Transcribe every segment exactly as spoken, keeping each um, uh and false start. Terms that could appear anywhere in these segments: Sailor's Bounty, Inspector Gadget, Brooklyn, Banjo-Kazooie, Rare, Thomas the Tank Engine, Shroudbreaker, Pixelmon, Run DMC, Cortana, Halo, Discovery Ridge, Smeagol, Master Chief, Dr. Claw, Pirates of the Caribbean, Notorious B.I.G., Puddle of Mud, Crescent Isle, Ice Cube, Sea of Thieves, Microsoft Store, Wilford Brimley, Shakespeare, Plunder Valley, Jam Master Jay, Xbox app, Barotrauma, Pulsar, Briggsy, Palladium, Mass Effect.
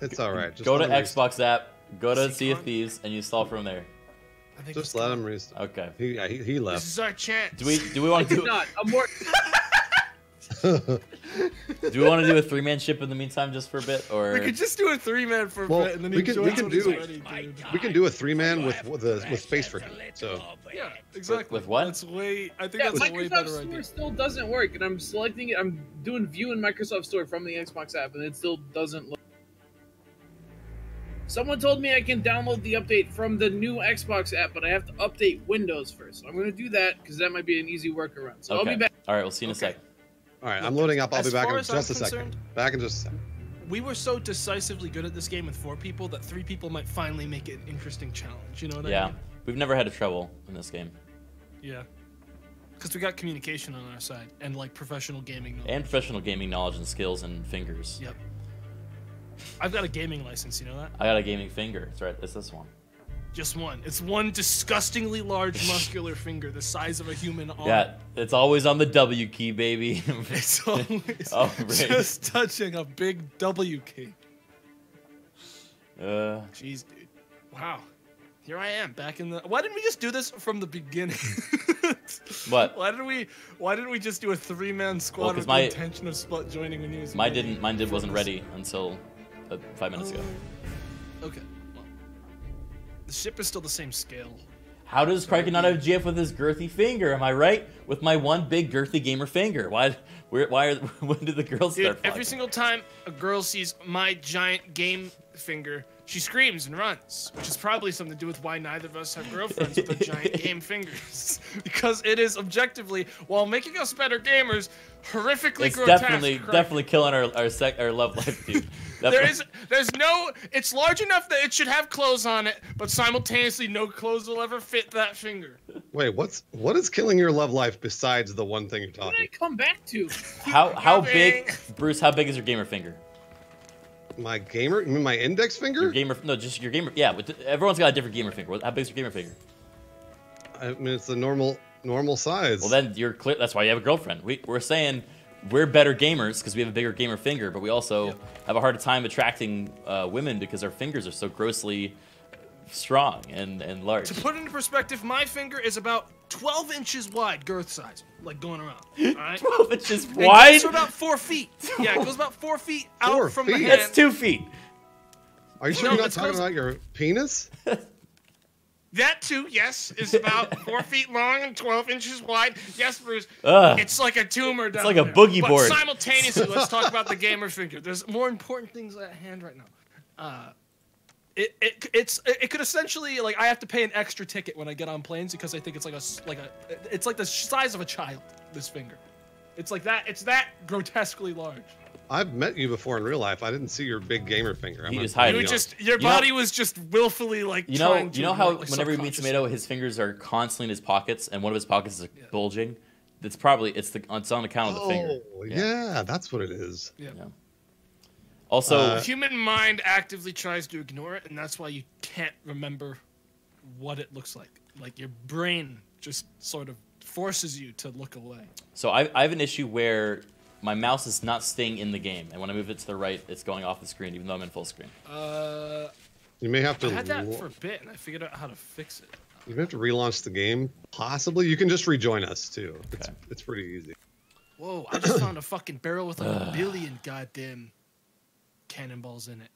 It's alright. Just go to Xbox app, go to Sea of Thieves, and you install from there. I think just let him rest. Okay. He, yeah, he, he left. This is our chance. Do we, do we want to do not. I'm more... Do we want to do a three-man ship in the meantime just for a bit? Or... We could just do a three-man for a well, bit and then we can, we can do ready, We can do a three-man with, with, with space for him. So. Yeah, exactly. With, with what? That's way, I think yeah, that's Microsoft way better Store idea. still doesn't work, and I'm selecting it. I'm doing view in Microsoft Store from the Xbox app, and it still doesn't look. Someone told me I can download the update from the new Xbox app, but I have to update Windows first. So I'm going to do that because that might be an easy workaround. So okay. I'll be back. All right, we'll see you in okay. a sec. All right, I'm loading up. I'll as be back in just I'm a second. Back in just a second. We were so decisively good at this game with four people that three people might finally make it an interesting challenge. You know what yeah. I mean? Yeah, we've never had a trouble in this game. Yeah, because we got communication on our side and like professional gaming knowledge. And professional gaming knowledge and skills and fingers. Yep. I've got a gaming license, you know that? I got a gaming finger. It's right. It's this one. Just one. It's one disgustingly large muscular finger the size of a human arm. Yeah, it's always on the W key, baby. It's always oh, just touching a big W key. Uh, Jeez, dude. Wow. Here I am back in the... Why didn't we just do this from the beginning? What? Why did we Why didn't we just do a three-man squad well, with my, the intention of split joining when you was... Mine didn't, mine did wasn't ready until... Uh, five minutes oh. ago. Okay. Well, the ship is still the same scale. How does Kraken not have G F with his girthy finger? Am I right? With my one big girthy gamer finger. Why? Where? Why are? When did the girls Dude, start? Flying? Every single time a girl sees my giant game finger, she screams and runs, which is probably something to do with why neither of us have girlfriends with the giant game fingers, because it is objectively, while making us better gamers, horrifically it's grotesque. Definitely, Kraken. definitely killing our our, sec our love life, dude. There is, there's no, it's large enough that it should have clothes on it, but simultaneously no clothes will ever fit that finger. Wait, what's, what is killing your love life besides the one thing you're talking about? What did I come back to? How, how big, Bruce, how big is your gamer finger? My gamer, you mean my index finger? Your gamer, no, just your gamer, yeah, but everyone's got a different gamer finger. How big is your gamer finger? I mean, it's the normal, normal size. Well then you're clear, that's why you have a girlfriend. We, we're saying... We're better gamers because we have a bigger gamer finger, but we also yep. have a harder time attracting uh, women because our fingers are so grossly strong and, and large. To put into perspective, my finger is about twelve inches wide girth size, like going around, all right? twelve inches wide? It's about four feet. Yeah, it goes about four feet out four from feet? the hand. That's two feet. Are you sure no, you're not talking about your penis? That too, yes, is about four feet long and twelve inches wide. Yes, Bruce, Ugh. it's like a tumor down there. It's like there. a boogie but board. But simultaneously, let's talk about the gamer finger. There's more important things at hand right now. Uh, it it it's it could essentially like I have to pay an extra ticket when I get on planes because I think it's like a like a it's like the size of a child. This finger, it's like that. It's that grotesquely large. I've met you before in real life. I didn't see your big gamer finger. I'm he was hiding. You just, your you body know, was just willfully like. You know, to you know how like whenever you meet Tomato, his fingers are constantly in his pockets, and one of his pockets is yeah. bulging. It's probably it's the it's on account of the finger. Oh yeah. yeah, that's what it is. Yeah. yeah. Also, uh, the human mind actively tries to ignore it, and that's why you can't remember what it looks like. Like your brain just sort of forces you to look away. So I, I have an issue where. My mouse is not staying in the game, and when I move it to the right, it's going off the screen, even though I'm in full screen. Uh, you may have to. I had that for a bit, and I figured out how to fix it. You may have to relaunch the game, possibly. You can just rejoin us too. Okay. It's it's pretty easy. Whoa! I just found a fucking barrel with like a billion goddamn cannonballs in it.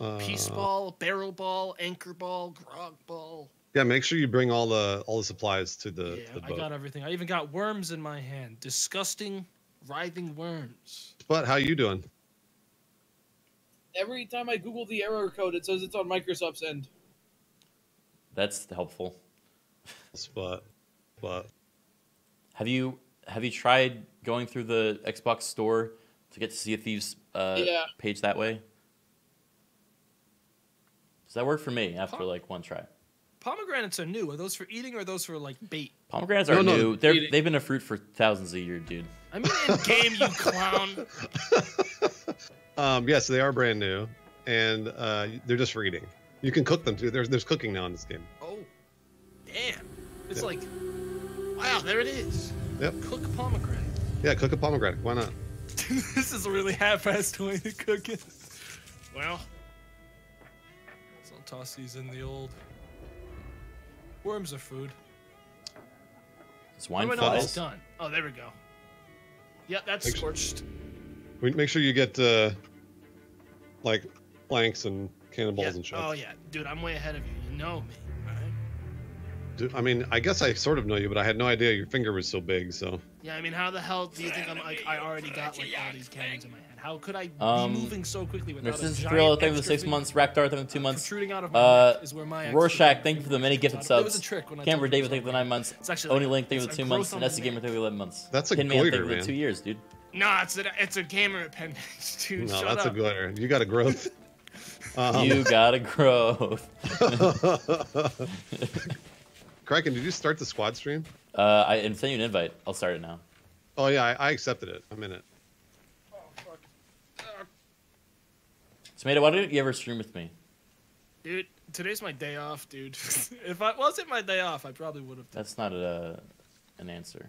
Uh, Peace ball, barrel ball, anchor ball, grog ball. Yeah, make sure you bring all the all the supplies to the. Yeah, the boat. I got everything. I even got worms in my hand. Disgusting. Writhing worms. But how you doing? Every time I Google the error code, it says it's on Microsoft's end. That's helpful. But, but have you have you tried going through the Xbox Store to get to Sea of Thieves uh, yeah. page that way? Does that work for me after huh? like one try? Pomegranates are new. Are those for eating or are those for like bait? Pomegranates no, are no, new. They're, they've been a fruit for thousands of years, dude. I mean, in game, you clown. Um, yes, yeah, so they are brand new, and uh, they're just for eating. You can cook them too. There's there's cooking now in this game. Oh, damn! It's yeah. like, wow, there it is. Yep. Cook a pomegranate. Yeah, cook a pomegranate. Why not? This is a really half-assed way to cook it. Well, so I'll toss these in the old. Worms are food. It's wine when all this done. Oh, there we go. Yep, that's make scorched. Sure, make sure you get uh, like planks and cannonballs yeah. and shit. Oh yeah, dude, I'm way ahead of you. You know me, all right? Dude, I mean, I guess I sort of know you, but I had no idea your finger was so big. So. Yeah, I mean, how the hell do you think I'm like? I already got like all these cannons in my hand. How could I um, be moving so quickly without a giant extra finger? Thing with six months, Raptor thing with two months. Protruding out of my uh, is where my Rorschach, thank you for the many gifted subs. Camber David, thank you for the nine months. Oni Link, thank you for the two months. Nessie Gamer, thank you for eleven months. That's a goiter, man. Two years, dude. No, it's a it's a gamer appendage, dude. No, that's a goiter. You got a growth. um. You got a growth. Kraken, did you start the squad stream? Uh, I sent you an invite. I'll start it now. Oh yeah, I, I accepted it. I'm in it. Tomato, why didn't you ever stream with me? Dude, today's my day off, dude. If I wasn't my day off, I probably would have. That's not a, an answer.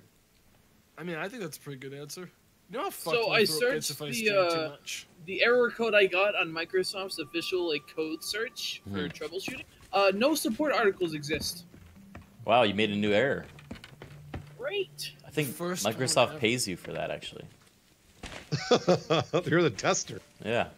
I mean, I think that's a pretty good answer. You know how fucking so I searched if I the, uh, too much? The error code I got on Microsoft's official like code search for mm-hmm. troubleshooting. Uh, no support articles exist. Wow, you made a new error. Great. I think First Microsoft pays you for that, actually. You're the tester. Yeah.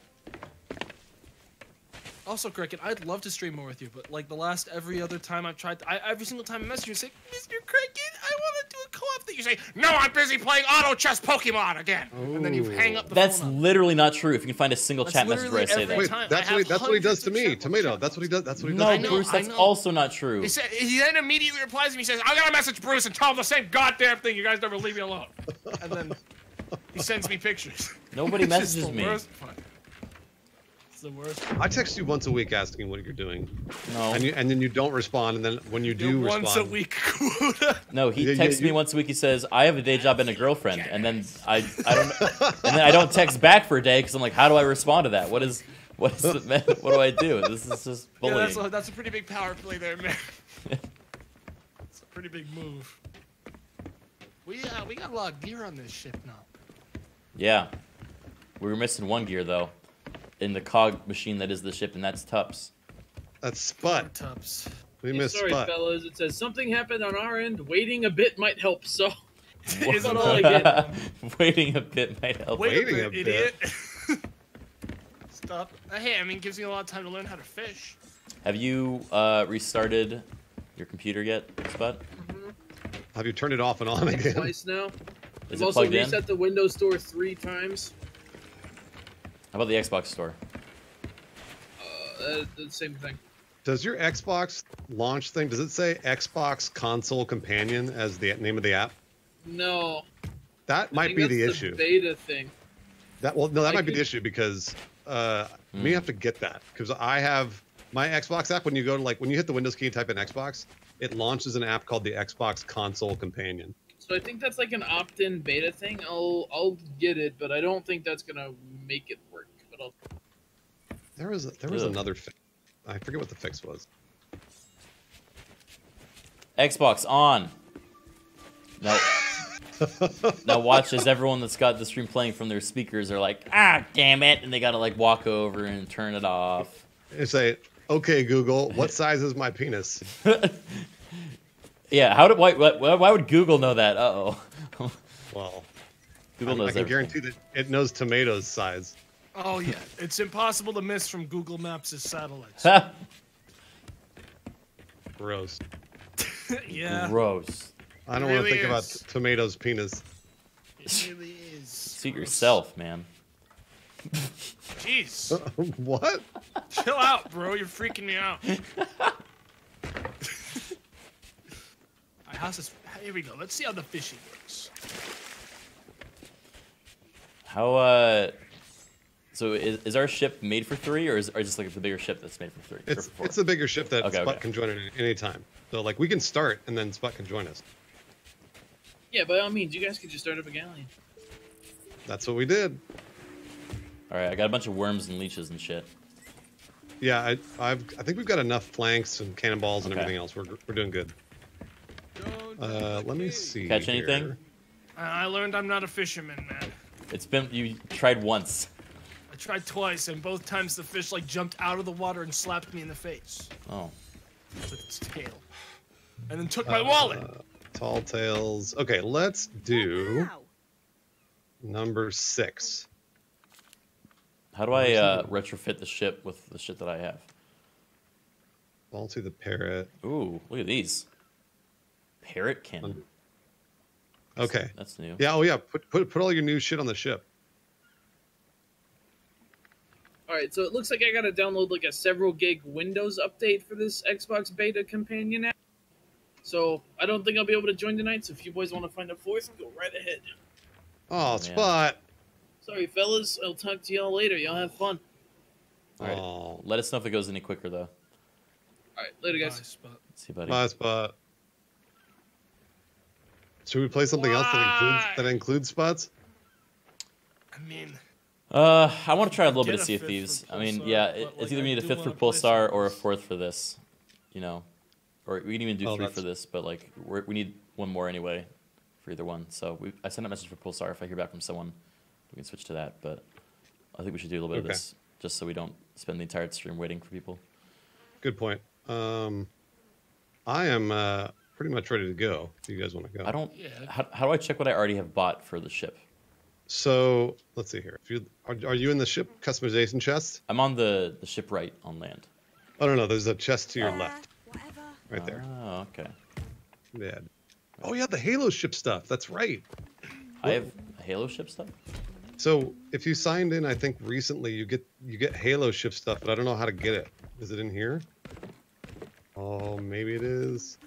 Also, Cricket, I'd love to stream more with you, but like the last every other time I've tried, to, I, every single time I message you, say, Mister Cricket, I want to do a co-op thing. You say, no, I'm busy playing auto chess Pokemon again, Ooh. and then you hang up the that's phone. That's literally up. not true. If you can find a single that's chat message where I say that. Wait, that's what, he, that's what he does to me, Tomato. That's what he does. That's what he does. No, know, Bruce, that's also not true. He, said, he then immediately replies to me, says, I gotta message Bruce and tell him the same goddamn thing. You guys never leave me alone. And then he sends me pictures. Nobody messages me. The worst. I text you once a week asking what you're doing. No. And, you, and then you don't respond, and then when you do you're respond. Once a week. No, he yeah, texts yeah, me once a week. He says, I have a day job and a girlfriend. And then I, I don't and then I don't text back for a day because I'm like, how do I respond to that? What is, what is it meant? What do I do? This is just bullying. Yeah, that's, a, that's a pretty big power play there, man. It's a pretty big move. We, uh, we got a lot of gear on this ship now. Yeah. We were missing one gear, though. In the cog machine that is the ship, and that's Tups. That's Spud. Tups. We hey, missed sorry, Spud. Sorry, fellas. It says something happened on our end. Waiting a bit might help. So, isn't all I get. Waiting a bit might help. Wait Waiting a bit, idiot. Stop. Uh, hey, I mean, it gives me a lot of time to learn how to fish. Have you uh, restarted your computer yet, Spud? Mm-hmm. Have you turned it off and on again? Twice now. Is I've it also plugged reset in? The Windows Store three times. How about the Xbox Store? Uh, the same thing. Does your Xbox launch thing, does it say Xbox Console Companion as the name of the app? No. That might be the issue. Beta thing. That well, no, that might be the issue because uh, we have to get that because I have my Xbox app. When you go to like when you hit the Windows key and type in Xbox, it launches an app called the Xbox Console Companion. So I think that's like an opt-in beta thing. I'll I'll get it, but I don't think that's gonna make it work. But I'll... There was a, there was Ugh. another fix. I forget what the fix was. Xbox on. Now, now watch as everyone that's got the stream playing from their speakers are like, ah, damn it, and they gotta like walk over and turn it off. And say, okay, Google, what size is my penis? Yeah, how did why, why why would Google know that? Uh oh. Well, Google knows. I can everything. guarantee that it knows tomatoes' size. Oh yeah, it's impossible to miss from Google Maps' satellites. Gross. Yeah. Gross. I don't really want to think is. about tomatoes' penis. It really is. See Gross. yourself, man. Jeez. Uh, what? Chill out, bro. You're freaking me out. House is, here we go. Let's see how the fishing works. How, uh... So is, is our ship made for three, or is or just like the bigger ship that's made for three? It's, for it's a bigger ship that okay, Sput okay. can join at any time. So, like, we can start, and then Sput can join us. Yeah, by all means, you guys could just start up a galleon. That's what we did. Alright, I got a bunch of worms and leeches and shit. Yeah, I I've, I think we've got enough planks and cannonballs and okay. everything else. We're, we're doing good. Uh, let me see. Catch anything? Uh, I learned I'm not a fisherman, man. It's been, you tried once. I tried twice, and both times the fish like jumped out of the water and slapped me in the face. Oh. With its tail. And then took my uh, wallet. Tall tales. Okay, let's do oh, wow. number six. How do I uh, retrofit the ship with the shit that I have? Ball to the parrot. Ooh, look at these. Parrot cannon. Okay. That's new. Yeah, oh yeah, put, put put all your new shit on the ship. All right, so it looks like I gotta download like a several gig Windows update for this Xbox beta companion app. So I don't think I'll be able to join tonight, so if you boys want to find a voice, go right ahead. Oh, Spot. Sorry, fellas. I'll talk to y'all later. Y'all have fun. All right. Oh. Let us know if it goes any quicker, though. All right, later, guys. Bye, Spot. See you, buddy. Bye, Spot. Should we play something Why? else that includes, that includes spots? I mean... Uh, I want to try a little bit of Sea of Thieves. Pulsar, I mean, yeah, it, like, it's either me a fifth for Pulsar or a fourth for this, you know. Or we can even do oh, three that's... for this, but like we're, we need one more anyway for either one. So we, I sent a message for Pulsar. If I hear back from someone, we can switch to that. But I think we should do a little bit okay. of this just so we don't spend the entire stream waiting for people. Good point. Um, I am uh, pretty much ready to go. If you guys want to go, I don't. Yeah. How, how do I check what I already have bought for the ship? So let's see here. If you are, are you in the ship customization chest? I'm on the the ship right on land. Oh no no, there's a chest to your uh, left, whatever. right there. Oh okay. Yeah. Oh yeah, the Halo ship stuff. That's right. I have Halo ship stuff. So if you signed in, I think recently you get you get Halo ship stuff, but I don't know how to get it. Is it in here? Oh, maybe it is.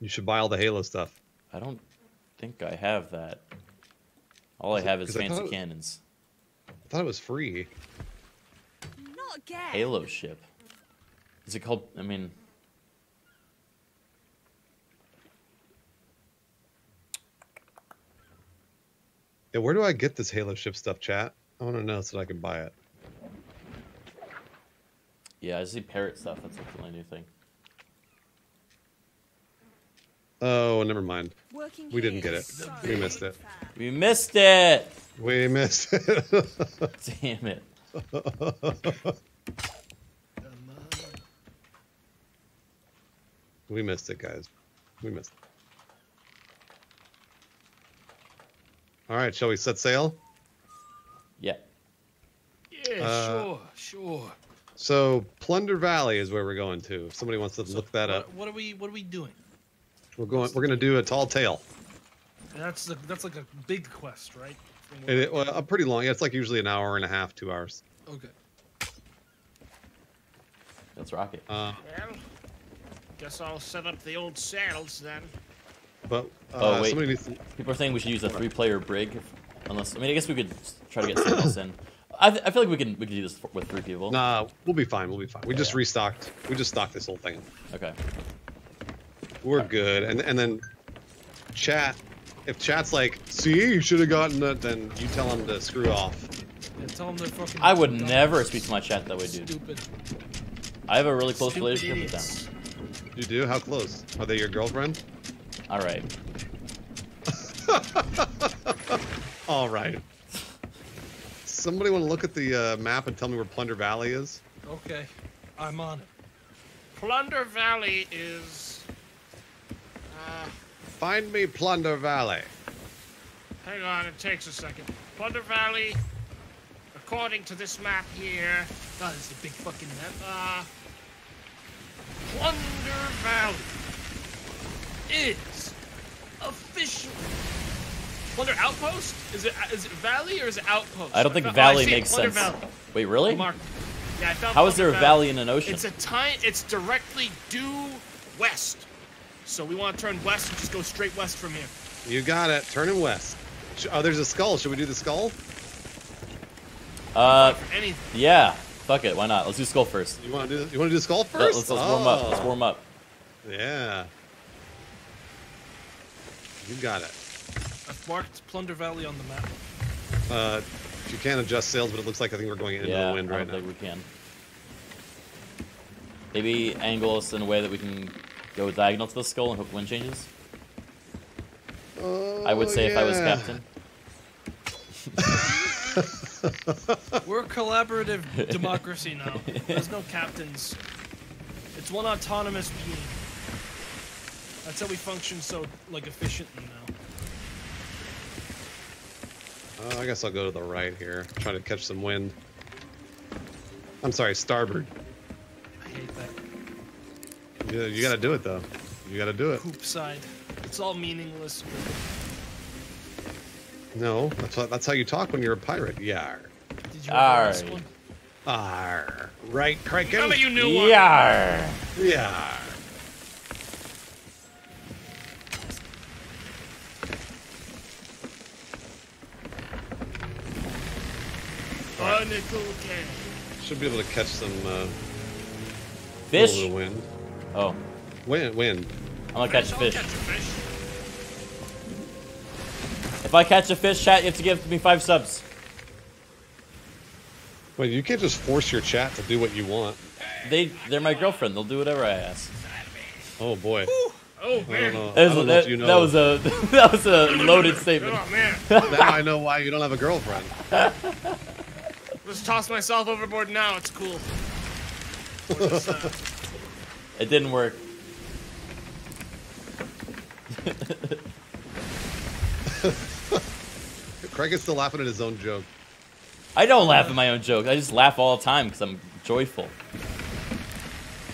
You should buy all the Halo stuff. I don't think I have that. All I have is fancy cannons. I thought it was free. Not again. Halo ship. Is it called? I mean, yeah. Where do I get this Halo ship stuff, chat? I want to know so that I can buy it. Yeah, I see parrot stuff. That's like the only new thing. Oh, never mind. Working we didn't get it. Sorry. We missed it. We missed it. We missed it. Damn it. We missed it, guys. We missed it. All right, shall we set sail? Yeah. Yeah, uh, sure, sure. So Plunder Valley is where we're going to. If somebody wants to so look that what, up. What are we? What are we doing? We're going. We're going to do a tall tale. That's the, that's like a big quest, right? It, it, well, a pretty long. It's like usually an hour and a half, two hours. Okay. That's rocket. Uh, well, guess I'll set up the old saddles then. But uh, oh, wait. Somebody needs to... People are saying we should use a three-player brig, unless I mean I guess we could try to get someone else in. I, th I feel like we can we can do this for, with three people. Nah, we'll be fine. We'll be fine. We yeah, just yeah. restocked. We just stocked this whole thing. Okay. We're good, and and then chat. If chat's like, see, you should have gotten it, then you tell them to screw off. Yeah, tell them they're fucking. I would never speak to my chat that way, dude. Stupid. I have a really close Stupid relationship idiots. with them. You do? How close? Are they your girlfriend? All right. All right. Somebody want to look at the uh, map and tell me where Plunder Valley is? Okay, I'm on it. Plunder Valley is... Uh, Find me Plunder Valley. Hang on, it takes a second. Plunder Valley, according to this map here... God, this is a big fucking map. Uh, Plunder Valley is officially... Plunder Outpost? Is it is it Valley or is it Outpost? I don't think I Valley oh, makes sense. Valley. Wait, really? Mark. Yeah, I found How Plunder is there a valley. valley in an ocean? It's a tiny. It's directly due west, so we want to turn west and just go straight west from here. You got it. Turning west. Oh, there's a skull. Should we do the skull? Uh, anything. Yeah. Fuck it. Why not? Let's do skull first. You want to do the, you want to do skull first? Let's, let's oh. warm up. Let's warm up. Yeah. You got it. I've marked Plunder Valley on the map. Uh, you can adjust sails, but it looks like I think we're going into yeah, the wind right now. Yeah, I don't think we can. Maybe angle us in a way that we can go diagonal to the skull and hope wind changes. Oh, I would say yeah. if I was captain. We're a collaborative democracy now. There's no captains. It's one autonomous being. That's how we function so like efficiently now. Uh, I guess I'll go to the right here. Try to catch some wind. I'm sorry, starboard. I hate that. Yeah, you gotta do it though. You gotta do it. Poop side. It's all meaningless. No, that's how, that's how you talk when you're a pirate. Yar. Did you Arr. This one? Arr. Right, Kraken. Some of you knew one. Yar. Yar. Right. Should be able to catch some uh, fish. Little wind. Oh. Wind, wind. I'm gonna catch a fish. Catch a fish. If I catch a fish, chat, you have to give me five subs. Well, you can't just force your chat to do what you want. They, they're my girlfriend. They'll do whatever I ask. Oh boy. Ooh. Oh man. That was a that was a loaded statement. Oh man. Now I know why you don't have a girlfriend. Just toss myself overboard now. It's cool. Just, uh... It didn't work. Craig is still laughing at his own joke. I don't laugh at my own jokes. I just laugh all the time because I'm joyful.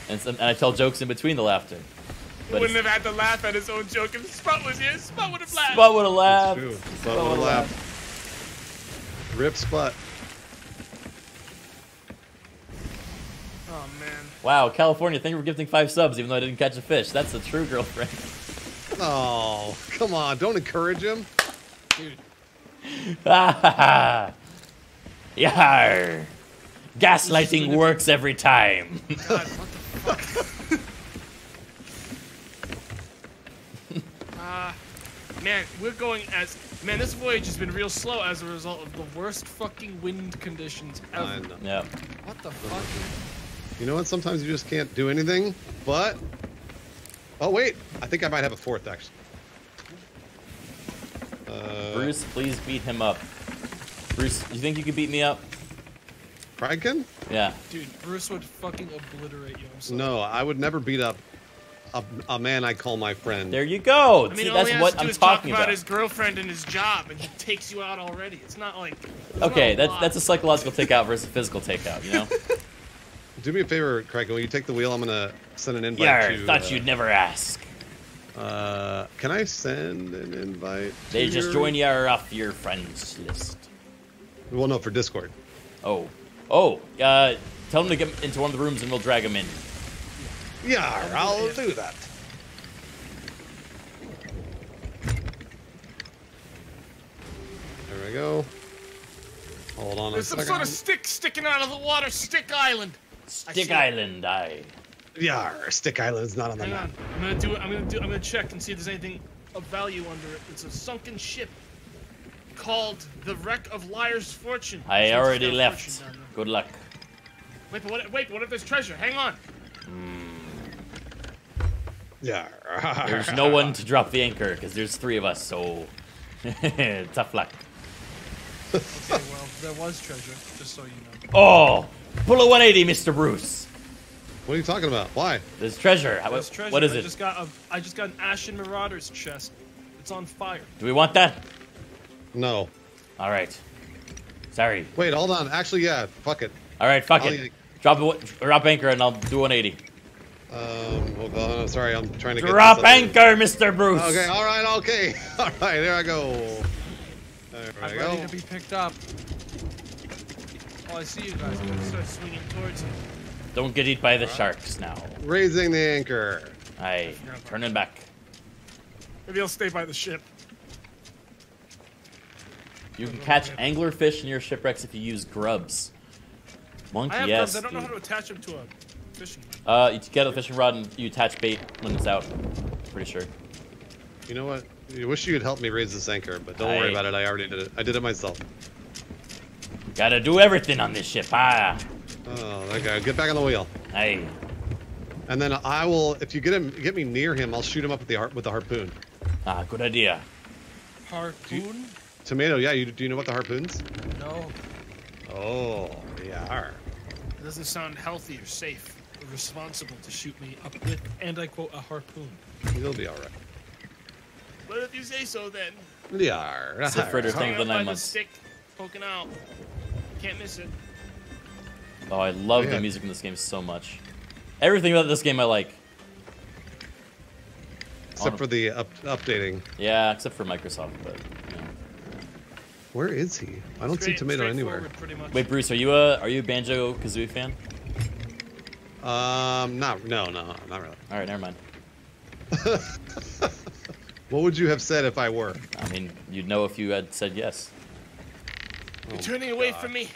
And, some, and I tell jokes in between the laughter. He wouldn't have had to laugh at his own joke if Spot was here. Spot would have laughed. Spot would have laughed. Spot, Spot would have laughed. laughed. Rip Spot. Oh, man. Wow, California, thank you for gifting five subs even though I didn't catch a fish. That's a true girlfriend. Oh, come on. Don't encourage him. Dude. Yar. Gaslighting works every time. God, what the fuck? uh, man, we're going as... Man, this voyage has been real slow as a result of the worst fucking wind conditions ever. Yeah. What the fuck? You know what? Sometimes you just can't do anything, but... Oh, wait. I think I might have a fourth, actually. Uh, Bruce, please beat him up. Bruce, you think you could beat me up? Kraken? Yeah. Dude, Bruce would fucking obliterate you. I'm sorry. No, I would never beat up a, a man I call my friend. There you go. I mean, See, all that's he has what to do I'm is talking talk about. His girlfriend and his job, and he takes you out already. It's not like. It's okay, not a that's, that's a psychological takeout versus a physical takeout, you know? Do me a favor, Kraken. Will you take the wheel? I'm gonna send an invite Yarr, to. I thought uh, you'd never ask. Uh, can I send an invite? They to just your... join you off your friends list. Well, no, for Discord. Oh, oh, uh, tell them to get into one of the rooms and we'll drag them in. Yeah, I'll do that. There we go. Hold on. There's a some second. sort of stick sticking out of the water. Stick Island. Stick I Island, I. Yeah, Stick Island's not on the Hang map. On. I'm gonna do it. I'm gonna do. I'm gonna check and see if there's anything of value under it. It's a sunken ship called the Wreck of Liar's Fortune. I so already left. Good luck. Wait, but what? Wait, what if there's treasure? Hang on. Mm. Yeah. There's no one to drop the anchor because there's three of us. So tough luck. Okay, well, there was treasure, just so you know. Oh, pull a one eighty, Mister Bruce. What are you talking about? Why? There's treasure. There's treasure. What is I it? Just got a, I just got an Ashen Marauder's chest. It's on fire. Do we want that? No. All right. Sorry. Wait, hold on. Actually, yeah. Fuck it. All right, fuck I'll it. Drop a, drop anchor, and I'll do one eighty. Um, hold on. I'm sorry, I'm trying to drop get Drop anchor, Mister Bruce. Okay. All right. Okay. All right. There I go. There I I'm go. Ready to be picked up. Oh, I see you guys. I'm gonna start swinging towards you. Don't get eaten by the right. sharks now. Raising the anchor. Aye. Turning back. Maybe I'll stay by the ship. You can catch anglerfish in your shipwrecks if you use grubs. Monkey, I have yes. Grubs. I don't dude. know how to attach them to a fishing rod. Uh, you get a fishing rod and you attach bait when it's out. Pretty sure. You know what? You wish you could help me raise this anchor, but don't Aye. worry about it. I already did it. I did it myself. Gotta do everything on this ship, ah. Oh, that guy! Get back on the wheel. Hey. And then I will, if you get him, get me near him, I'll shoot him up with the har with the harpoon. Ah, good idea. Harpoon? Tomato, yeah, you, do you know about the harpoons? No. Oh, they are. It doesn't sound healthy or safe or responsible to shoot me up with, and I quote, a harpoon. You'll be alright. But if you say so, then. They are. It's the furthest thing of the nine months. Stick poking out. Can't miss it. Oh, I love oh, yeah. the music in this game so much. Everything about this game I like. Except for the up updating. Yeah, except for Microsoft, but. You know. Where is he? I don't straight, see Tomato anywhere. Wait, Bruce, are you a are you a Banjo-Kazooie fan? Um, not no no not really. All right, never mind. What would you have said if I were? I mean, you'd know if you had said yes. You're oh turning away God. from me.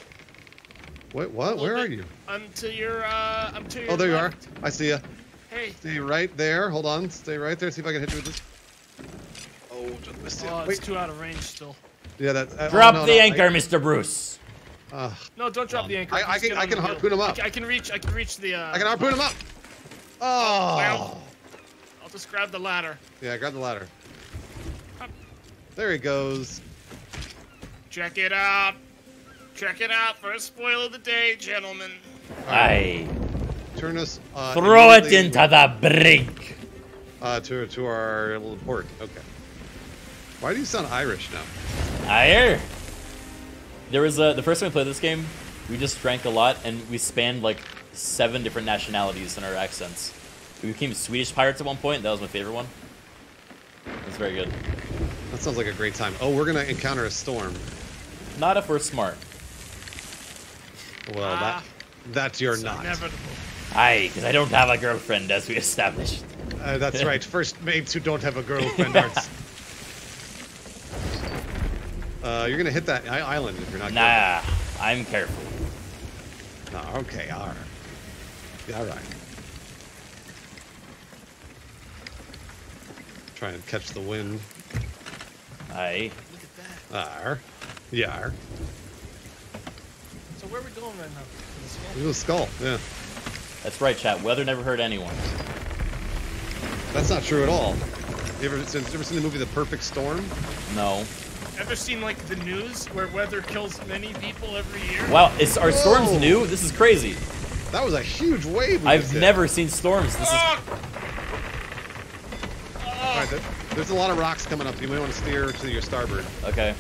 Wait, what? Where bit. are you? I'm to your. Uh, I'm to your. Oh, there left. you are. I see you. Hey. Stay right there. Hold on. Stay right there. See if I can hit you with this. Oh, just missed you. Oh, it's too out of range still. Yeah, that. Uh, drop oh, no, the no, anchor, I, Mister Bruce. Uh, no, don't drop um, the anchor. I, I can. I can harpoon him up. I, I can reach. I can reach the. Uh, I can harpoon him up. Oh. Well, I'll just grab the ladder. Yeah, grab the ladder. Up. There he goes. Check it out. Check it out for a spoil of the day, gentlemen. Aye. Turn us. Uh, Throw it into the brink. Uh, to to our little port. Okay. Why do you sound Irish now? Ire. There was a the first time we played this game, we just drank a lot and we spanned like seven different nationalities in our accents. We became Swedish pirates at one point. That was my favorite one. That's very good. That sounds like a great time. Oh, we're gonna encounter a storm. Not if we're smart. Well, uh, that, that's your not. Inevitable. Aye, because I don't have a girlfriend, as we established. Uh, that's right. First mates who don't have a girlfriend are... Uh, you're going to hit that island if you're not nah, careful. Nah, I'm careful. Nah, okay, all right. Yeah, all right. Try and catch the wind. Aye. Look at that. Arr. Yeah. So where are we going right now? The skull? There's a skull, yeah. That's right, chat. Weather never hurt anyone. That's not true at all. You ever, you ever seen the movie The Perfect Storm? No. Ever seen, like, the news where weather kills many people every year? Wow, it's, are Whoa. storms new? This is crazy. That was a huge wave. I've never hit. seen storms. This oh. is... Oh. All right, there, there's a lot of rocks coming up. You might want to steer to your starboard. Okay.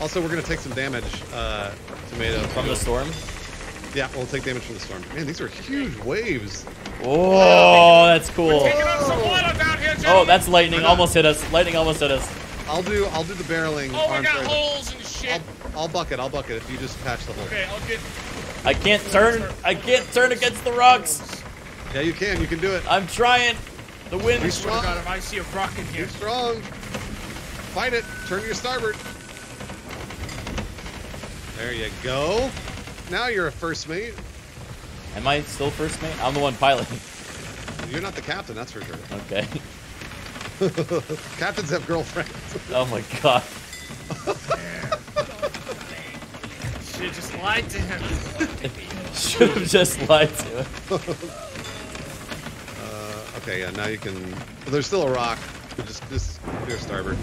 Also, we're going to take some damage, uh, Tomato. From the storm? Yeah, we'll take damage from the storm. Man, these are huge waves. Oh, that's cool. We're taking up some water down here, gentlemen. Oh, that's lightning. Almost hit us. Lightning almost hit us. I'll do I'll do the barreling. Oh, we got holes and shit. I'll, I'll bucket. I'll bucket if you just patch the hole. Okay, I'll get... I can't turn. I can't turn against the rocks. Yeah, you can. You can do it. I'm trying. The wind is strong. God, if I see a rock in here. Be strong. Fight it. Turn your starboard. There you go. Now you're a first mate. Am I still first mate? I'm the one piloting. You're not the captain, that's for sure. Okay. Captains have girlfriends. Oh my god. Should have just lied to him. Should have just lied to him. uh, okay, yeah, now you can... Well, there's still a rock. Just, just your starboard.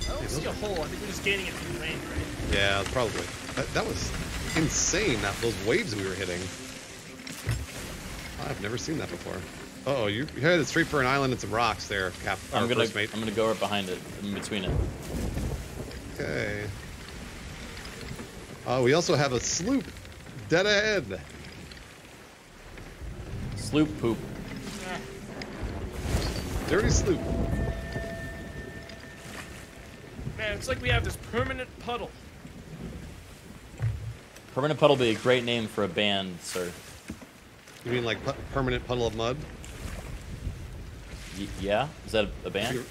I see a hole. I think we're just gaining it through the rain, right? Yeah, probably. That, that was insane, that, those waves we were hitting. I've never seen that before. Uh-oh, you headed straight for an island and some rocks there, Cap. I'm gonna, mate. I'm gonna go right behind it, in between it. Okay. Oh, uh, we also have a sloop dead ahead. Sloop poop. Yeah. Dirty sloop. Man, it's like we have this permanent puddle. Permanent Puddle would be a great name for a band, sir. You mean like pu Permanent Puddle of Mud? Y yeah? Is that a, a band? You,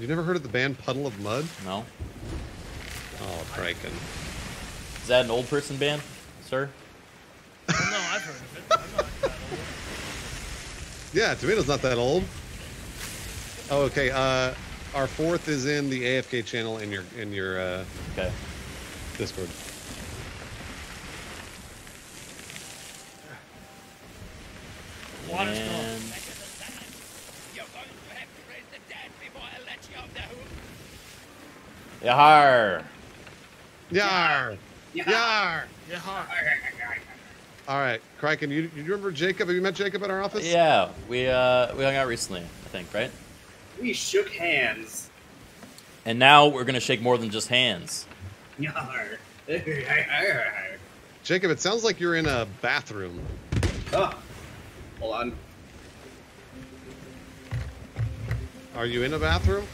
you never heard of the band Puddle of Mud? No. Oh, Kraken. Is that an old person band, sir? Well, no, I've heard of it. I'm not that old. Yeah, Tomato's not that old. Oh, okay, uh... Our fourth is in the A F K channel in your in your uh, okay. Discord. And... Yar. Yar. Yar. Yar. All right, Kraken, you, you remember Jacob? Have you met Jacob at our office? Yeah, we uh, we hung out recently, I think, right? We shook hands. And now we're gonna shake more than just hands. Yar. Jacob, it sounds like you're in a bathroom. Oh, hold on. Are you in a bathroom?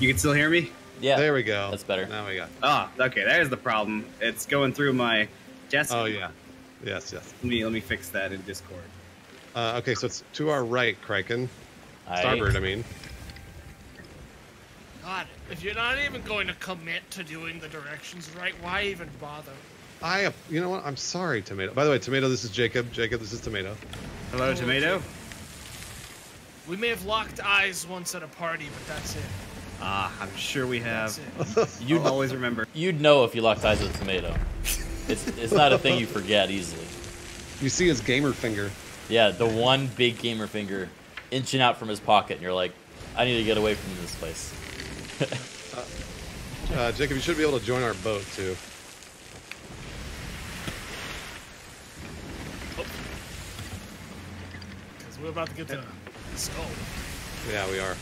You can still hear me? Yeah. There we go. That's better. Now we got. Ah, oh, okay. That is the problem. It's going through my desk. Oh yeah. Yes, yes. Let me let me fix that in Discord. Uh, okay, so it's to our right, Kraken. I... Starboard, I mean. God, if you're not even going to commit to doing the directions right, why even bother? I, you know what? I'm sorry, Tomato. By the way, Tomato, this is Jacob. Jacob, this is Tomato. Hello, Tomato. We may have locked eyes once at a party, but that's it. Ah, I'm sure we have. You'd always remember. You'd know if you locked eyes with Tomato. It's it's not a thing you forget easily. You see his gamer finger. Yeah, the one big gamer finger inching out from his pocket, and you're like, I need to get away from this place. uh, uh, Jacob, you should be able to join our boat too. Because we're about to get to the skull. Yeah, we are.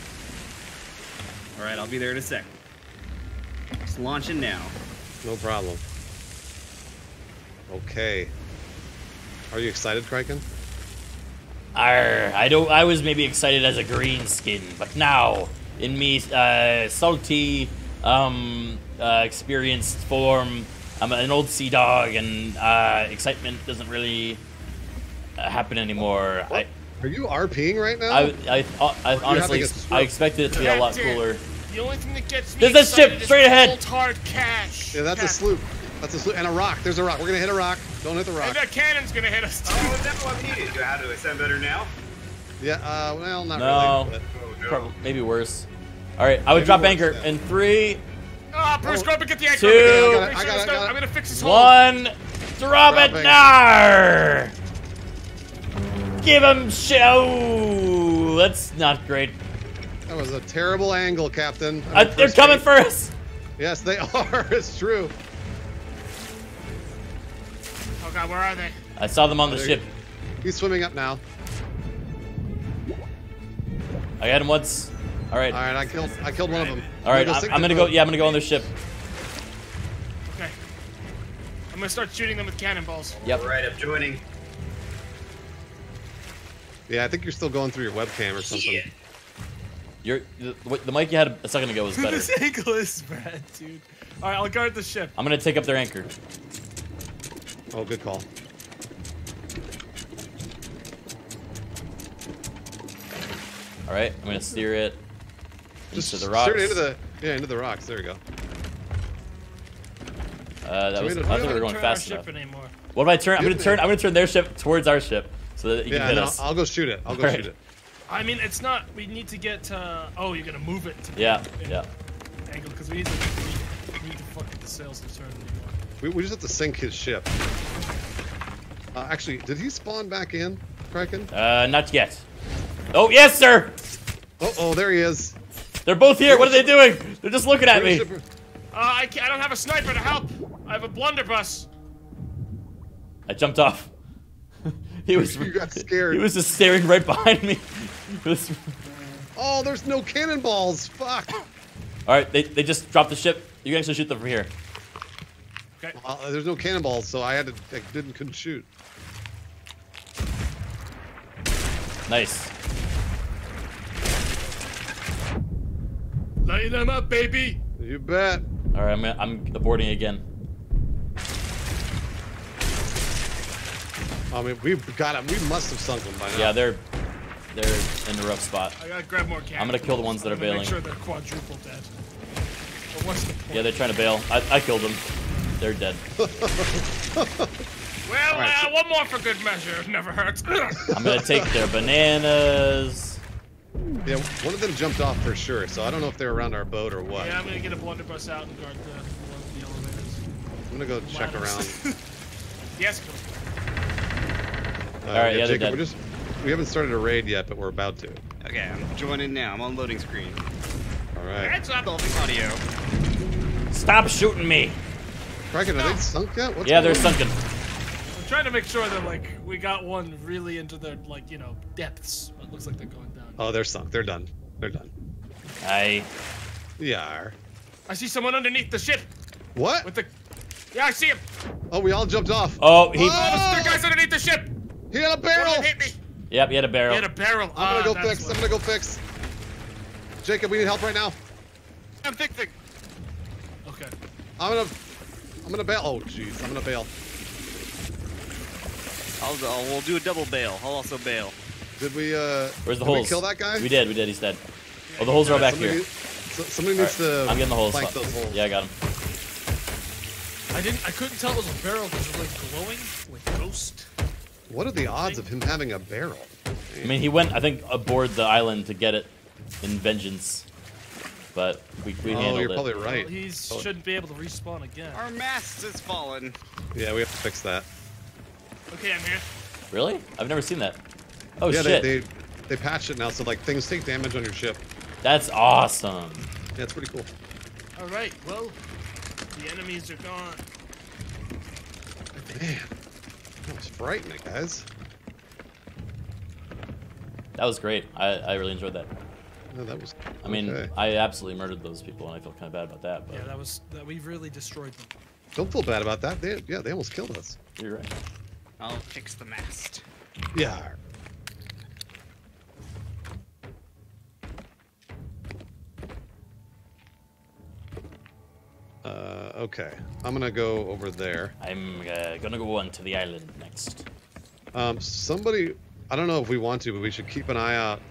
All right, I'll be there in a sec. Just launching now. No problem. Okay. Are you excited, Kraken? Arr, I don't. I was maybe excited as a green skin, but now, in me uh, salty, um, uh, experienced form, I'm an old sea dog, and uh, excitement doesn't really uh, happen anymore. What? I, Are you RPing right now? I, I, I honestly, I expected it to be a lot cooler. The only thing that gets me There's a ship straight ahead. Old hard cash. Yeah, that's cash. a sloop. That's a sloop and a rock. There's a rock. We're gonna hit a rock. Don't hit the rock. And that cannon's gonna hit us. Too. Oh, that's what I needed. How do I sound better now? Yeah. Uh, well, not no. really. But... No. Probably, maybe worse. All right, I would maybe drop worse, anchor yeah. in three. Ah, oh, Bruce, oh, go up and get the anchor. Two. Gotta, sure gotta, gotta, I'm gonna fix this hole. One. Drop, drop it now. Give him show. That's not great. That was a terrible angle, Captain. I mean, uh, they're coming for us. Yes, they are. It's true. Oh God, where are they? I saw them on oh, the ship. You. He's swimming up now. I got him once. All right. All right, I killed. I killed one of them. All right, I'm, I'm gonna go. Yeah, I'm gonna go on their ship. Okay. I'm gonna start shooting them with cannonballs. Yep. All right, I'm joining. Yeah, I think you're still going through your webcam or something. Yeah. You're, the, the mic you had a second ago was better. This angle is bad, dude. All right, I'll guard the ship. I'm going to take up their anchor. Oh, good call. All right, I'm going to steer it Just into the rocks. Steer it into the, yeah, into the rocks. There we go. Uh, that so was, we I thought we were going fast enough. Anymore. What if I turn? I'm going to turn, I'm going to turn their ship towards our ship. So that you yeah, can hit no, us. I'll go shoot it. I'll go right. shoot it. I mean, it's not. We need to get. Uh, oh, you're gonna move it. To the yeah. Yeah. Angle, because we need to. We need to fuck with the sails to turn. We, we just have to sink his ship. Uh, actually, did he spawn back in, Kraken? Uh, not yet. Oh yes, sir. Oh, oh, there he is. They're both here. What are they doing? They're just looking at me. Uh, I can't, I don't have a sniper to help. I have a blunderbuss. I jumped off. He was, you got scared. He was just staring right behind me. was... Oh, there's no cannonballs. Fuck. All right, they, they just dropped the ship. You can actually shoot them from here. Okay. Uh, there's no cannonballs, so I had to. I didn't couldn't shoot. Nice. Light them up, baby. You bet. All right, I'm I'm boarding again. I mean, we've got him. We must have sunk them by now. Yeah, they're they're in the rough spot. I gotta grab more cannons. I'm gonna kill the ones that are bailing. Make sure they're quadruple dead. But what's the point? Yeah, they're trying to bail. I, I killed them. They're dead. well, right, uh, so one more for good measure. It never hurts. I'm gonna take their bananas. Yeah, one of them jumped off for sure. So I don't know if they're around our boat or what. Yeah, I'm gonna get a blunderbuss out and guard the, the elevators. I'm gonna go the check ladders. around. yes. Please. Uh, All right, yeah, yeah Jacob, we're just, we haven't started a raid yet, but we're about to. Okay, I'm joining now. I'm on loading screen. Alright. That's not the audio. Stop shooting me! Kraken, are they sunk yet? What's yeah, they're on? Sunken. I'm trying to make sure that, like, we got one really into their, like, you know, depths. It looks like they're going down. Oh, they're sunk. They're done. They're done. I. Yeah. I see someone underneath the ship! What? With the. Yeah, I see him! Oh, we all jumped off. Oh, he. Oh, there's guys underneath the ship! He had a barrel! He hit me! Yep, he had a barrel. He had a barrel. I'm gonna ah, go fix. What... I'm gonna go fix. Jacob, we need help right now. I'm fixing. Okay. I'm gonna. I'm gonna bail. Oh, jeez. I'm gonna bail. I'll, I'll. We'll do a double bail. I'll also bail. Did we? Uh, Where's the did holes? We kill that guy? We did. We did. He's dead. Yeah, oh, the holes are right, back somebody here. Needs, so, somebody needs right. to. I'm getting the holes. Flank those holes. Yeah, I got him. I didn't. I couldn't tell it was a barrel because it was like glowing like ghost. What are the odds of him having a barrel? I mean, he went, I think, aboard the island to get it in vengeance, but we, we oh, handled it. Oh, you're probably right. Well, he oh. shouldn't be able to respawn again. Our mast is fallen. Yeah, we have to fix that. Okay, I'm here. Really? I've never seen that. Oh, yeah, shit. They, they, they patched it now, so like things take damage on your ship. That's awesome. Yeah, it's pretty cool. All right, well, the enemies are gone. Man. That was frightening, guys. That was great. I, I really enjoyed that. No, that was. I okay. mean, I absolutely murdered those people, and I feel kind of bad about that. But yeah, that was. That we really destroyed them. Don't feel bad about that. They, yeah, they almost killed us. You're right. I'll fix the mast. Yeah. Uh, okay, I'm gonna go over there. I'm uh, gonna go on to the island next. Um, somebody, I don't know if we want to, but we should keep an eye out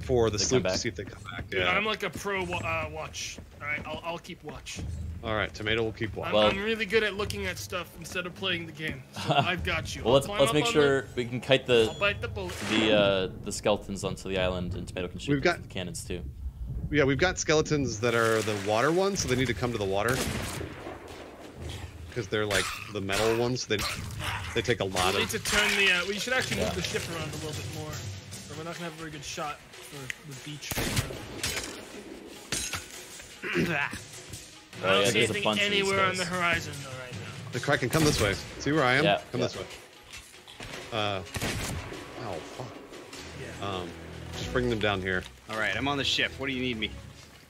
for the sloop to see if they come back. Yeah, I'm like a pro uh, watch. All right, I'll, I'll keep watch. All right, Tomato will keep watch. I'm, well, I'm really good at looking at stuff instead of playing the game. So I've got you. Well, let's let's make sure the, we can kite the the, the uh the skeletons onto the island, and Tomato can shoot We've got the cannons too. Yeah, we've got skeletons that are the water ones, so they need to come to the water. Because they're like the metal ones, so they they take a lot we of. We need to turn the. Uh, we should actually yeah. move the ship around a little bit more, or we're not gonna have a very good shot for the beach. I don't oh, yeah, see anything anywhere on the horizon though right now. The Kraken, come this way. See where I am? Yeah, come yeah. this way. Uh. Oh fuck. Yeah. Um. Just bring them down here. All right, I'm on the ship. What do you need me?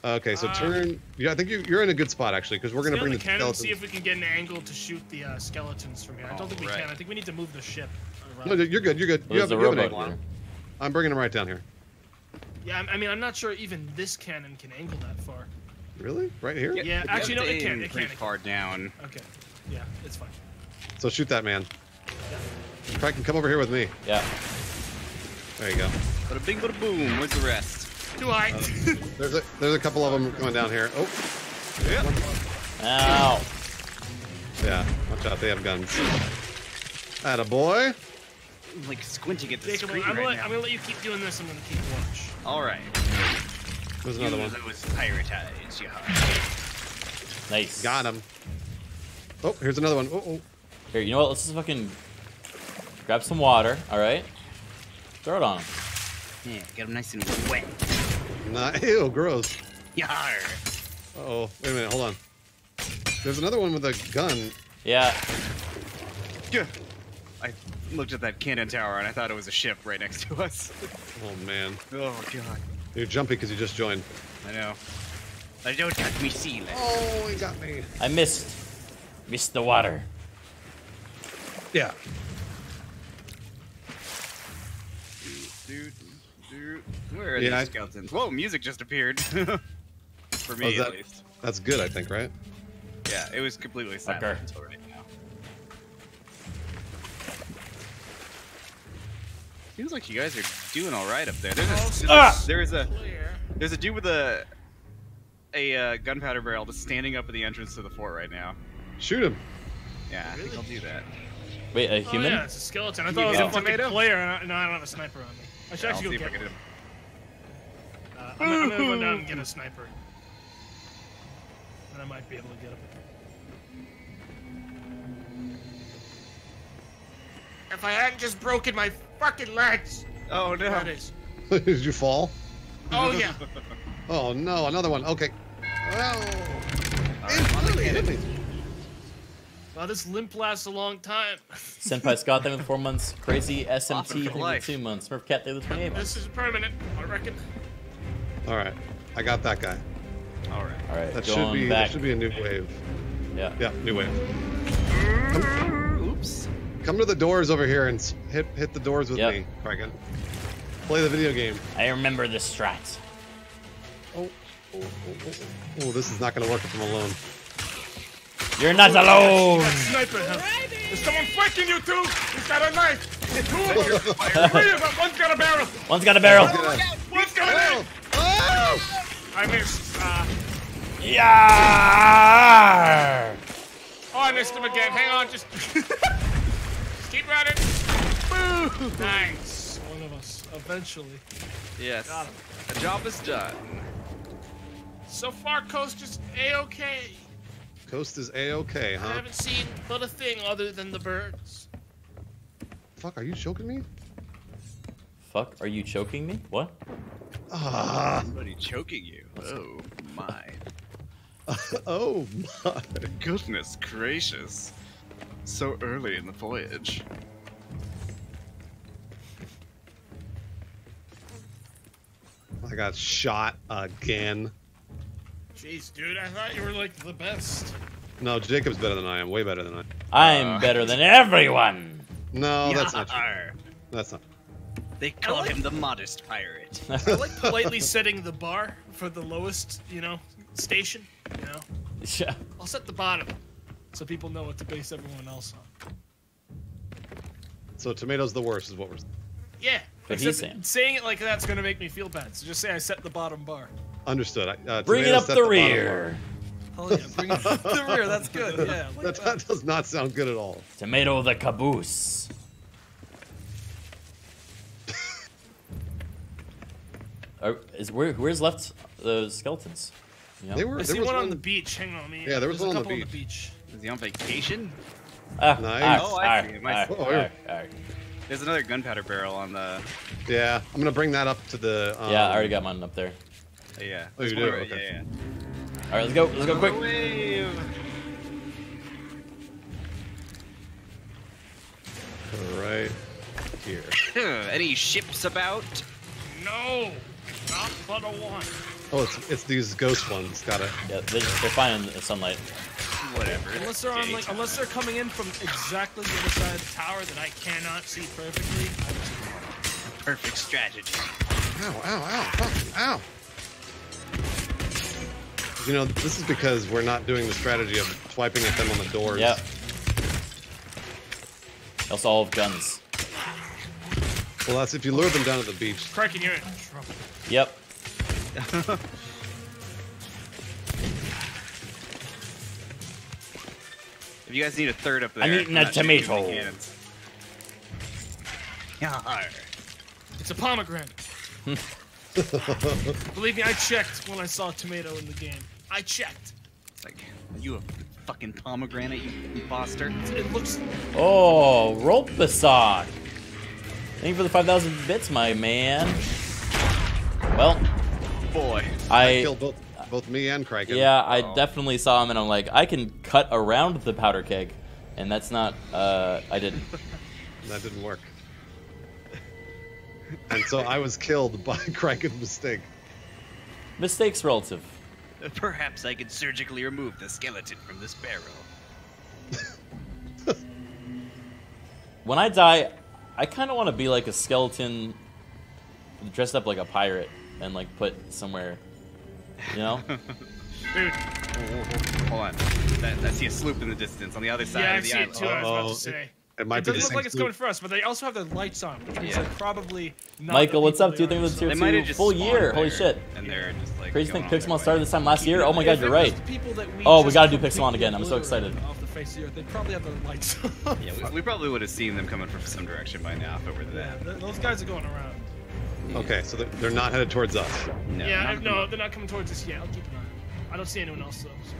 Okay, so uh, turn. Yeah, I think you, you're in a good spot actually, because we're gonna bring the, the skeletons. See if we can get an angle to shoot the uh, skeletons from here. I don't All think we right. can. I think we need to move the ship. Around. No, you're good. You're good. Well, you have, you have an angle. I'm bringing them right down here. Yeah, I mean, I'm not sure even this cannon can angle that far. Really? Right here? Yeah. yeah actually, no, it can. It can. Far down. Okay. Yeah, it's fine. So shoot that man. Yeah. Kraken, come over here with me. Yeah. There you go. Bada bing, bada boom. Where's the rest? Too high. Uh, there's a there's a couple of them going down here. Oh. Yeah. Ow. Yeah. Watch out. They have guns. Attaboy. I'm like squinting at the Jacob, screen I'm right gonna, now. I'm gonna let you keep doing this. I'm gonna keep watch. All right. There's another you one. That was piratized. Yeah. Nice. Got him. Oh, here's another one. Oh, oh. Here. You know what? Let's just fucking grab some water. All right. Throw it on him. Yeah, get him nice and wet. Nah, ew, gross. Yar. Uh oh, wait a minute, hold on. There's another one with a gun. Yeah. Yeah. I looked at that cannon tower and I thought it was a ship right next to us. Oh man. Oh god. You're jumping because you just joined. I know. I don't got me seal. Oh, he got me. I missed. Missed the water. Yeah. Dude, dude, where are yeah, these skeletons? I... Whoa, music just appeared. For me, oh, that, at least. That's good, I think, right? Yeah, it was completely silent okay. until right now. Seems like you guys are doing all right up there. There's a, there's, ah! a, there's a, there's a dude with a, a uh, gunpowder barrel just standing up at the entrance to the fort right now. Shoot him. Yeah, really? I think I'll do that. Wait, a human? Oh, yeah, it's a skeleton. I thought yeah. it was a fucking Tomato? player, and I, no, I don't have a sniper on me. I should yeah, actually I'll go get, get him. Uh, I'm, I'm gonna go down and get a sniper. And I might be able to get him. If I hadn't just broken my fucking legs! Oh no! Did you fall? Oh yeah! Oh no, another one. Okay. Oh. It's really hit me. Wow, this limp lasts a long time. Senpai Scott there in four months. Crazy S M T there two months. Smurf Cat there the twenty-eight months. This is permanent, I reckon. All right, I got that guy. All right. All right. That should be back. That should be a new wave. Yeah. Yeah, new wave. Oops. Come to the doors over here and hit hit the doors with yep. me, Kraken. Play the video game. I remember the strats. Oh, oh, oh, oh, oh, this is not gonna work if I'm alone. You're not alone! Sniper, huh? Is someone flanking you two? He's got a knife! Two of you! Three of them! One's got a barrel! One's got a barrel! Oh, one's got a barrel! Oh! I missed. Uh... Yeah! Oh, I missed him again. Hang on, just, just keep running. Boo! Nice. One of us, eventually. Yes. Got him. The job is done. So far, Coast is A-okay. Coast is A-okay, huh? I haven't seen but a thing other than the birds. Fuck, are you choking me? Fuck, are you choking me? What? Ah. Somebody choking you. Oh, my. Oh, my. Goodness gracious. So early in the voyage. I got shot again. Jeez, dude, I thought you were, like, the best. No, Jacob's better than I am. Way better than I am. I'm uh, better than everyone! No, that's not true. That's not true. They call like him the modest pirate. I like politely setting the bar for the lowest, you know, station, you know? Yeah. I'll set the bottom so people know what to base everyone else on. So tomatoes the worst is what we're saying. Yeah. But he's saying. saying it like that's going to make me feel bad, so just say I set the bottom bar. Understood. Uh, bring it up the, the rear. Oh yeah, bring it up the rear. That's good. Yeah. Like that, that. that does not sound good at all. Tomato the caboose. uh, is where? Where's left? The skeletons. You know? They were. I there see was one on the beach. Hang on, man. Yeah, there was There's one on the, on the beach. Is he on vacation? Ah, nice. Oh, I see. All right. All right. All right. There's another gunpowder barrel on the. Yeah, I'm gonna bring that up to the. Um... Yeah, I already got mine up there. Yeah. Oh, you do? Okay. Yeah, yeah. All right, let's go. Let's go quick. Right here. Any ships about? No, not but a one. Oh, it's it's these ghost ones. Got it. Yeah, they're, just, they're fine in the sunlight. Whatever. Unless they're on like, unless they're coming in from exactly the other side of the tower that I cannot see perfectly. Perfect strategy. Ow! Ow! Ow! Fuck! Ow! You know, this is because we're not doing the strategy of swiping at them on the doors. Yeah. That's all of guns. Well, that's if you lure them down to the beach. Cracking, you're in trouble. Yep. If you guys need a third up there, I'm eating a tomato. It's a pomegranate. Believe me, I checked when I saw tomato in the game. I checked. It's like, are you a fucking pomegranate, you imposter? It looks. Oh, Ropeasod. Thank you for the five thousand bits, my man. Well, boy. I, I killed both, both me and Kraken. Yeah, I oh. definitely saw him, and I'm like, I can cut around the powder keg. And that's not. Uh, I didn't. That didn't work. And so I was killed by Kraken's mistake. Mistakes relative. Perhaps I could surgically remove the skeleton from this barrel. When I die, I kind of want to be like a skeleton dressed up like a pirate and like put somewhere, you know? Dude. Oh, hold on. That, I see a sloop in the distance on the other side yeah, of the island. Yeah, I see it too, I was about to say. It, might it doesn't be look like it's coming for us, but they also have their lights on, which means yeah. they're probably not. Michael, what's up, dude? They were the tier two full year. Holy shit. And they're just like crazy thing Pixelmon started this time last year. Oh my god, you're right. We oh, we gotta do Pixelmon again. I'm so excited. Off the face of the earth. They probably have their lights on. Yeah, we, we probably would have seen them coming from some direction by now if it were them. Yeah, those guys are going around. Yeah. Okay, so they're, they're not headed towards us. No, yeah, no, they're not coming towards us yet. I'll keep an eye. I don't see anyone else, though. So.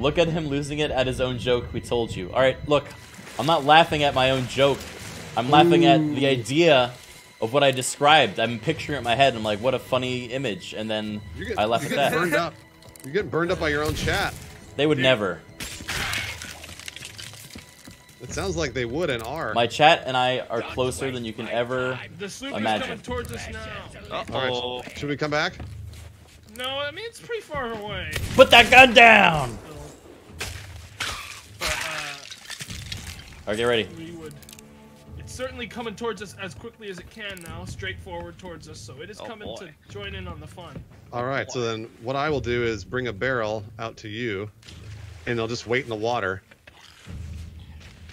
Look at him losing it at his own joke. We told you. All right, look. I'm not laughing at my own joke. I'm laughing Ooh. at the idea of what I described. I'm picturing it in my head. And I'm like, what a funny image. And then you're getting, I left you're it getting that. Burned up. You're getting burned up by your own chat. They would Dude. never. It sounds like they would and are. My chat and I are Don't closer than you can ever the imagine. Towards us now. Uh-oh. Right. Should we come back? No, I mean, it's pretty far away. Put that gun down! But, uh, Alright, get ready. We would. It's certainly coming towards us as quickly as it can now, straight forward towards us, so it is oh coming boy. to join in on the fun. Alright, so then what I will do is bring a barrel out to you, and they'll just wait in the water.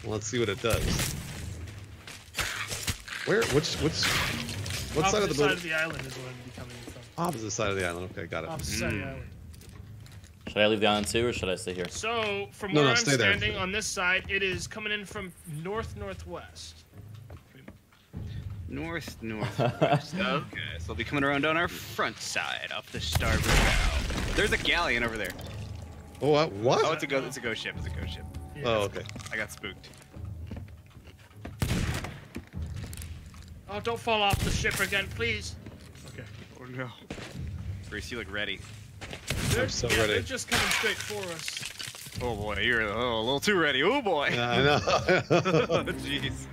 Let's see what it does. Where? Which? Which? What side of the boat? Opposite side of the island is what it'd be coming from. Opposite side of the island. Okay, got it. Opposite mm. side of the island. Should I leave the island too, or should I stay here? So, from no, where no, I'm standing there. on this side, it is coming in from north northwest. North northwest. Okay, so it'll be coming around on our front side, up the starboard bow. There's a galleon over there. Oh, uh, what? Oh, it's a go. It's a ghost ship. It's a ghost ship. Yeah, oh, okay. I got spooked. Oh, don't fall off the ship again, please. Okay. Oh, no. Grace, you look ready. They're, I'm so yeah, ready. They're just coming straight for us. Oh, boy. You're oh, a little too ready. Oh, boy. Uh, I know. Jeez.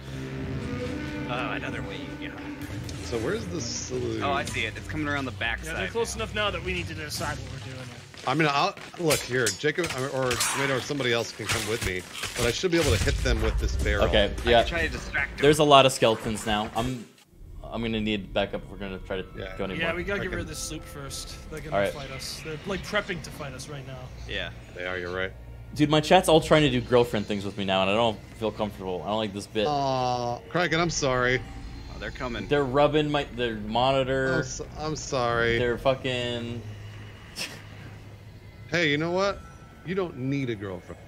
Oh, another wave. Yeah. So where's the saloon? Oh, I see it. It's coming around the back yeah, side. They're close now. enough now that we need to decide what we're doing. I mean, I'll, look here, Jacob or Tomato or somebody else can come with me, but I should be able to hit them with this barrel. Okay, yeah. I try to distract them. There's a lot of skeletons now. I'm, I'm gonna need backup if we're gonna try to yeah. go anymore. Yeah, we gotta I get can... rid of this sloop first. They're gonna right. fight us. They're like prepping to fight us right now. Yeah, they are. You're right. Dude, my chat's all trying to do girlfriend things with me now, and I don't feel comfortable. I don't like this bit. Aw, Kraken, I'm sorry. Oh, they're coming. They're rubbing my their monitor. I'm, so, I'm sorry. They're fucking. Hey, you know what? You don't need a girlfriend.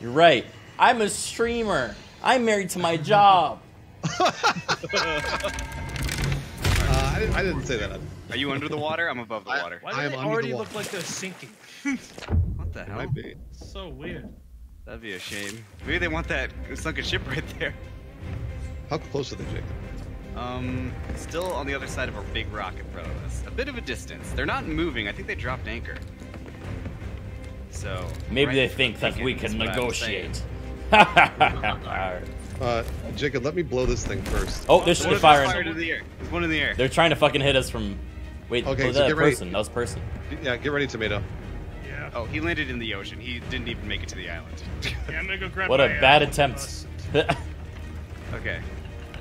You're right. I'm a streamer. I'm married to my job. uh, I, didn't, I didn't say that. Are you under the water? I'm above the water. I, Why do they already look like they're sinking? What the hell? Might be. So weird. That'd be a shame. Maybe they want that sunken ship right there. How close are they, Jacob? Um, still on the other side of a big rock in front of us. A bit of a distance. They're not moving. I think they dropped anchor. So maybe right they think that we can negotiate. uh, Jacob, let me blow this thing first. Oh, there's one firing. Fire in the air. There's one in the air. They're trying to fucking hit us from. Wait, okay, was so that get person? Ready. That was person. Yeah, get ready, Tomato. Yeah. Oh, he landed in the ocean. He didn't even make it to the island. Yeah, I'm gonna go grab. What my a bad attempt. Okay,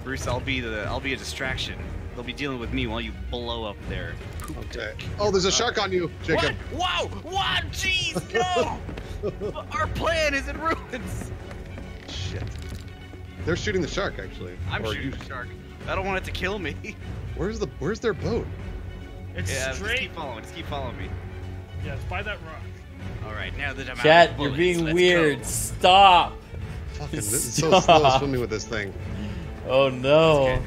Bruce, I'll be the. I'll be a distraction. They'll be dealing with me while you blow up there. Okay. Oh, there's a shark on you, Jacob. What? Wow! Wow! Jeez, no! Our plan is in ruins. Shit. They're shooting the shark, actually. I'm or shooting you... the shark. I don't want it to kill me. Where's the? Where's their boat? It's yeah, straight. Just keep following. Just keep following me. Yeah, it's by that rock. All right, now that I'm Chat, out of bullets, you're being let's weird. Go. Stop. Fucking, this is so slow swimming with this thing. Oh no. Okay.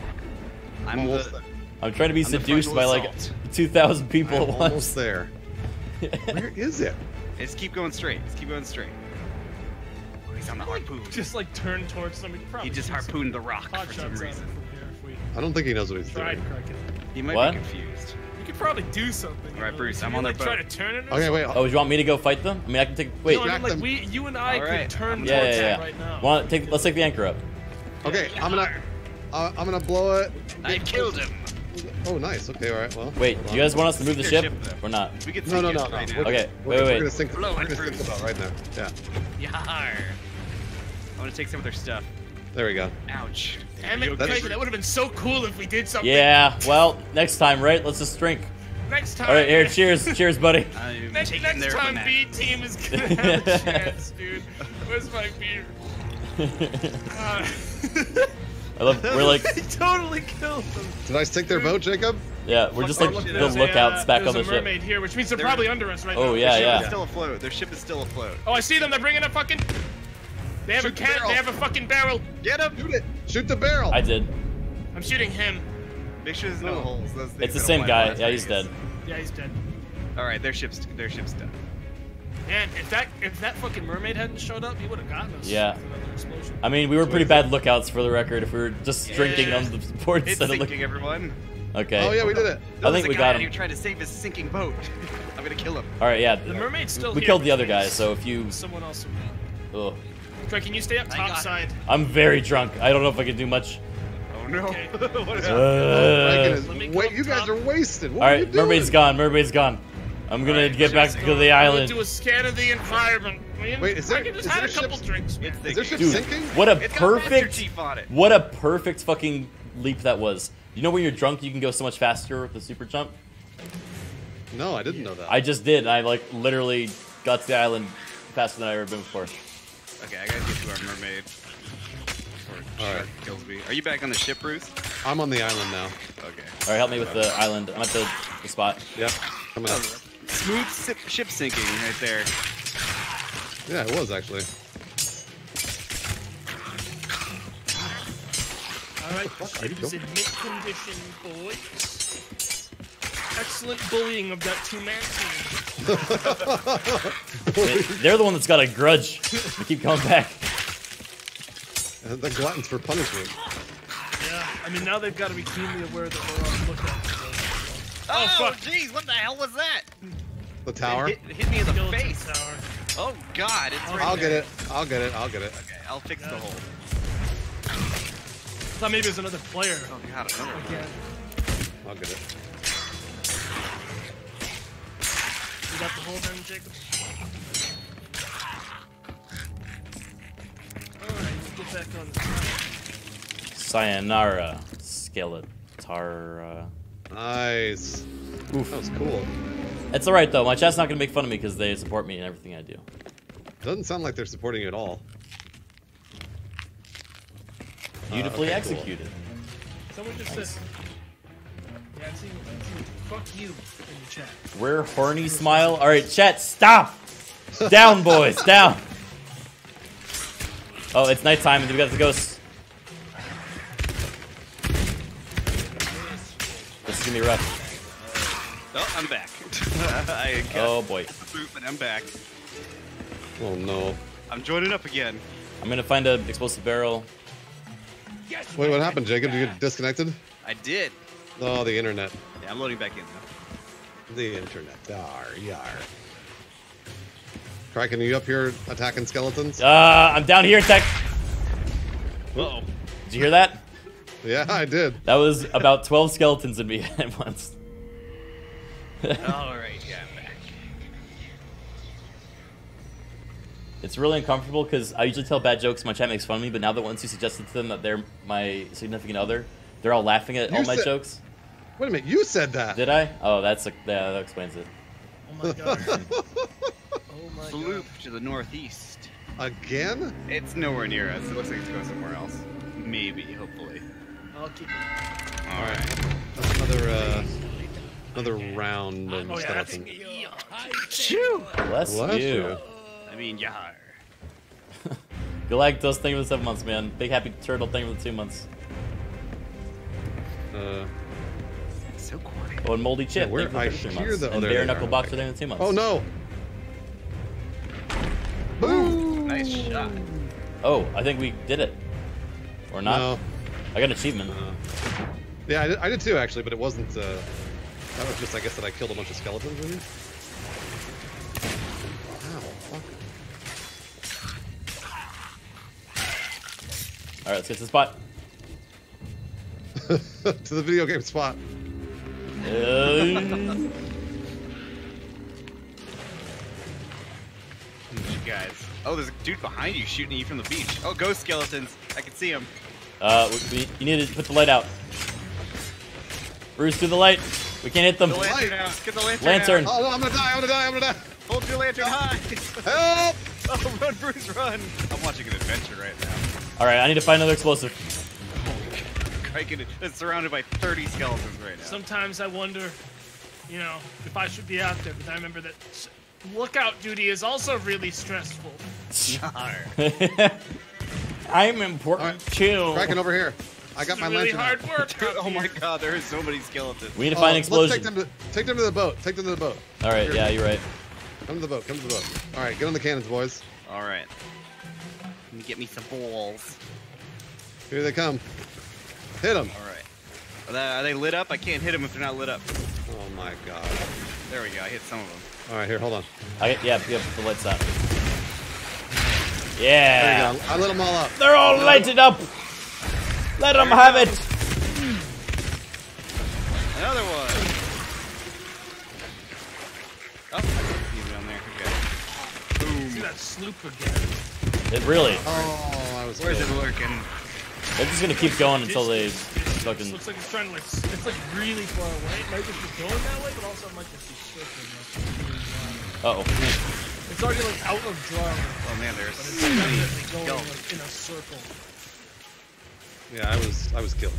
I'm, the, I'm trying to be I'm seduced by like two thousand people at once. Almost there. Where is it? Just keep going straight. Just keep going straight. Oh, he's on the harpoon. Just like turn towards somebody. He just harpooned the rock for some reason. I don't think he knows what he's doing. He might what? be confused. You could probably do something. All right, Bruce, I'm on their boat. Try to turn it. Okay, wait. Oh, you want me to go fight them? I mean, I can take. Wait, no, I mean, like we, you and I right. could turn yeah, towards yeah, yeah. them right now. Wanna, take, let's take the anchor up. Okay, I'm gonna. Uh, I'm gonna blow it. I killed him. Oh, nice. Okay, all right. Well. Wait, do you guys want us to move the ship? We're not. We can no, no, no, no. Right okay, okay. We're, wait, we're wait. Gonna sink, we're gonna think about right now. Yeah. Yar. I want to take some of their stuff. There we go. Ouch. Damn it, okay? That would have been so cool if we did something. Yeah. Well, next time, right? Let's just drink. Next time. All right, here. Cheers, cheers, buddy. I'm next next time, B team is gonna have a chance, dude. Where's my beer? Uh, I love. We're like. They totally killed them. Did I sink their boat, Jacob? Yeah, we're just like oh, the lookouts uh, back on the ship. There's a mermaid here, which means they're There's... probably under us right oh, now. Oh yeah, their ship yeah. is still afloat. Their ship is still afloat. Oh, I see them. They're bringing a fucking. They have Shoot a cat. The they have a fucking barrel. Get him. Shoot it. Shoot the barrel. I did. I'm shooting him. Make sure there's no, no holes. Those it's the same guy. Yeah, he's dead. Yeah, he's dead. All right, their ship's their ship's done. Man, if that if that fucking mermaid hadn't showed up, he would have gotten us. Yeah. I mean, we were pretty bad lookouts for the record. If we were just yeah. drinking on the board instead of looking, everyone. Okay. Oh yeah, we did it. There I think we got him. Who tried to save his sinking boat. I'm gonna kill him. All right, yeah. The mermaid's still. We here, killed the other guy, so if you. Someone else. Oh. Troy, can you stay up top side? I'm very drunk. I don't know if I can do much. Oh no. Okay. What uh, wait, you guys top. are wasted. What All right, are you doing? mermaid's gone. Mermaid's gone. I'm gonna right, get back to the island. I'm gonna do a scan of the environment. I mean, Wait, is there, I can just have a couple ships, drinks. Man. Is there ship Dude, sinking? What a it's perfect, got Master Chief on it. What a perfect fucking leap that was. You know when you're drunk, you can go so much faster with the super jump. No, I didn't yeah. know that. I just did. I like literally got to the island faster than I ever been before. Okay, I gotta get to our mermaid. Or All right. kills me. Are you back on the ship, Ruth? I'm on the island now. Okay. All right, help me with the island. I'm at the, the spot. Yep. Coming up. Smooth sip, ship sinking right there. Yeah, it was actually. Alright, the ship is in mid-condition, boys. Excellent bullying of that two-man team. They're the one that's got a grudge. They keep coming back. And the gluttons for punishment. Yeah, I mean, now they've got to be keenly aware that we're on the lookout. Oh, fuck. Jeez, what the hell was that? The tower? It hit, hit me in the Skeleton face. Tower. Oh, God. It's right I'll there. get it. I'll get it. I'll get it. Okay, I'll fix yeah. the hole. I thought maybe it was another player. Oh, God, another again. I'll get it. You got the hole down, Jacob? Alright, let's get back on the tower. Sayonara, Skeletara. Nice. Oof. That was cool. It's alright though, my chat's not gonna make fun of me because they support me in everything I do. Doesn't sound like they're supporting you at all. Beautifully uh, okay, executed. Cool. Someone just nice. said, yeah, I've seen, I've seen, fuck you in the chat. Rare horny smile. Alright, chat, stop! Down, boys, down! Oh, it's nighttime and we got the ghosts. Give me rough. Oh, I'm back. I oh boy. But I'm back. Oh no. I'm joining up again. I'm gonna find an explosive barrel. Yes, Wait, what happened, Jacob? Did you get disconnected? I did. Oh, the internet. Yeah, I'm loading back in now. The internet. Yar, yar. Kraken, are you up here attacking skeletons? Uh, I'm down here attack. Uh-oh. Did you hear that? Yeah, I did. That was about twelve skeletons in me at once. Alright, yeah, I'm back. It's really uncomfortable because I usually tell bad jokes, my chat makes fun of me, but now that once you suggested to them that they're my significant other, they're all laughing at you all my jokes. Wait a minute, you said that! Did I? Oh, that's a, yeah, that explains it. Oh my god. Oh my Sloop god. to the northeast. Again? It's nowhere near us. It looks like it's going somewhere else. Maybe, hopefully. I'll keep it. All right. That's another, uh, another round of oh, yeah, stuff. Bless what? you. I mean, yar. You like those things with seven months, man. Big happy turtle thing with two months. Uh. So quiet. Oh, and moldy chip. Yeah, where I hear months. the other. And bare knuckle box within two months. Oh no. Boom. Nice shot. Oh, I think we did it. Or not. No. I got an achievement. Uh, yeah, I did, I did too, actually, but it wasn't, uh... That was just, I guess, that I killed a bunch of skeletons, really? Wow, fuck. Alright, let's get to the spot. To the video game spot. Um... You guys. Oh, there's a dude behind you shooting you from the beach. Oh, ghost skeletons. I can see him. Uh, we, you need to put the light out. Bruce, do the light. We can't hit them. The light. Get the lantern. lantern. Oh, no, I'm gonna die. I'm gonna die. I'm gonna die. Hold your lantern high. Help! Oh, run, Bruce, run. I'm watching an adventure right now. All right, I need to find another explosive. It's surrounded by thirty skeletons right now. Sometimes I wonder, you know, if I should be out there, but I remember that lookout duty is also really stressful. I'm important right. too. Kraken over here. I got this my really lantern. Hard work. Dude, oh my god, there are so many skeletons. We need to oh, find an explosion. Let's take them to, take them to the boat. Take them to the boat. All right, here. yeah, you're right. Come to the boat, come to the boat. Alright, get on the cannons, boys. Alright. Get me some balls. Here they come. Hit them. Alright. Are they lit up? I can't hit them if they're not lit up. Oh my god. There we go, I hit some of them. Alright, here, hold on. I get, yeah, yeah, the light's up. Yeah! There you go. I lit them all up. They're all no. lighted up! Let there them have it! Another one! Oh, I can down there. Okay. Boom. See that sloop again? It really. Oh, I was Where's cool. it lurking? They're just gonna keep going until they fucking... looks like it's trying to like... It's like really far away. It might just be going that way, but also it might just be shifting. Uh-oh. It's already like out of draw. Oh man, there's... But it's definitely going Yo. like in a circle. Yeah, I was I was killed.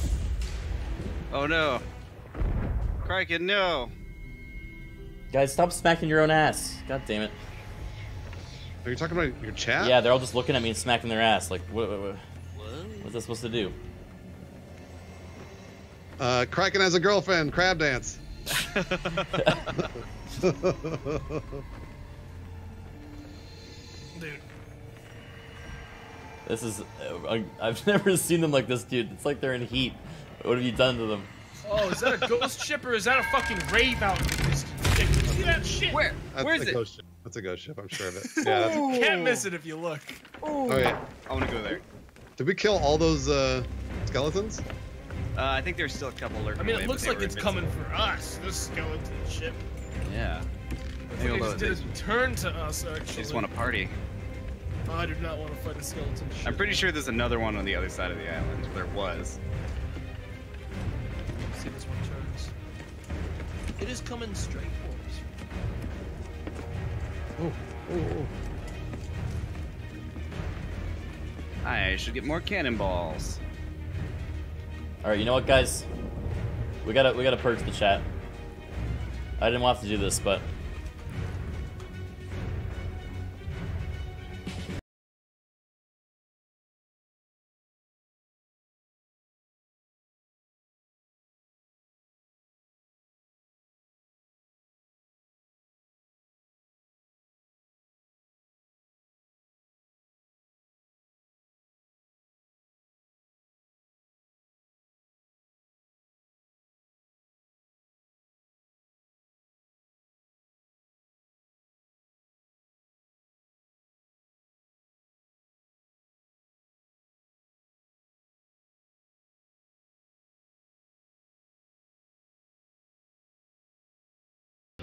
Oh no. Crikey, no. Guys, stop smacking your own ass. God damn it. Are you talking about your chat? Yeah, they're all just looking at me and smacking their ass. Like, what? What? what? What's that supposed to do? Uh, Kraken has a girlfriend. Crab dance. Dude. This is... Uh, I've never seen them like this, dude. It's like they're in heat. What have you done to them? Oh, is that a ghost ship or is that a fucking rave out? See that shit? Where? That's Where is a it? Ghost ship. That's a ghost ship, I'm sure of it. Yeah, that's... You can't miss it if you look. Oh, okay. yeah. I want to go there. Did we kill all those uh, skeletons? Uh, I think there's still a couple lurking. I mean, it away, looks like it's invincible. coming for us, this skeleton ship. Yeah. They like just did a turn to us, actually. They just want to party. Oh, I do not want to fight a skeleton ship. I'm pretty sure there's another one on the other side of the island. There was. Let's see if this one turns. It is coming straight for us. Oh, oh, oh. I should get more cannonballs. All right, you know what, guys? We gotta we gotta purge the chat. I didn't want to do this, but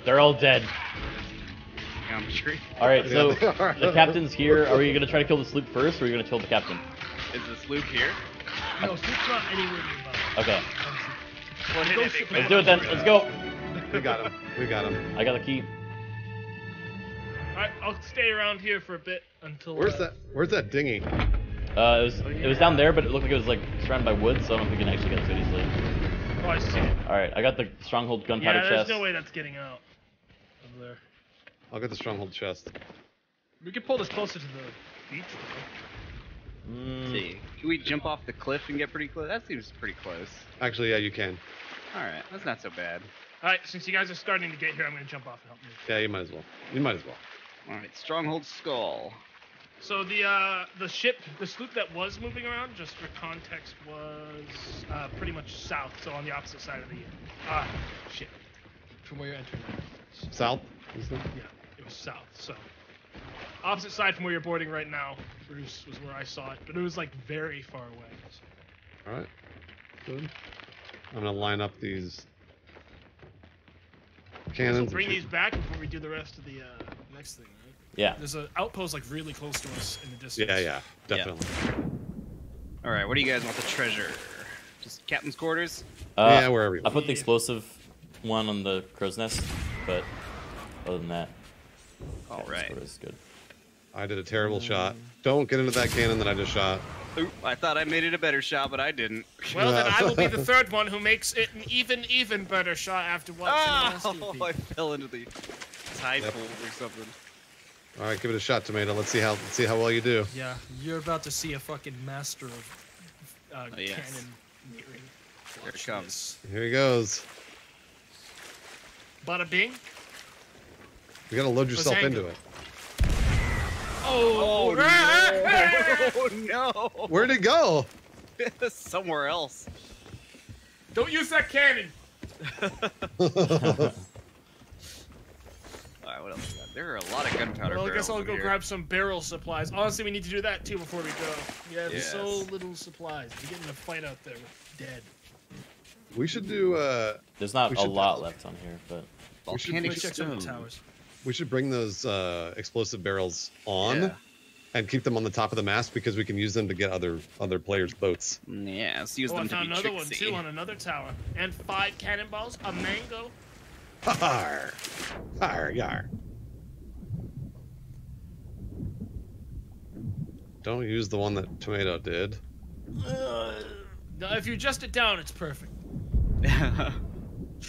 they're all dead. Alright, so the captain's here. Are we gonna try to kill the sloop first or are you gonna kill the captain? Is the sloop here? No, sloop's not anywhere nearby. Okay. Let's do it then. Let's go. We got him. We got him. I got the key. Alright, I'll stay around here for a bit until Where's uh, that where's that dinghy? Uh it was oh, yeah. it was down there, but it looked like it was like surrounded by wood, so I don't think we can actually get to it easily. Oh, I see it. Alright, I got the stronghold gunpowder chest. Yeah, there's chest. no way that's getting out. There. I'll get the stronghold chest. We can pull this closer to the beach. Mm. Let's see, can we jump off the cliff and get pretty close? That seems pretty close. Actually, yeah, you can. All right, that's not so bad. All right, since you guys are starting to get here, I'm gonna jump off and help you. Yeah, you might as well. You might as well. All right, stronghold skull. So the uh, the ship, the sloop that was moving around, just for context, was uh, pretty much south, so on the opposite side of the uh, ship from where you're entering. South? Yeah, it was south, so. Opposite side from where you're boarding right now, Bruce, was where I saw it, but it was like very far away. So. Alright, good. I'm gonna line up these cannons. So bring these back before we do the rest of the uh, next thing, right? Yeah. There's an outpost like really close to us in the distance. Yeah, yeah, definitely. Yeah. Alright, what do you guys want the treasure? Just captain's quarters? Uh, yeah, wherever you want. I put the explosive one on the crow's nest. But other than that, all right, is good. I did a terrible um, shot. Don't get into that cannon that I just shot. Oop, I thought I made it a better shot, but I didn't. Well, yeah. Then I will be the third one who makes it an even, even better shot after one. Oh, I fell into the tide yep. pool or something. All right, give it a shot, Tomato. Let's see how let's see how well you do. Yeah, you're about to see a fucking master of uh, oh, yes. cannon nearing. Here it comes. Here he goes. Bada bing. You gotta load yourself into it. Oh, oh no. Oh no! Where'd it go? Somewhere else. Don't use that cannon. All right, what else we got? There are a lot of gunpowder. Well, I guess I'll go here. grab some barrel supplies. Honestly, we need to do that too before we go. We have yes. so little supplies. We get in a fight out there, we're dead. We should do. Uh, There's not a lot left on here, but we should check some towers. We should bring those uh, explosive barrels on, yeah. and keep them on the top of the mast because we can use them to get other other players' boats. Yeah, let's use oh, them I found to be another tricksy. one too on another tower, and five cannonballs, a mango. Har, har, yar. Don't use the one that Tomato did. Uh, no, if you adjust it down, it's perfect.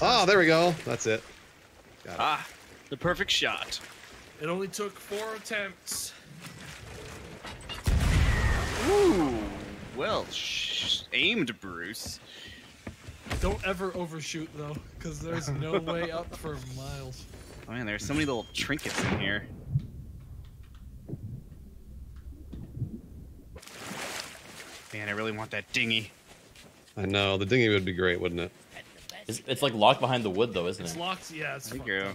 Oh, there we go. That's it. Got it. Ah. The perfect shot. It only took four attempts. Ooh, well sh aimed, Bruce. Don't ever overshoot though, because there's no way up for miles. Oh man, there's so many little trinkets in here. Man, I really want that dinghy. I know, the dinghy would be great, wouldn't it? It's, it's like locked behind the wood though, isn't it? It's locked, yeah. It's there you go.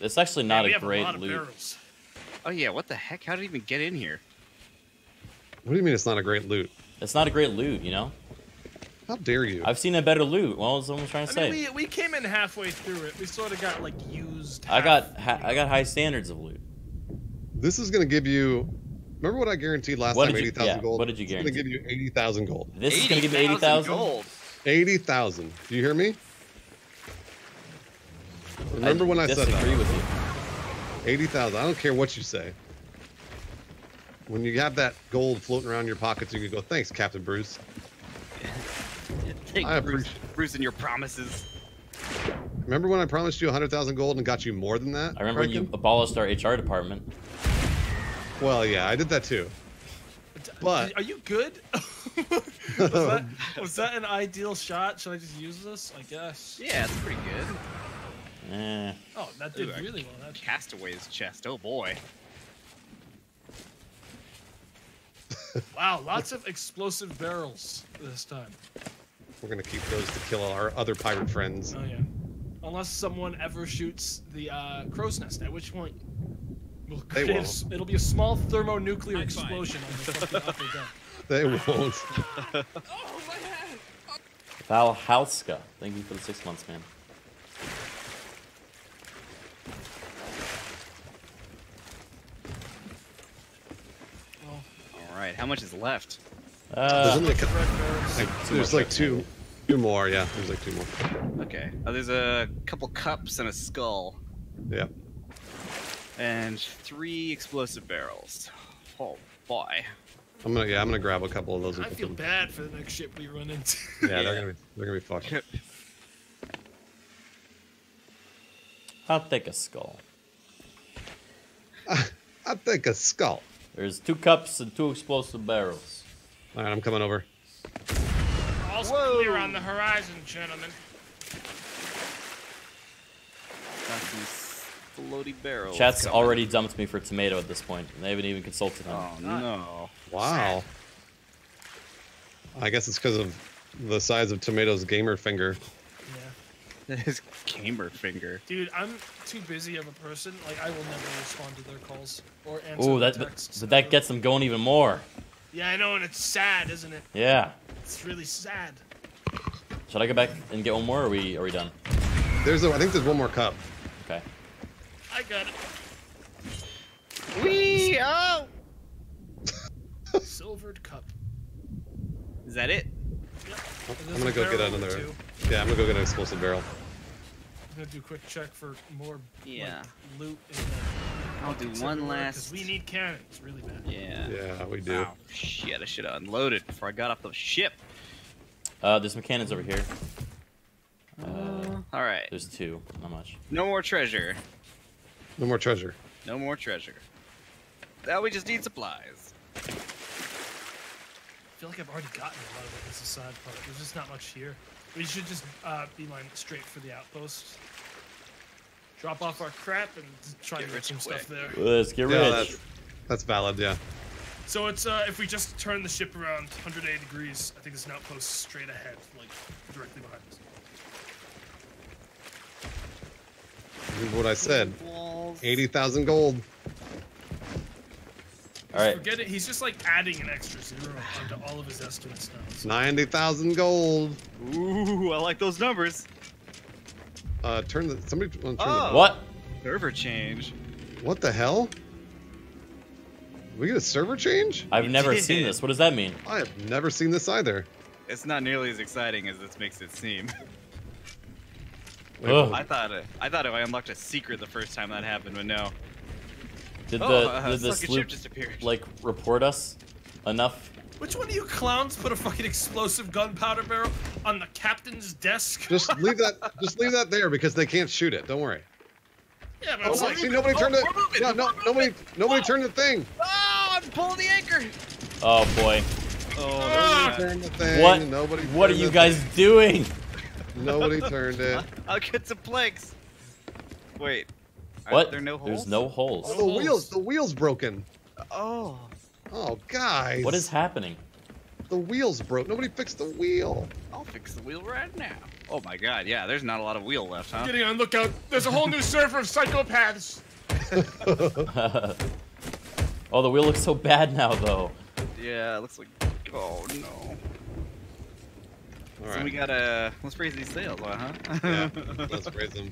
It's actually not yeah, a great a loot. Oh yeah, what the heck? How did it even get in here? What do you mean it's not a great loot? It's not a great loot, you know? How dare you? I've seen a better loot. Well, that's what I'm trying to I say. Mean, we, we came in halfway through it. We sort of got like used. I got ha I got high standards of loot. This is gonna give you. Remember what I guaranteed last what time? Eighty thousand yeah, gold. What did you guarantee? It's gonna give you eighty thousand gold. This eighty, is gonna give you eighty thousand gold. Eighty thousand. Do you hear me? Remember I when I said that? I disagree with you. eighty thousand. I don't care what you say. When you have that gold floating around your pockets, you can go, thanks, Captain Bruce. Thanks, I Bruce, Bruce and your promises. Remember when I promised you one hundred thousand gold and got you more than that? I remember when you abolished our H R department. Well, yeah, I did that too. But are you good? was, that, was that an ideal shot? Should I just use this? I guess. Yeah, it's pretty good. Eh. Oh, that did Ooh, really well. That Castaway's chest. Oh boy. Wow, lots of explosive barrels this time. We're gonna keep those to kill our other pirate friends. Oh yeah. Unless someone ever shoots the uh, crow's nest, at which point we'll create they won't. A, it'll be a small thermonuclear I'm explosion. On the upper deck. They won't. Oh my head! Valhalska, thank you for the six months, man. Alright, how much is left? Uh, there's, like, like, there's like two two more, yeah. There's like two more. Okay. Oh, there's a couple cups and a skull. Yep. And three explosive barrels. Oh boy. I'm gonna yeah, I'm gonna grab a couple of those. I feel bad for the next ship we run into. Yeah, they're gonna be they're gonna be fucked. I'll take a skull. I, I'll take a skull. There's two cups and two explosive barrels. All right, I'm coming over. All's clear on the horizon, gentlemen. Got some floaty barrels. Chat's coming. Already dumped me for Tomato at this point. And they haven't even consulted him. Oh, no. Wow. I guess it's because of the size of Tomato's gamer finger. Yeah. His gamer finger. Dude, I'm too busy of a person. Like, I will never respond to their calls. Or Ooh, that, texts, but that gets them going even more. Yeah, I know, and it's sad, isn't it? Yeah. It's really sad. Should I go back and get one more, or are we, are we done? There's a, I think there's one more cup. Okay. I got it. Wee! Oh! Silvered cup. Is that it? Yep. Oh, I'm gonna go get another. Yeah, I'm gonna go get an explosive barrel. I'm gonna do a quick check for more yeah. like, loot in there. I'll do one last. We need cannons really bad. Yeah. Yeah, we do. Oh, shit, I should have unloaded before I got off the ship. Uh, there's some cannons over here. Uh, all right. There's two. Not much. No more treasure. No more treasure. No more treasure. Now we just need supplies. I feel like I've already gotten a lot of it. This is a side part. There's just not much here. We should just uh, beeline straight for the outpost. Drop off our crap and try get to get some quick. stuff there. Let's get yeah, rich. That's, that's valid, yeah. So it's uh, if we just turn the ship around one hundred eighty degrees, I think there's an outpost straight ahead, like directly behind us. What I said. eighty thousand gold. Alright. Forget it. He's just like adding an extra zero onto all of his estimates now. So. ninety thousand gold. Ooh, I like those numbers. Uh, turn the. Somebody. Turn oh, the, what? Server change. What the hell? We get a server change? I've never seen this. What does that mean? I have never seen this either. It's not nearly as exciting as this makes it seem. Wait, I thought it, I thought it, I unlocked a secret the first time that happened, but no. Did the, oh, uh, did the sloop just like report us enough? Which one of you clowns put a fucking explosive gunpowder barrel on the captain's desk? Just leave that, just leave that there because they can't shoot it. Don't worry. Yeah, but oh, like, see, nobody turned oh, it. Yeah, no, nobody, nobody oh. turned the thing. Oh, I'm pulling the anchor. Oh boy. Oh. Ah. Turned the thing. What? Nobody what are you guys thing. doing? Nobody turned it. I'll get some planks. Wait. What? There no holes? There's no holes. Oh, the holes. wheels. The wheel's broken. Oh. Oh, guys. What is happening? The wheel's broke. Nobody fixed the wheel. I'll fix the wheel right now. Oh, my God. Yeah, there's not a lot of wheel left, huh? Getting on lookout. There's a whole new server of psychopaths. Oh, the wheel looks so bad now, though. Yeah, it looks like... Oh, no. All so right. we gotta, let's raise these sails, uh huh? Yeah, let's raise them.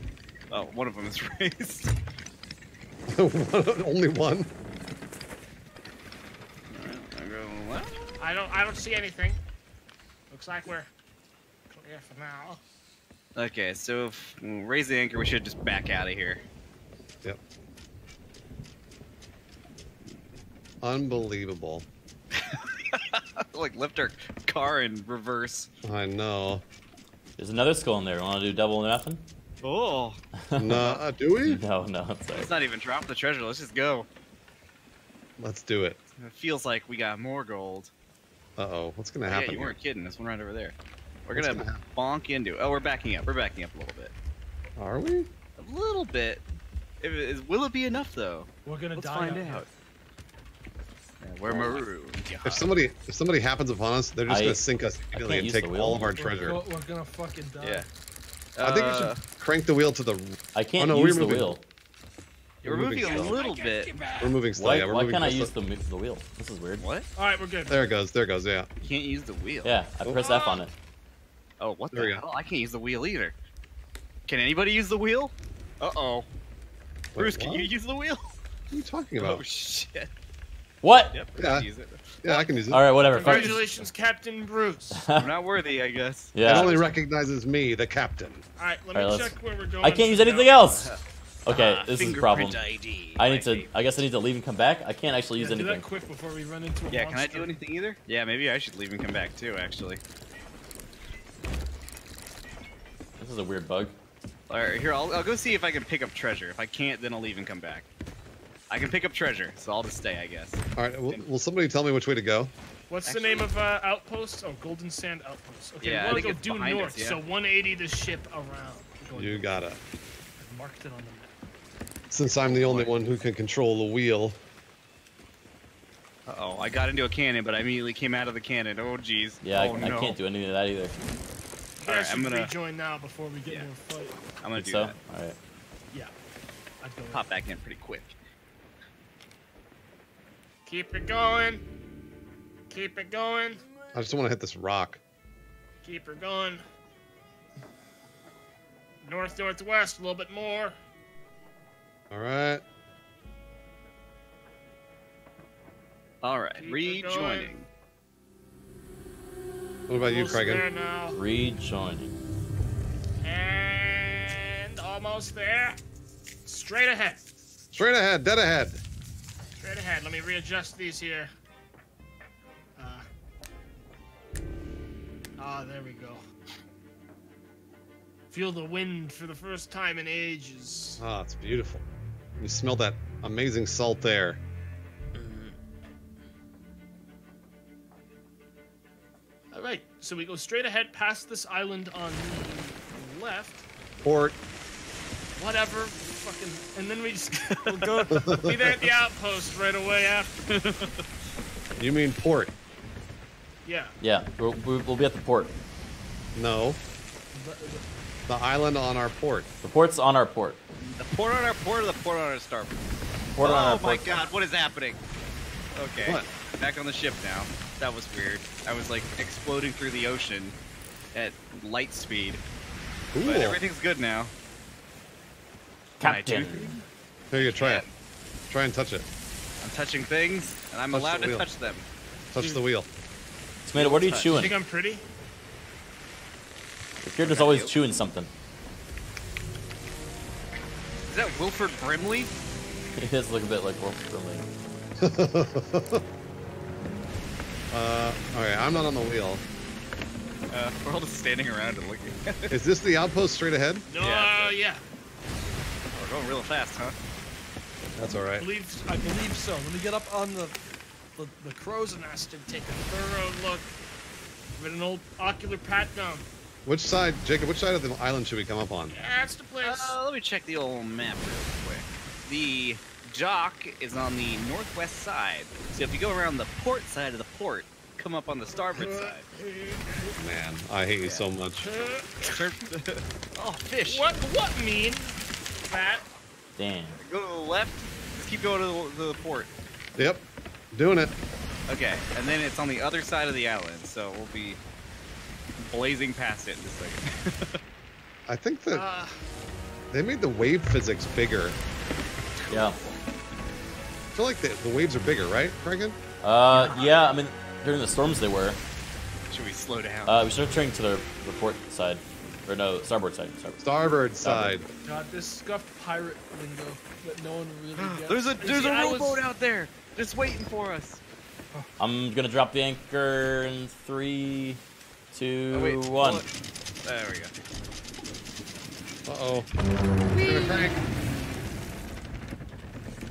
Oh, one of them is raised. one, only one? All right, I'll go left. I don't, I don't see anything. Looks like we're clear for now. Okay, so if we raise the anchor, we should just back out of here. Yep. Unbelievable. Like lift our car in reverse. I know. There's another skull in there. Want to do double or nothing? Oh. Nah, do we? No, no. I'm sorry. Let's not even drop the treasure. Let's just go. Let's do it. It feels like we got more gold. Uh oh. What's gonna happen? Yeah, you here? weren't kidding. This one right over there. We're What's gonna, gonna bonk into. It. Oh, we're backing up. We're backing up a little bit. Are we? A little bit. It is, will it be enough though? We're gonna Let's die find out. out. We're marooned. If somebody, if somebody happens upon us, they're just I, gonna sink us immediately and take all of our treasure. We're, we're gonna fucking die. Yeah. Uh, I think we should crank the wheel to the. I can't oh, no, use we're moving. the wheel. We're, we're moving, moving a little bit. We're moving slow. Why, yeah, we're why moving can't I use the, the wheel? This is weird. What? All right, we're good. There it goes. There it goes. Yeah. You can't use the wheel. Yeah. I oh. press F on it. Oh, what there the hell? Go. I can't use the wheel either. Can anybody use the wheel? Uh oh. Wait, Bruce, what? can you use the wheel? What are you talking about? Oh shit. What? Yep, yeah. Use it. yeah, I can use it. All right, whatever. Congratulations, Captain Bruce. I'm not worthy, I guess. Yeah. It only recognizes me, the captain. All right, let me All right, check where we're going. I can't use anything now. else. Okay, uh, this is a problem. I D, I need to. I guess I need to leave and come back. I can't actually use yeah, anything. Do that quick before we run into a yeah, monster. Can I do anything either? Yeah, maybe I should leave and come back too. Actually, this is a weird bug. All right, here I'll, I'll go see if I can pick up treasure. If I can't, then I'll leave and come back. I can pick up treasure, so I'll just stay, I guess. All right. Will, will somebody tell me which way to go? What's Actually, the name of uh, outpost? Oh, Golden Sand Outpost. Okay, yeah, we want to go due north, us, yeah. so one eighty the ship around. You got it. I marked it on the map. Since I'm the only one who can control the wheel. Uh oh, I got into a cannon, but I immediately came out of the cannon. Oh jeez. Yeah, oh, I, no. I can't do anything to that either. All right, I'm gonna rejoin now before we get yeah. into a fight. I'm gonna do so? that. All right. Yeah. I'd go Pop back in pretty quick. Keep it going. Keep it going. I just want to hit this rock. Keep her going. North, northwest, a little bit more. All right. All right, Keep rejoining. What about almost you, Kraken? Rejoining. And almost there. Straight ahead. Straight ahead, dead ahead. Straight ahead. Let me readjust these here. Ah, uh, oh, there we go. Feel the wind for the first time in ages. Ah, oh, it's beautiful. You smell that amazing salt air. Mm-hmm. All right, So we go straight ahead past this island on the left. Port. Whatever. Fucking. And then we just we'll go be there at the outpost right away after. You mean port? Yeah. Yeah. We'll, we'll be at the port. No. The, the, the island on our port. The port's on our port. The port on our port or the port on our starboard? Port oh on our my port. God, what is happening? Okay. What? Back on the ship now. That was weird. I was like exploding through the ocean at light speed. Cool. But everything's good now. Captain. Here you try yeah. it. Try and touch it. I'm touching things, and I'm touch allowed to touch them. Touch Dude. the wheel. Tomato, what are you touch. chewing? You think I'm pretty? The character's always chewing something. Is that Wilford Brimley? It does look a bit like Wilford Brimley. uh, Alright, I'm not on the wheel. Uh, we're all just standing around and looking. Is this the outpost straight ahead? No, yeah. Uh, yeah. Oh, we're going real fast, huh? That's alright. I believe, I believe so. Let me get up on the, the, the crow's nest and take a thorough look. With an old ocular pat down. Which side, Jacob, which side of the island should we come up on? Yeah, that's the place. Uh, let me check the old map real quick. The dock is on the northwest side. So if you go around the port side of the port, come up on the starboard side. Man, I hate yeah. you so much. Oh, fish. What, what mean? Pat. Damn. Go to the left. Just keep going to the, the port. Yep. Doing it. Okay. And then it's on the other side of the island. So we'll be... blazing past it in a second. I think that uh, they made the wave physics bigger. Yeah. I feel like the, the waves are bigger, right, Franken? Uh, yeah. I mean, during the storms they were. Should we slow down? Uh, we should have turned to the, the port side, or no, starboard side. Starboard, starboard side. Starboard. God, this scuffed pirate lingo that no one really gets. There's a there's a rowboat out there just waiting for us. I'm gonna drop the anchor in three. Two, oh, wait, one. Look. There we go. Uh-oh.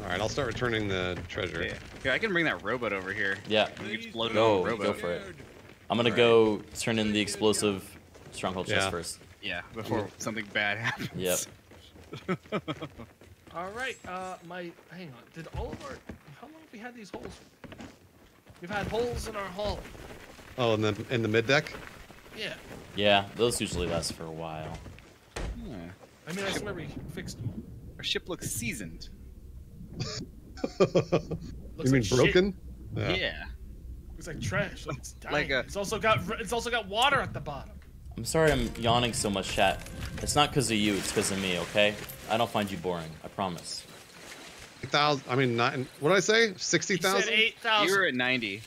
Alright, I'll start returning the treasure. Yeah. Okay, I can bring that robot over here. Yeah. Go, go for it. I'm gonna right. go turn in the explosive stronghold chest yeah. first. Yeah, before something bad happens. Yep. Alright, uh, my... Hang on. Did all of our... How long have we had these holes? We've had holes in our hull. Oh, in the, in the mid-deck? Yeah. Yeah, those usually last for a while. Yeah. I mean, I swear we fixed them. Our ship looks seasoned. Looks you mean like broken? Yeah. yeah. Looks like trash. Like it's dying. Like a... It's also got it's also got water at the bottom. I'm sorry I'm yawning so much, chat. It's not because of you, it's because of me, okay? I don't find you boring, I promise. eight thousand, I mean, not in, what did I say? sixty thousand? You said eight thousand. You were at ninety.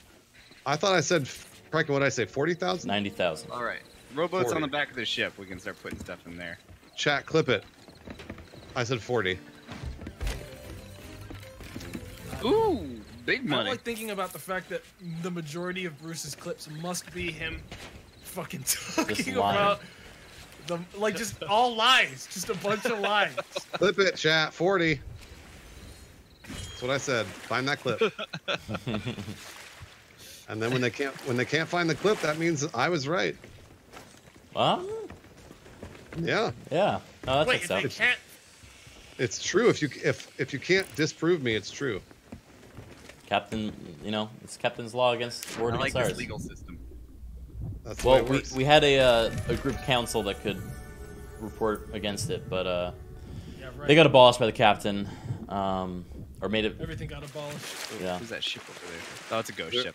I thought I said... Frank, what did I say? forty thousand? ninety thousand. All right. Robots forty. On the back of the ship. We can start putting stuff in there. Chat, clip it. I said forty. Ooh, big money. I like thinking about the fact that the majority of Bruce's clips must be him fucking talking about the, like, just all lies. Just a bunch of lies. Clip it, chat. forty. That's what I said. Find that clip. And then when they can't when they can't find the clip, that means I was right. Huh? Yeah. Yeah. No, that Wait, if they can't. It's true. If you if if you can't disprove me, it's true. Captain, you know, it's Captain's law against word against ours. I like this legal system. That's well, we we had a uh, a group council that could report against it, but uh, yeah, right. they got abolished by the captain, um, or made it. Everything got abolished. Yeah. Who's that ship over there? Oh, it's a ghost yep. ship.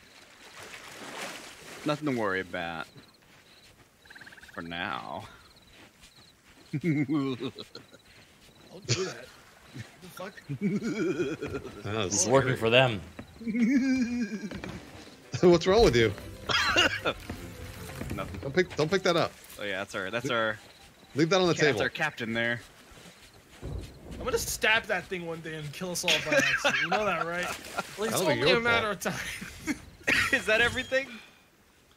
Nothing to worry about for now. I'll do that. What the fuck? Oh, it's Lord. working for them. What's wrong with you? Nothing. Don't pick. Don't pick that up. Oh yeah, that's our. That's our. Leave that on the cap, table. That's our captain there. I'm gonna stab that thing one day and kill us all by accident. You know that, right? Well, it's only a matter of time. Is that everything?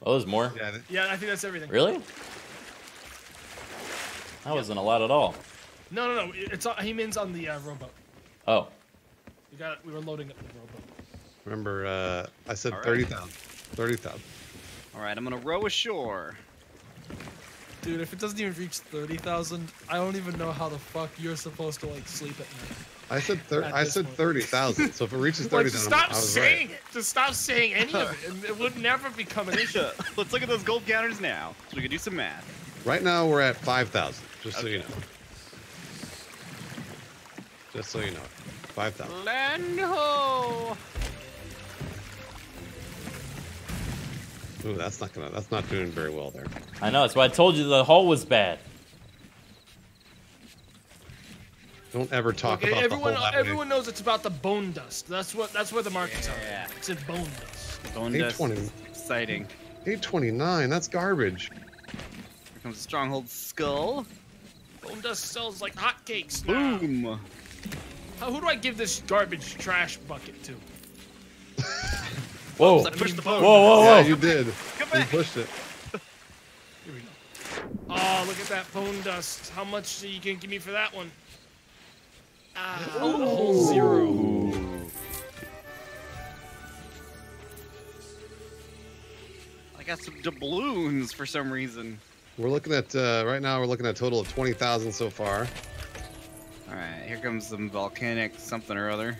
Oh, there's more? Yeah, yeah, I think that's everything. Really? That yeah. wasn't a lot at all. No, no, no. It's all, he means on the uh, rowboat. Oh. We got. It. We were loading up the rowboat. Remember, uh, I said right. thirty thousand. thirty thousand. Alright, I'm going to row ashore. Dude, if it doesn't even reach thirty thousand, I don't even know how the fuck you're supposed to, like, sleep at night. I said, I said thirty thousand, so if it reaches thirty thousand, like, stop saying, right. Just stop saying any of it. It would never become an issue. Let's look at those gold counters now, so we can do some math. Right now, we're at five thousand, just okay. so you know. Just so you know. five thousand. Land ho! Ooh, that's not gonna, that's not doing very well there. I know, that's why I told you the hole was bad. Don't ever talk okay, about everyone, the hole. Everyone knows it's about the bone dust. That's what, that's where the market's on. Yeah. It's in bone dust. Bone dust is exciting. eight twenty-nine, that's garbage. Here comes the stronghold skull. Bone dust sells like hotcakes. Boom! How, who do I give this garbage trash bucket to? Whoa. I pushed the boat. Whoa, whoa, whoa. Yeah, you did. Come back. You pushed it. Here we go. Oh, look at that bone dust. How much you can give me for that one? Ah, uh, oh, whole zero. I got some doubloons for some reason. We're looking at, uh, right now, we're looking at a total of twenty thousand so far. All right, here comes some volcanic something or other.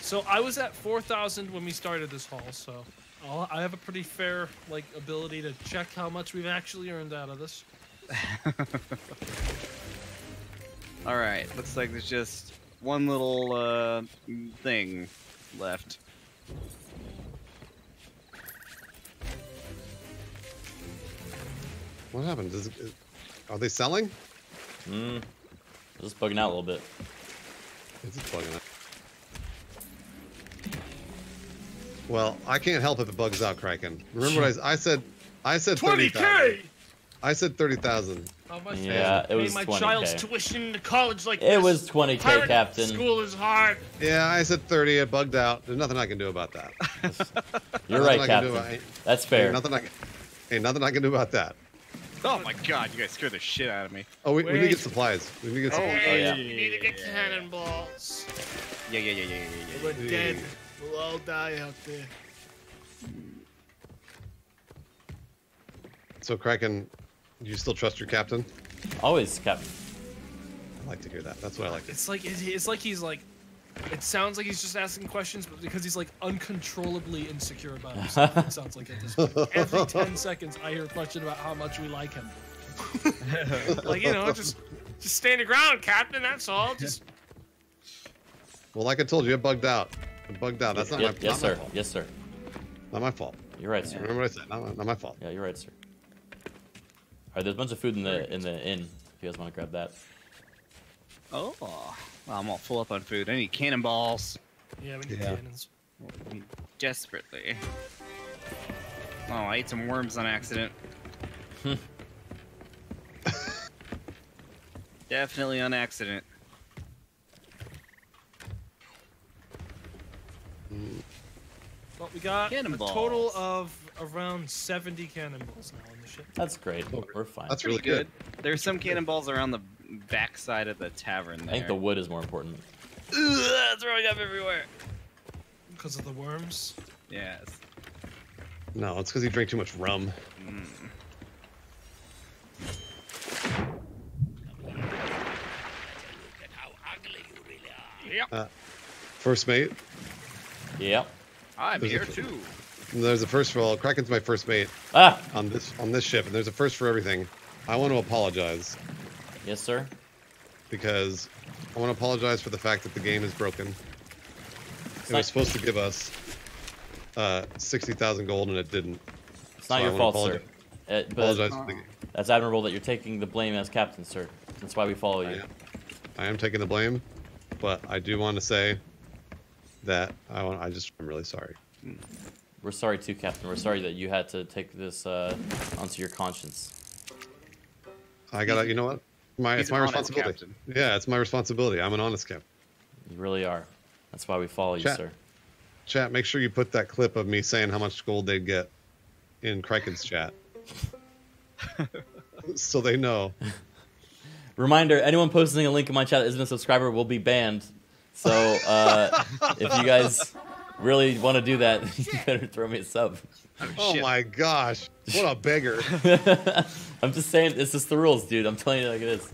So I was at four thousand when we started this haul, so I'll, I have a pretty fair like ability to check how much we've actually earned out of this. All right, looks like there's just one little uh, thing left. What happened? Does it, are they selling? Hmm. Just bugging out a little bit. It's bugging out. Well, I can't help if it bugs out, Kraken. Remember what I, I said? I said thirty thousand. I said thirty thousand. How much? Yeah, it was my twenty K. Child's tuition to college like it this. Was twenty K, Pirate Captain. School is hard. Yeah, I said thirty. It bugged out. There's nothing I can do about that. You're right, Captain. About, that's fair. Ain't nothing I can, ain't nothing I can do about that. Oh my God! You guys scared the shit out of me. Oh, we, we need to get supplies. We need to get supplies. Oh, oh yeah. We need to get cannonballs. Yeah, yeah, yeah, yeah, yeah, yeah. We're dead. We'll all die out there. So, Kraken, do you still trust your captain? Always, Captain. I like to hear that. That's what I like. It's like it's like he's like. It sounds like he's just asking questions, but because he's like uncontrollably insecure about himself, it sounds like at this point. Every ten seconds, I hear a question about how much we like him. Like, you know, just just stand your ground, Captain. That's all. Just. Well, like I told you, it bugged out. It bugged out. That's not, yep, my, yes, not my fault. Yes, sir. Yes, sir. Not my fault. You're right, sir. Remember what I said. Not my, not my fault. Yeah, you're right, sir. All right, there's a bunch of food in the in the inn. If you guys want to grab that. Oh. Well, I'm all full up on food. I need cannonballs. Yeah, we need yeah. cannons. Desperately. Oh, I ate some worms on accident. Definitely on accident. Well, we got cannonballs. A total of around seventy cannonballs now on the ship. That's great. We're fine. That's really good. good. There's some cannonballs around the backside of the tavern there. I think the wood is more important. Ugh, throwing up everywhere. Because of the worms? Yes. No, it's because you drink too much rum. Mm. Uh, first mate? Yep. I'm there's here a, too. There's a first for all. Kraken's my first mate ah. on this on this ship, and there's a first for everything. I want to apologize. Yes, sir. Because I want to apologize for the fact that the game is broken. It's it was supposed to give us uh, sixty thousand gold, and it didn't. It's so not your fault, apologize. sir. It, but apologize uh, for the game. That's admirable that you're taking the blame as captain, sir. That's why we follow you. I am, I am taking the blame, but I do want to say that I want. I just I'm really sorry. We're sorry too, Captain. We're sorry that you had to take this uh, onto your conscience. I gotta. You know what? My, it's my responsibility. Captain. Yeah, it's my responsibility. I'm an honest captain. You really are. That's why we follow Chat. you, sir. Chat, make sure you put that clip of me saying how much gold they'd get in Kraken's chat. So they know. Reminder, anyone posting a link in my chat that isn't a subscriber will be banned. So uh, if you guys really want to do that, you better throw me a sub. Oh shit. My gosh, what a beggar. I'm just saying, it's just the rules, dude. I'm telling you like it is.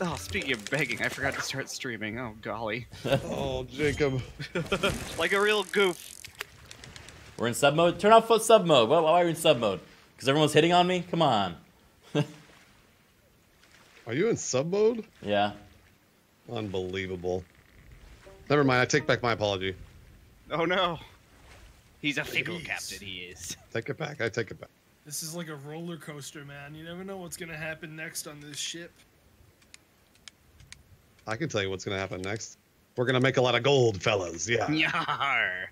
Oh, speaking of begging, I forgot to start streaming. Oh, golly. Oh, Jacob. Like a real goof. We're in sub mode? Turn off sub mode. Why are we in sub mode? Because everyone's hitting on me? Come on. Are you in sub mode? Yeah. Unbelievable. Never mind, I take back my apology. Oh, no. He's a fickle captain, he is. Take it back, I take it back. This is like a roller coaster, man. You never know what's going to happen next on this ship. I can tell you what's going to happen next. We're going to make a lot of gold, fellas. Yeah. Yar.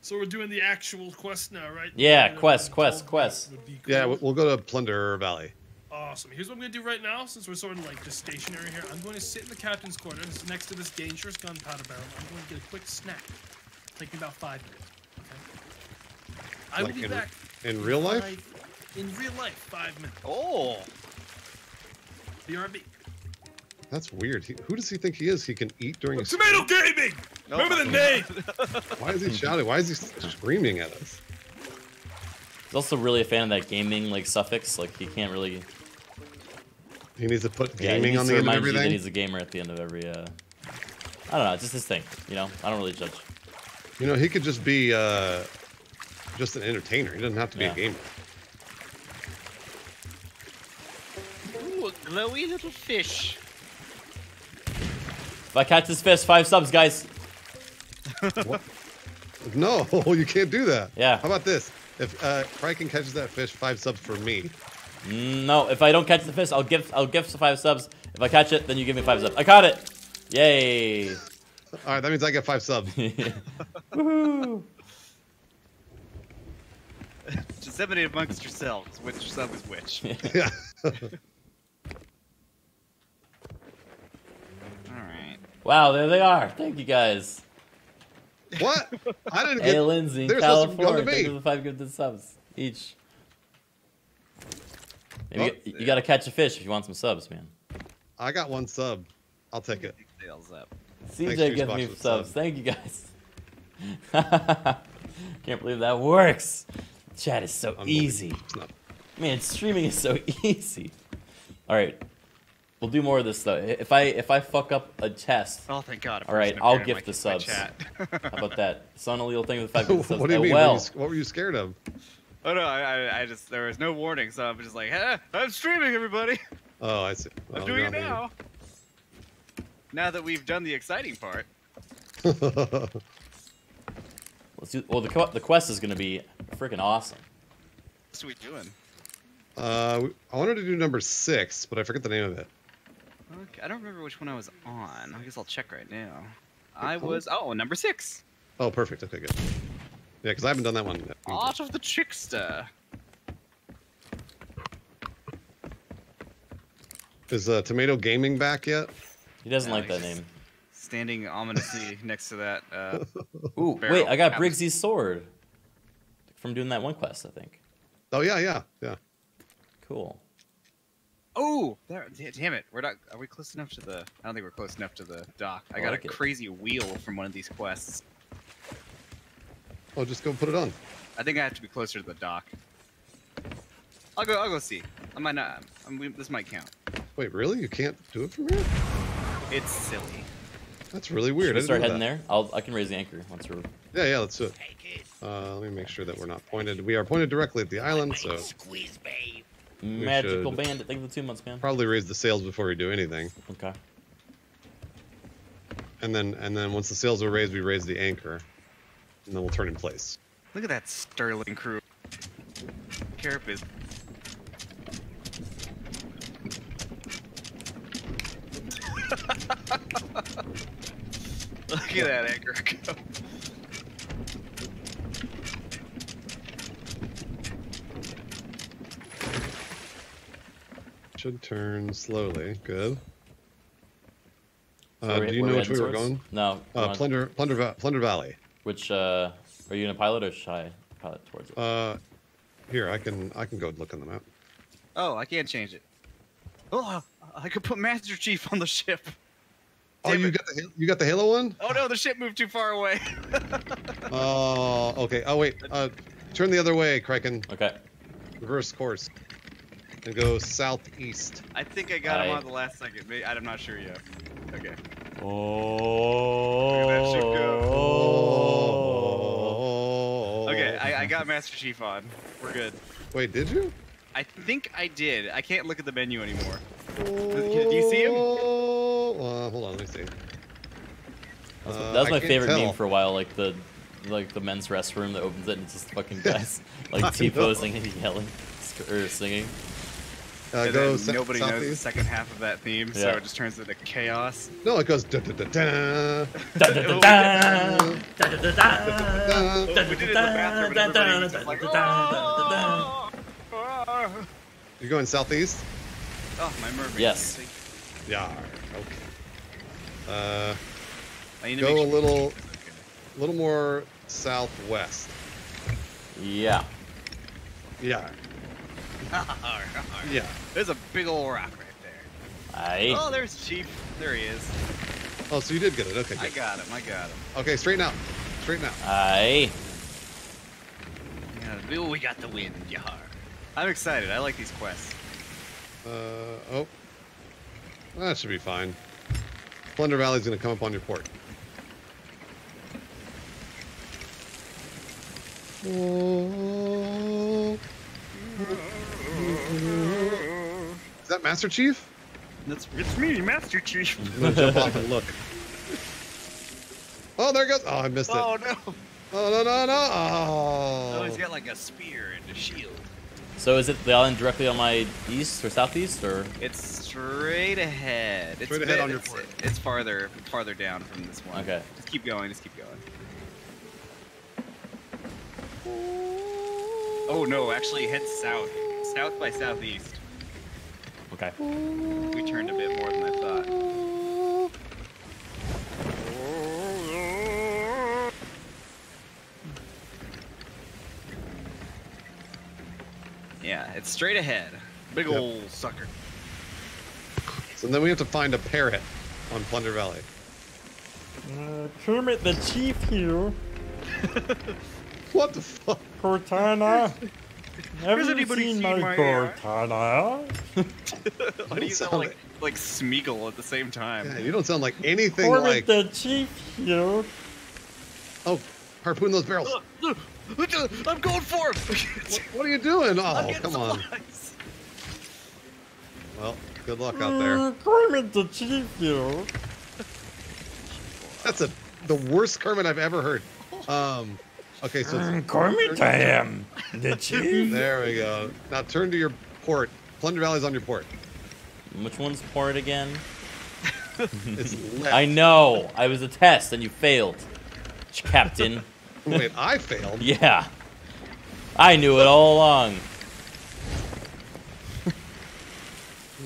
So we're doing the actual quest now, right? Yeah, quest, quest, quest. Yeah, we'll go to Plunder Valley. Awesome. Here's what I'm going to do right now, since we're sort of like just stationary here. I'm going to sit in the captain's quarters next to this dangerous gunpowder barrel. I'm going to get a quick snack. Take me about five minutes. Okay. I will be back. In real life? In real life, five minutes. Oh. B R B. That's weird. He, who does he think he is? He can eat during a Tomato stream? Gaming! Nope. Remember the name! Why is he shouting? Why is he screaming at us? He's also really a fan of that gaming like suffix. Like, he can't really... He needs to put gaming yeah, on the end of everything? He needs a gamer at the end of every... Uh... I don't know. It's just his thing. You know? I don't really judge. You know, he could just be uh, just an entertainer. He doesn't have to be yeah. a gamer. Ooh, a glowy little fish. If I catch this fish, five subs, guys. What? No, you can't do that. Yeah. How about this? If uh, Kraken catches that fish, five subs for me. No, if I don't catch the fish, I'll give I'll give five subs. If I catch it, then you give me five subs. I caught it. Yay. All right, that means I get five subs. Woohoo. Disseminate amongst yourselves which sub is which. Yeah. Yeah. Wow, there they are. Thank you guys. What? I didn't get. Hey, Lindsay, California. Thank you for the five gifted subs each. Maybe oh, you, yeah. you gotta catch a fish if you want some subs, man. I got one sub. I'll take it. C J gives me subs. Thank you guys. Can't believe that works. Chat is so easy. Man, streaming is so easy. All right. We'll do more of this though. If I if I fuck up a test, oh thank God! All right, I'll gift the subs. How about that? It's an illegal thing with five subs. What do you mean? Well. What, were you, what were you scared of? Oh no, I I just there was no warning, so I'm just like, eh, I'm streaming, everybody. Oh, I see. Well, I'm doing it now. Maybe. Now that we've done the exciting part. Let's do. Well, the the quest is gonna be freaking awesome. What's we doing? Uh, I wanted to do number six, but I forget the name of it. Okay, I don't remember which one I was on. I guess I'll check right now. I was, oh, number six. Oh, perfect. Okay, good. Yeah, because I haven't done that one yet. Art of the Trickster. Is uh, Tomato Gaming back yet? He doesn't yeah, like that name. Standing ominously next to that. Uh, Ooh, wait, I got Briggsy's sword from doing that one quest, I think. Oh, yeah, yeah, yeah. Cool. Oh, there, damn it! We're not. Are we close enough to the? I don't think we're close enough to the dock. I, I got like a it. crazy wheel from one of these quests. Oh, just go put it on. I think I have to be closer to the dock. I'll go. I'll go see. I might not. I'm, we, this might count. Wait, really? You can't do it from here? It's silly. That's really weird. Should we start heading that. there? I'll. I can raise the anchor once we're. Yeah, yeah. Let's do it. Uh, let me make sure that we're not pointed. We are pointed directly at the island, so. Squeeze, babe. Magical bandit, thank you for two months, man. Probably raise the sails before we do anything. Okay. And then, and then once the sails are raised, we raise the anchor, and then we'll turn in place. Look at that sterling crew. Carp is. Look at that anchor go. Should turn slowly. Good. Uh, do you know which way we're going? No. Uh, Plunder, Plunder, Plunder Valley. Which uh, are you gonna pilot or should I pilot towards it? Uh, here I can I can go look on the map. Oh, I can't change it. Oh, I could put Master Chief on the ship. Oh, you got the you got the Halo one? Oh no, the ship moved too far away. Oh, uh, okay. Oh wait, uh, turn the other way, Kraken. Okay. Reverse course. And go southeast. I think I got I... him on the last second. Maybe, I'm not sure yet. Okay. Oh. That ship go. Oh. Okay, I, I got Master Chief on. We're good. Wait, did you? I think I did. I can't look at the menu anymore. Oh. Do you see him? Uh, hold on, let me see. That's, uh, that was my favorite tell. meme for a while, like the like the men's restroom that opens it and it's just fucking guys like T-posing and yelling or singing. Uh, and go then nobody southeast. knows the second half of that theme, yeah. so it just turns into chaos. No, it goes da da da da da da da da da da. We did it in the bathroom and everybody was just like, oh! You're going southeast? Oh, my mermaid. Yes. Yeah. Okay. Uh, I need to go sure a little, okay. little more southwest. Yeah. Yeah. Yeah. There's a big old rock right there. Aye. Oh, there's Chief. There he is. Oh, so you did get it. Okay. Good. I got him. I got him. Okay, straighten out. Straighten out. Aye. Yeah, we got the wind, yar. I'm excited. I like these quests. Uh oh. That should be fine. Plunder Valley's gonna come up on your port. Is that Master Chief? That's it's me, Master Chief. I'm gonna jump off and look. Oh, there it goes. Oh, I missed it. Oh no. Oh no no no. Oh. Oh, he's got like a spear and a shield. So is it the island directly on my east or southeast or? It's straight ahead. Straight it's, ahead on your port. It's, it's farther, farther down from this one. Okay. Just keep going. Just keep going. Oh no! Actually, head south, south by southeast. Okay. We turned a bit more than I thought. Yeah, it's straight ahead. Big yep. old sucker. So then we have to find a parrot on Plunder Valley. Uh, Kermit the Chief here. What the fuck? Cortana. Never Has anybody seen, seen my, my Cortana? Why do you sound like, like Smeagol at the same time? Yeah, you don't sound like anything Kermit like... Kermit the Chief here. Oh, harpoon those barrels. Uh, uh. I'm going for him! What are you doing? Oh, come on. Supplies. Well, good luck out there. Kermit the Chief, you. That's a, the worst Kermit I've ever heard. Um, okay, so... Um, Kermit, I am the Chief. There we go. Now turn to your port. Plunder Valley's on your port. Which one's port again? It's left. I know. I was a test and you failed, Captain. Wait, I failed? Yeah. I knew it all along.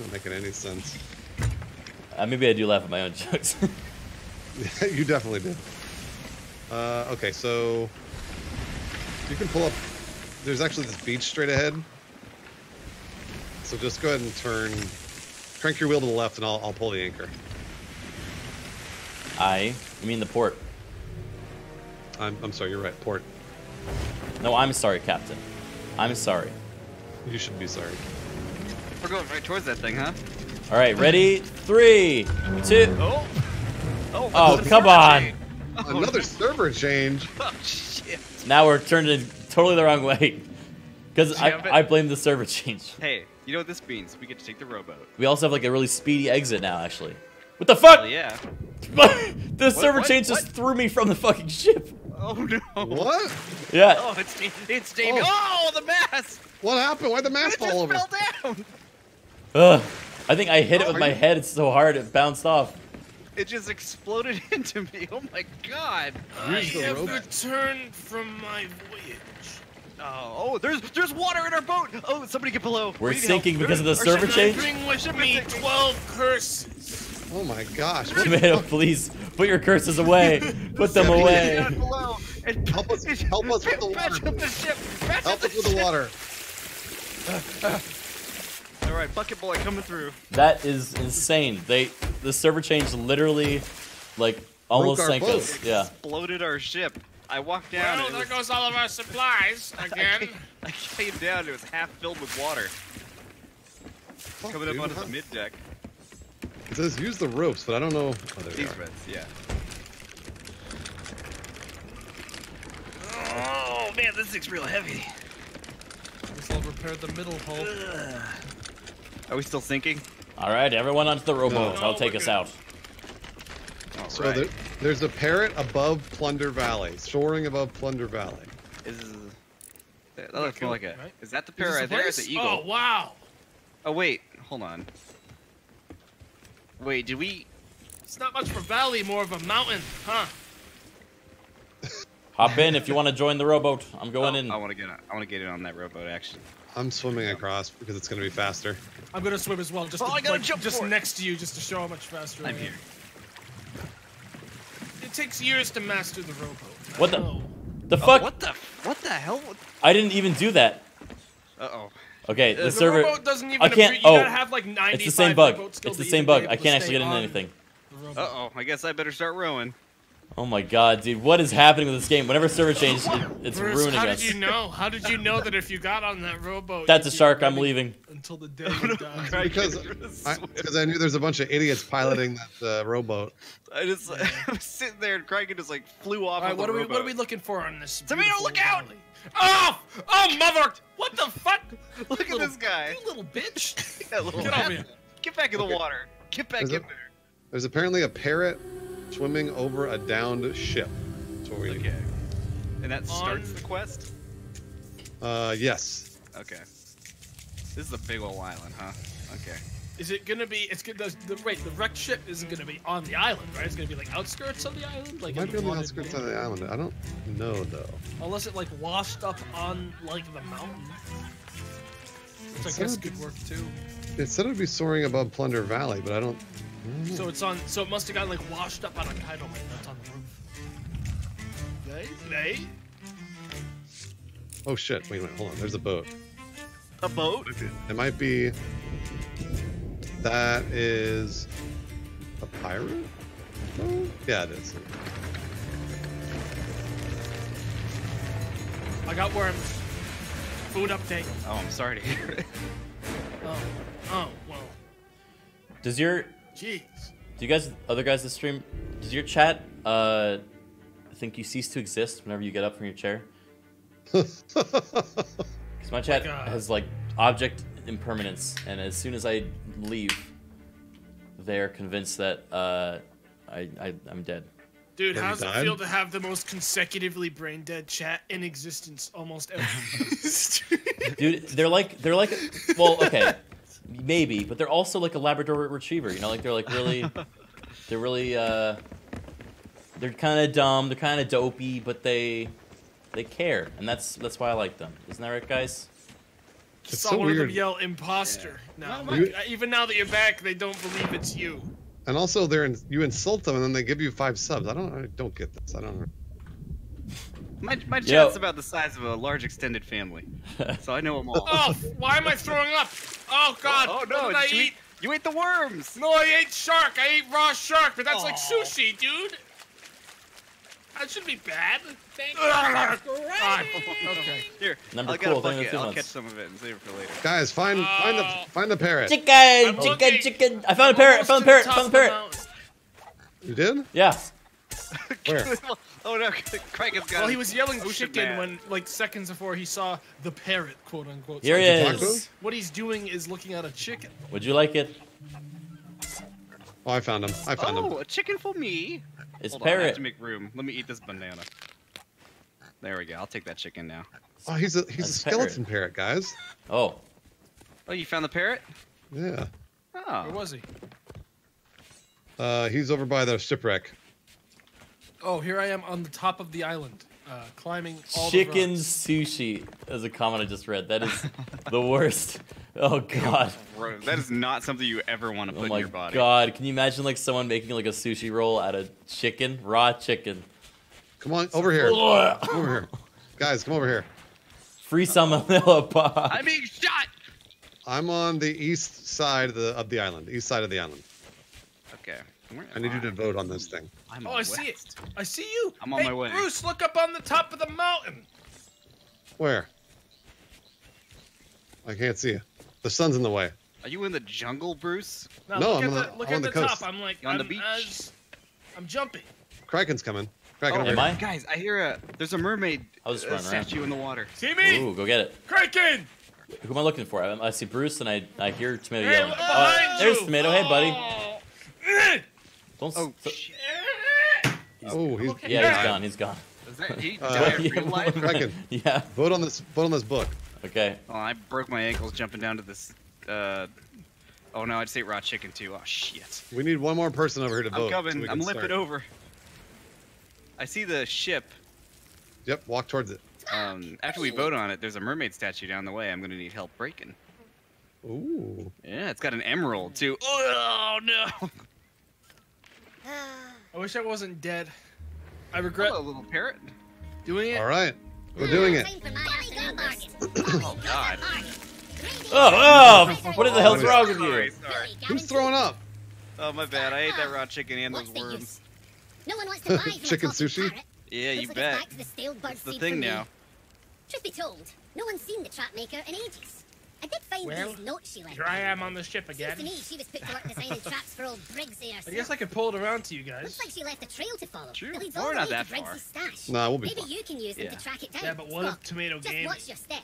Not making any sense. Uh, maybe I do laugh at my own jokes. You definitely did. Uh, okay, so... You can pull up... There's actually this beach straight ahead. So just go ahead and turn... Crank your wheel to the left and I'll, I'll pull the anchor. I... I mean the port. I'm, I'm sorry, you're right, port. No, I'm sorry, Captain. I'm sorry. You should be sorry. We're going right towards that thing, huh? All right, ready? Three, two. Oh, oh, oh come on. Oh, another no. server change. Oh, shit. Now we're turned in totally the wrong way. Because I, I blame the server change. Hey, you know what this means? We get to take the rowboat. We also have like a really speedy exit now, actually. What the fuck? Hell yeah. The what, server what, change what? just threw me from the fucking ship. Oh no! What? Yeah. Oh, it's it's David. Oh. oh, the mast! What happened? Why'd the mast fall over? It just fell down. Ugh! I think I hit oh, it with my you... head so hard it bounced off. It just exploded into me. Oh my god! I have robot. returned from my voyage. Oh, oh, there's there's water in our boat. Oh, somebody get below. We're sinking help. because of the our server change. Bring with me twelve curses. Oh my gosh. Tomato, please, put your curses away. Put them away. Help us, help us with the water. Help us with the water. All right, bucket boy coming through. That is insane. They the server change literally, like, almost sank boat. us. Yeah. Exploded our ship. I walked down. Well, and there goes all of our supplies again. I, I came down. And it was half filled with water. Fuck, Coming dude, up onto huh? the mid deck. It says use the ropes, but I don't know. Oh, These are. Reds, yeah. Oh man, this thing's real heavy. I'll repair the middle hull. Ugh. Are we still sinking? All right, everyone onto the rowboat. No. I'll take us out. All so right. there, there's a parrot above Plunder Valley, soaring above Plunder Valley. Is that looks more like a? Right? Is that the parrot right there? It's the eagle. Oh wow! Oh wait, hold on. Wait, did we? It's not much for valley, more of a mountain, huh? Hop in if you want to join the rowboat. I'm going oh, in. I want to get. I want to get in on that rowboat action. I'm swimming yeah. across because it's going to be faster. I'm going to swim as well. Just oh, to, I gotta like, jump just next to you, just to show how much faster. I'm here. It takes years to master the rowboat. What the? Know. The fuck? Oh, what the? What the hell? I didn't even do that. Uh oh. Okay, the, the server. Rowboat doesn't even I can't. Oh, have like it's the same bug. It's the same bug. I can't actually get into anything. Uh oh. I guess I better start rowing. Oh my god, dude, what is happening with this game? Whenever server changes, it, it's Bruce, ruining us. How did us. you know? How did you know that if you got on that rowboat... That's a shark, I'm leaving. Until the day you die. Because I, I knew there's a bunch of idiots piloting that uh, rowboat. I just yeah. I'm sitting there and Kraken just like flew off right, on what the are we, What are we looking for on this? Tomato, look out! Valley. Oh! Oh, mother! What the fuck? Look, look at little, this guy. You little bitch. yeah, little Get, man. Get back in the okay. water. Get back there's in a, there. There's apparently a parrot swimming over a downed ship. That's what we okay. do. And that starts On. the quest? Uh, yes. Okay. This is a big old island, huh? Okay. Is it gonna be? It's gonna. The, wait, the wrecked ship isn't gonna be on the island, right? It's gonna be like outskirts of the island. Like it might be on the outskirts of the island. I don't know though. Unless it like washed up on like the mountain. Which it I guess could work too. It said it'd be soaring above Plunder Valley, but I don't. So it's on. So it must have gotten like washed up on a tidal wave that's on the roof. They, they. Oh shit! Wait, wait, hold on. There's a boat. A boat? It might be. That is a pirate. Oh, yeah, it is. I got worms. Food uptake. Oh, I'm sorry to hear it. Oh, oh, well. Does your Jeez. Do you guys, other guys that stream, does your chat, uh, think you cease to exist whenever you get up from your chair? Because my chat oh my has, like, object impermanence, and as soon as I leave, they're convinced that, uh, I, I, I'm dead. Dude, how does it feel to have the most consecutively brain-dead chat in existence almost ever? Dude, they're like, they're like, well, okay. Maybe, but they're also like a Labrador Retriever, you know, like they're like really, they're really, uh, they're kind of dumb, they're kind of dopey, but they, they care, and that's that's why I like them. Isn't that right, guys? It's Saw so one weird. of them yell "imposter." Yeah. Now, you, even now that you're back, they don't believe it's you. And also, they're in, you insult them, and then they give you five subs. I don't, I don't get this. I don't. My, my chat's about the size of a large extended family, so I know them all. Oh, why am I throwing up? Oh, God, oh, oh, no, what did I you eat? eat? You ate the worms. No, I ate shark. I ate raw shark, but that's oh. like sushi, dude. That should be bad. Thank you. Okay. Here, Number I'll cool, get a bucket. I'll months. catch some of it and save it for later. Guys, find oh. find the find the parrot. Chicken, chicken, chicken. I found I'm a parrot. I found a parrot. Found a parrot. You did? Yeah. Where? Oh no, Craig has got Well, he was yelling chicken when, like, seconds before he saw the parrot, quote unquote. Here he is. What he's doing is looking at a chicken. Would you like it? Oh, I found him. I found oh, him. Oh, a chicken for me. It's Hold parrot. On, I have to make room. Let me eat this banana. There we go. I'll take that chicken now. Oh, he's a he's That's a skeleton parrot. parrot, guys. Oh. Oh, you found the parrot? Yeah. Oh. Where was he? Uh, he's over by the shipwreck. Oh, here I am on the top of the island, uh, climbing all Chicken the sushi is a comment I just read. That is the worst. Oh, God. That is not something you ever want to put oh in your body. Oh, my God. Can you imagine, like, someone making, like, a sushi roll out of chicken? Raw chicken. Come on, over here. Come over here. Guys, come over here. Free salmonella pop. I'm being shot. I'm on the east side of the, of the island, east side of the island. Okay. I need I? you to vote on this thing. I'm oh, I west. see it. I see you. I'm on hey, my way. Bruce, look up on the top of the mountain. Where? I can't see you. The sun's in the way. Are you in the jungle, Bruce? No, no look I'm at the, the, look I'm at the, the top. Coast. I'm like I'm, on the beach. Uh, I'm jumping. Kraken's coming. Kraken oh, over am I? Guys, I hear a there's a mermaid uh, statue around. in the water. See me? Ooh, go get it. Kraken! Who am I looking for? I, I see Bruce, and I I hear Tomato hey, yelling. Oh, there's you. Tomato. Hey, buddy. Oh. Don't. Oh, shit. He's, oh he's, okay. yeah, he's gone. He's gone. Does that he die in real life? Kraken. Yeah. Vote on this. Vote on this book. Okay. Oh, I broke my ankles jumping down to this. Uh, oh no, I'd say raw chicken too. Oh shit. We need one more person over here to vote. I'm coming. So I'm limping over. I see the ship. Yep. Walk towards it. Um, after we vote on it, there's a mermaid statue down the way. I'm gonna need help breaking. Ooh. Yeah, it's got an emerald too. Oh no. I wish I wasn't dead. I regret. Hello, little parrot. Doing it. All right. We're doing it. Oh god. Oh, oh! What the hell's wrong with you? Who's throwing up? Oh, my bad. I ate that raw chicken and those worms. No one wants to buy chicken sushi? Yeah, you bet. It's the thing now. Truth be told, no one's seen the trap maker in ages. I did find these notes she left. Here I am on the ship again. Seems to me she was put to work designing traps for old Briggsy herself. I guess I could pull it around to you guys. Looks like she left a trail to follow. True. We're not that far. Nah, we'll be fine. Maybe you can use them to track it down. Yeah, but what if Tomato Gaming? Just watch your step.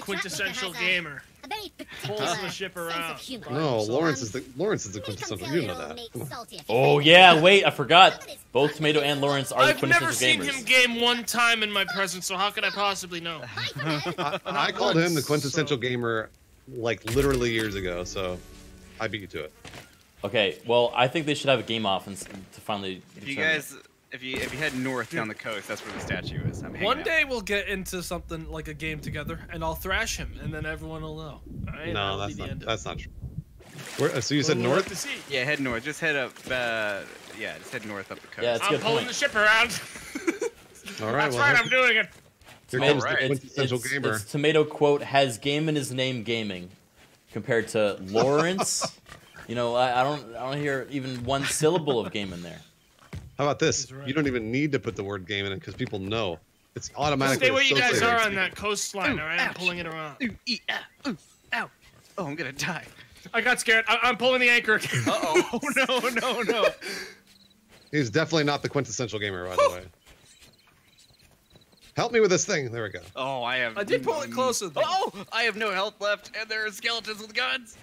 Quintessential gamer. A very pulls the ship around. No, Lawrence is the Lawrence is the quintessential. You know that. Oh yeah, wait, I forgot. Both Tomato and Lawrence are I've the quintessential gamers. I've never seen him game one time in my presence, so how could I possibly know? I, I called him the quintessential so. gamer, like literally years ago. So, I beat you to it. Okay, well, I think they should have a game off and to finally. If you guys. If you if you head north down the coast, that's where the statue is. I'm One day out. we'll get into something like a game together, and I'll thrash him, and then everyone will know. Right? No, that's not that's not true. Where, so you well, said we'll north? To see. Yeah, head north. Just head up. Uh, yeah, just head north up the coast. Yeah, I'm pulling point. the ship around. All right, that's well, right. I'm doing it. Here comes right. the quintessential it's, gamer. It's Tomato quote has game in his name gaming, compared to Lawrence. You know, I, I don't I don't hear even one syllable of game in there. How about this? Right. You don't even need to put the word game in it because people know. It's automatically associated. Stay where you guys are on that coastline, all right? I'm pulling it around. Ooh, ee, ah, ooh, ow. Oh, I'm going to die. I got scared. I I'm pulling the anchor again. Uh-oh. Oh, no, no, no. He's definitely not the quintessential gamer, by the way. Help me with this thing. There we go. Oh, I have... I did pull it closer, though. Oh, I have no health left, and there are skeletons with guns.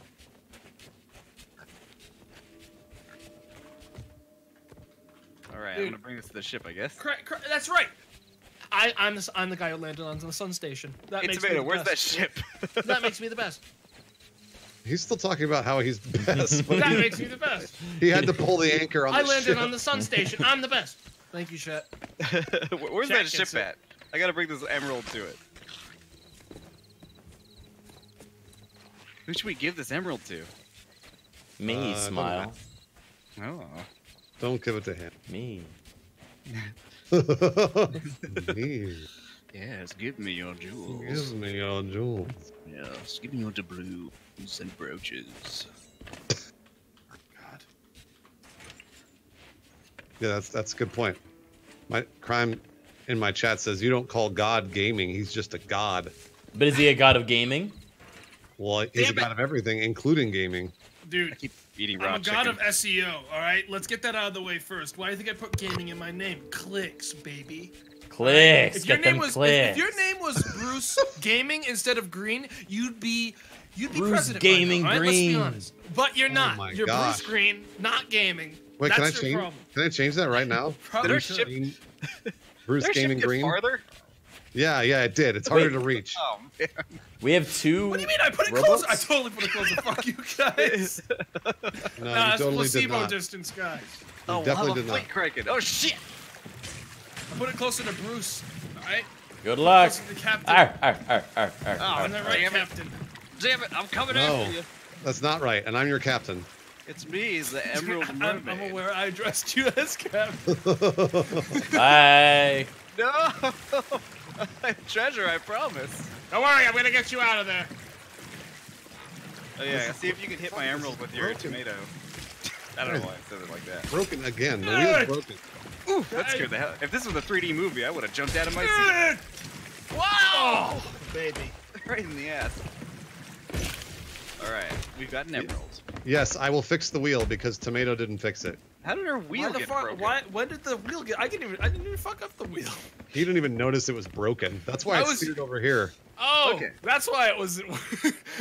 All right, Dude. I'm gonna bring this to the ship, I guess. Cra cra that's right. I, I'm the, I'm the guy who landed on the sun station. That hey, makes Tomato, me the where's best. that ship? That makes me the best. He's still talking about how he's the best. But that makes me the best. He had to pull the anchor on. I the landed ship. on the sun station. I'm the best. Thank you, Chet. Where's Chet that ship at? I gotta bring this emerald to it. Who should we give this emerald to? Me, uh, smile. Oh. Don't give it to him. Me. Me. Yes, give me your jewels. Give me your jewels. Yes, give me your doubloons and brooches. God. Yeah, that's that's a good point. My crime in my chat says you don't call God gaming. He's just a god. But is he a god of gaming? Well, he's Damn a god it. of everything, including gaming. Dude. I keep Eating raw I'm a god chicken. of S E O, all right? Let's get that out of the way first. Why do you think I put gaming in my name? Clicks, baby. Clicks. If your get name them was clicks. If, if your name was Bruce Gaming instead of Green, you'd be you'd be Bruce president. Bruce Gaming right now, right? Green. Let's be honest. But you're not. Oh you're gosh. Bruce Green, not gaming. Wait, That's can I your change? Problem. Can I change that right now? Their ship... Bruce Their Gaming ship Green. Farther? Yeah, yeah, it did. It's harder Wait. to reach. Oh, man. We have two. What do you mean? I put it robots? closer. I totally put it closer. Fuck you guys. No, nah, you it's totally placebo did not. distance, guys. You oh, definitely well, did not. Oh shit! I put it closer to Bruce. All right. Good luck. To the captain. Arr, arr, arr, arr, arr, oh, arr, that right, damn captain. It. Damn it! I'm coming no, after you. That's not right, and I'm your captain. It's me, it's the Emerald Mermaid. I'm, I'm aware I addressed you as captain. Bye. No. Treasure, I promise. Don't worry, I'm gonna get you out of there. Oh yeah, see if you can hit my emerald with your tomato. I don't know why I said it like that. Broken again. The wheel's broken. Ooh, that scared the hell. If this was a three D movie, I would have jumped out of my seat. Wow! Oh, baby. Right in the ass. All right, we've got an emerald. Yes, I will fix the wheel because Tomato didn't fix it. How did our wheel get broken? Why, when did the wheel get? I didn't even. I didn't even fuck up the wheel. He didn't even notice it was broken. That's why I, I was, steered over here. Oh, okay. That's why it was.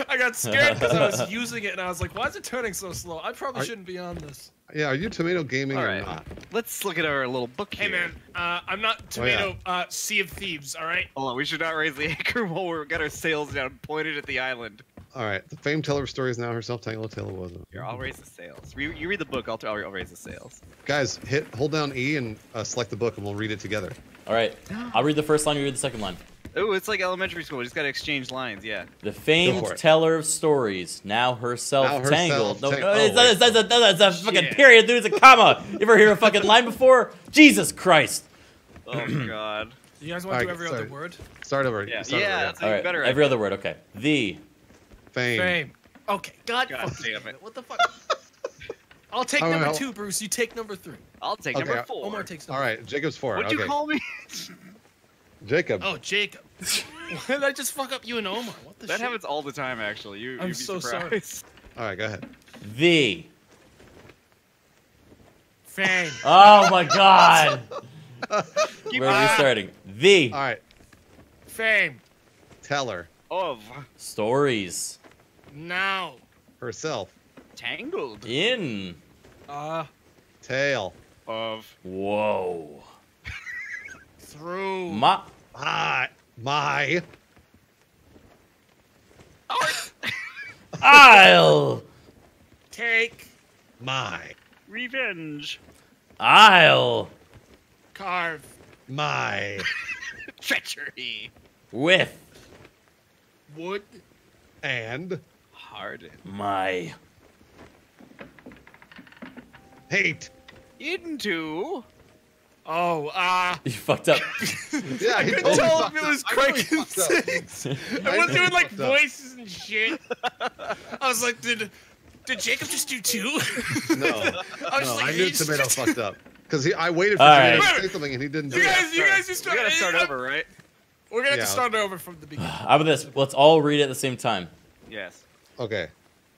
I got scared because I was using it and I was like, "Why is it turning so slow? I probably are, shouldn't be on this." Yeah, are you Tomato gaming all right. or not? Let's look at our little book here. Hey man, uh, I'm not Tomato. Oh, yeah. uh, Sea of Thieves. All right. Hold on, we should not raise the anchor while we've got our sails down, pointed at the island. All right, the famed teller of stories now herself telling a tale of woes. Here, I'll raise the sails. Re you read the book, I'll, I'll raise the sails. Guys, hit, hold down E and uh, select the book, and we'll read it together. All right, I'll read the first line, you read the second line. Oh, it's like elementary school. We just got to exchange lines, yeah. The famed teller of stories now herself, now herself tangled. Tang no, no, oh, that's, that's, that's, that's, that's a fucking shit. Period, dude. It's a comma. You ever hear a fucking line before? Jesus Christ. Oh, God. You guys want right, to do every sorry. other word? Start over. Yeah, start yeah over, that's yeah. even better. Right, every other word, okay. The... Fame. Fame. Okay. God, God damn it. What the fuck? I'll take oh, number no. two, Bruce. You take number three. I'll take okay, number four. Omar takes number All right. Jacob's four. What'd okay. you call me? Jacob. Oh, Jacob. Why did I just fuck up you and Omar? What the that shit? That happens all the time, actually. You, I'm you'd be so surprised. sorry. All right. Go ahead. The. Fame. Oh, my God. Keep We're on. restarting. The. All right. Fame. Teller. Of. Stories. Now. Herself. Tangled. In. Uh. Tail. Of. Whoa. Through. My. My. My. I'll. Take. My. Revenge. I'll. Carve. My. Treachery. With. Wood. And. Pardon. My hate into oh ah uh... you fucked up. Yeah, I couldn't tell if it was Craig and Six. I was doing like voices and shit. I was like, did did Jacob just do two? No, I, was no like, I knew Tomato fucked up because he I waited for him to say something and he didn't. You do guys, that. you guys, just gotta start I'm, over, right? We're gonna yeah. have to start over from the beginning. How about this? Let's all read it at the same time. Yes. Okay.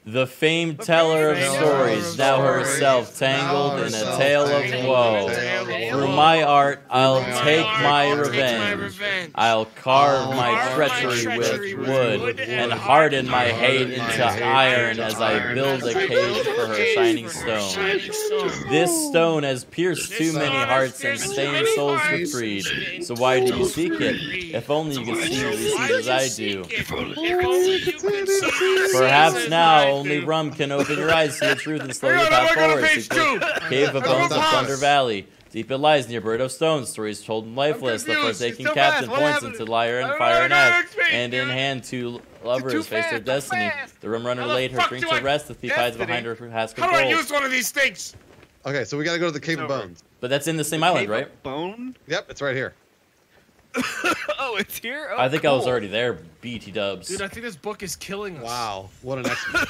The famed the teller of stories, now herself tangled now herself in a tale of woe. Through my art, I'll my take, art, my, I'll revenge. take my revenge. I'll carve I'll my, my treachery, treachery with wood, wood and harden my hate into iron as I build a cage for her shining stone. This stone has pierced too many hearts and stained souls with greed. So why do you seek it? If only you could see what as I do. Perhaps now only rum can open your eyes to the truth and slowly path forward to the cave of bones of Plunder Valley. Deep it lies near Bird of Stone, stories told and lifeless, the forsaken captain points into liar and fire and knife, hand in hand two lovers face their destiny. The rum runner laid her drink to rest, the thief hides behind her has control. How do I use one of these things? Okay, so we gotta go to the Cave of Bones. But that's in the same island, right? Bone? Yep, it's right here. Oh, it's here? Oh, I think cool. I was already there, B T dubs. Dude, I think this book is killing us. Wow, what an expert.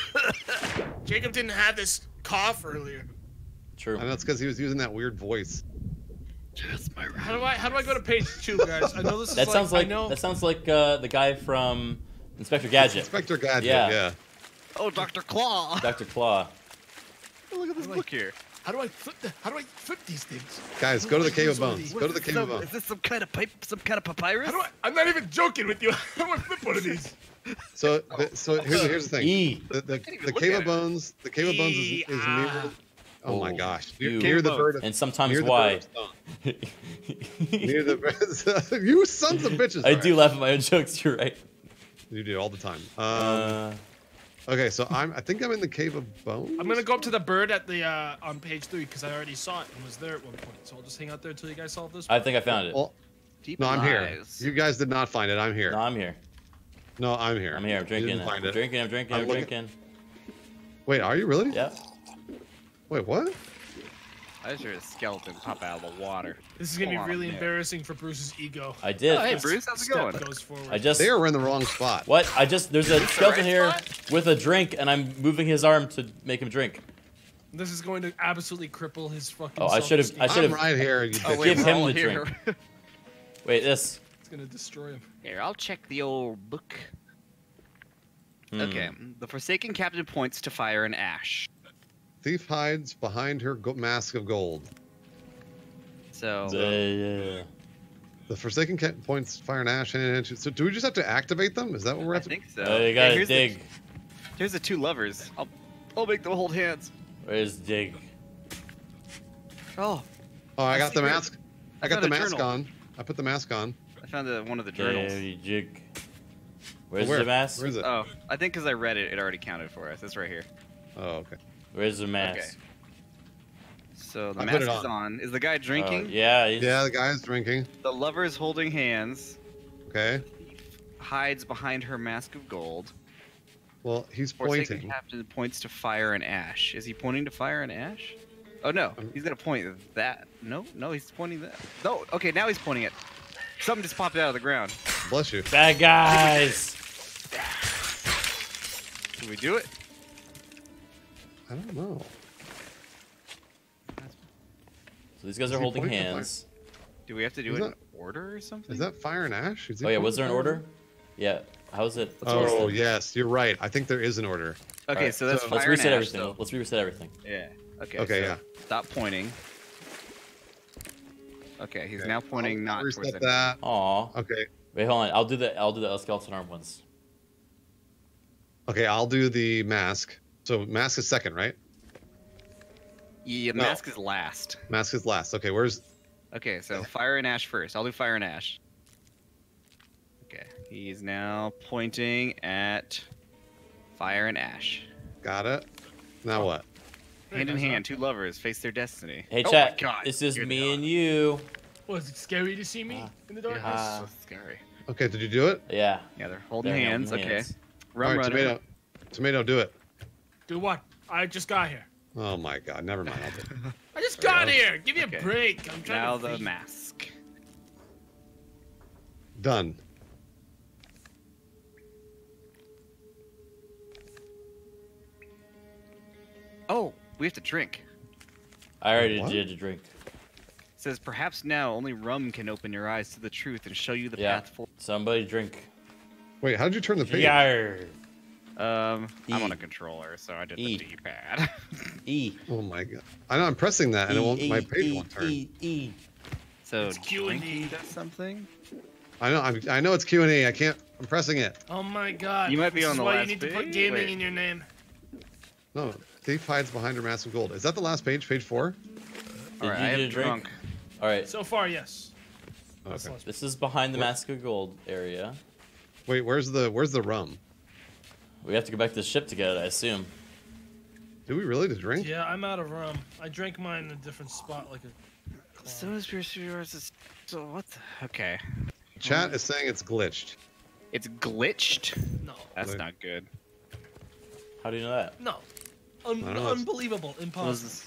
Jacob didn't have this cough earlier. True. And that's because he was using that weird voice. Just my how do I how do I go to page two, guys? I know this that is sounds like, like I know... that sounds like uh, the guy from Inspector Gadget. Inspector Gadget, yeah. yeah. Oh, Doctor Claw. Doctor Claw. Oh, look at this book here. How do I flip the, How do I flip these things? Guys, go to the Cave of Bones. Go to the Cave of Bones. Is this some kind of pipe? Some kind of papyrus? How do I, I'm not even joking with you. How do I flip one of these? So, the, so here's, here's the thing. E. The, the, the Cave of Bones. The Cave of Bones is, is near. Oh my gosh! Near, near the bird. Of, and sometimes near why? The near the you sons of bitches. I do right. laugh at my own jokes. You're right. You do all the time. Um, uh. Okay, so I'm. I think I'm in the Cave of Bones. I'm gonna go up to the bird at the uh, on page three because I already saw it and was there at one point. So I'll just hang out there until you guys solve this. One. I think I found it. Well, Deep no, I'm lies. here. You guys did not find it. I'm here. No, I'm here. No, I'm here. I'm here. I'm drinking. I'm it. drinking. I'm drinking. I'm, I'm drinking. Wait, are you really? Yep. Wait, what? I just heard a skeleton pop out of the water. This is gonna Hold be really embarrassing for Bruce's ego. I did. Oh, hey Bruce, how's it going? Goes I just they were in the wrong spot. What? I just there's a skeleton right here spot? with a drink, and I'm moving his arm to make him drink. This is going to absolutely cripple his fucking. Oh, I should have. I should have. Right here. You oh, wait, give him the here. drink. Wait, this. It's gonna destroy him. Here, I'll check the old book. Hmm. Okay, the Forsaken Captain points to fire and ash. Thief hides behind her mask of gold. So. Uh, yeah. The Forsaken Captain points to fire and ash. And so, do we just have to activate them? Is that what we're? I after? think so. Oh, you gotta hey, here's dig. The, here's the two lovers. I'll, I'll make them hold hands. Where's Dig? Oh. Oh, I, I got the mask. I, I got the mask journal. on. I put the mask on. I found the, one of the journals. Hey, Jig. Where's Where? the mask? Where is it? Oh, I think because I read it, it already counted for us. It's right here. Oh, okay. Where's the mask? Okay. So the I mask on. is on. Is the guy drinking? Uh, yeah. He's... Yeah, the guy's drinking. The lover is holding hands. Okay. Hides behind her mask of gold. Well, he's pointing. Forsaken Captain points to fire and ash. Is he pointing to fire and ash? Oh no, he's gonna point at that. No, no, he's pointing that. No, okay, now he's pointing it. Something just popped out of the ground. Bless you. Bad guys. Can we do it? I don't know. So these guys Is are holding hands. Do we have to do Is it that, in order or something? Is that fire and ash? Is oh yeah, was there an order? Yeah. How's it? Let's oh yes, you're right. I think there is an order. Okay, right. so that's so, fire let's reset and ash, everything. Though. Let's reset everything. Yeah. Okay. Okay. So yeah. Stop pointing. Okay, he's okay. now pointing I'll not reset towards that. It. Aw. Okay. Wait, hold on. I'll do the I'll do the skeleton arm ones. Okay, I'll do the mask. So mask is second, right? Yeah, no. mask is last. Mask is last. Okay, where's? Okay, so fire and ash first. I'll do fire and ash. Okay, he's now pointing at fire and ash. Got it. Now what? Hand in hand, two lovers face their destiny. Hey, oh chat, this is me dog. and you. Was it scary to see me uh, in the darkness? Uh, so scary. Okay, did you do it? Yeah. Yeah, they're holding they're hands. Holding okay. Hands. Rum All right, tomato, tomato, do it. Do what? I just got here. Oh my God, never mind. I just got here. Give me okay. a break. I'm trying now to. Now the feed. mask. Done. Oh, we have to drink. I already what? did a drink. It says, perhaps now only rum can open your eyes to the truth and show you the yeah. path forward. Somebody drink. Wait, how did you turn the page? Yarr. Um, e. I'm on a controller, so I did e. the D-pad. E. Oh my God. I know I'm pressing that, and e, it won't. E, my page e, won't turn. E. E. So it's Q and E. That's something. I know. I'm, I know it's Q and E. I can't. I'm pressing it. Oh my God. You might be this on the last page. Why you need page? to put gaming Wait. in your name? No. Thief hides behind her mask of gold. Is that the last page? Page four? Did All right, you I get a drink? drunk. All right. So far, yes. Okay. This is behind the Where? mask of gold area. Wait, where's the where's the rum? We have to go back to the ship to get it, I assume. Do we really just drink? Yeah, I'm out of rum. I drank mine in a different spot, like a. As soon as pure is so what? The... Okay. Chat is saying it's glitched. It's glitched? No. That's Glitch. not good. How do you know that? No. Un unbelievable, impossible.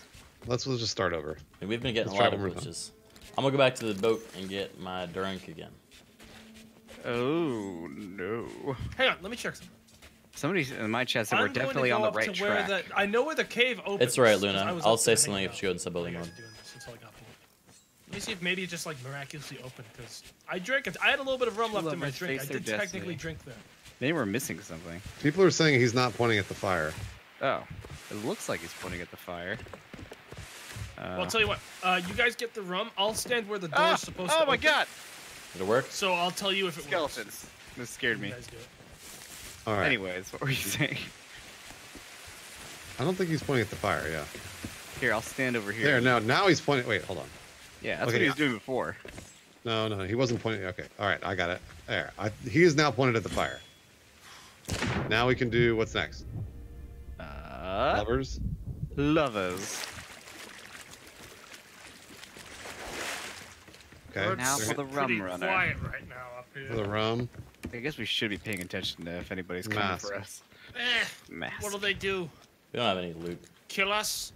Let's, let's just start over. And we've been getting let's a lot of glitches. I'm gonna go back to the boat and get my drink again. Oh no! Hang on, let me check something. Somebody in my chat said I'm we're definitely on the right track. The, I know where the cave opens. It's right, Luna. I'll say something if she goes in subbing mode. Let me see if maybe it just like miraculously opened because I drank. I had a little bit of rum Two left in my drink. I did technically destiny. drink there. Maybe we're missing something. People are saying he's not pointing at the fire. Oh, it looks like he's pointing at the fire. Uh, well, I'll tell you what. Uh, you guys get the rum. I'll stand where the door's ah, supposed oh to. Oh my open. God! Did it work? So I'll tell you if it Skeletons. works. Skeletons. This scared me. You guys do it. All right. Anyways, what were you saying? I don't think he's pointing at the fire. Yeah. Here, I'll stand over here. There. Now, now he's pointing. Wait, hold on. Yeah, that's okay, what he was doing before. No, no, he wasn't pointing. Okay. All right, I got it. There. I, he is now pointed at the fire. Now we can do what's next. Uh, lovers. Lovers. Okay. Now for the rum runner. Quiet right now up here. For the rum. I guess we should be paying attention to if anybody's coming Mask. for us. Eh, Mask. What'll they do? We don't have any loot. Kill us.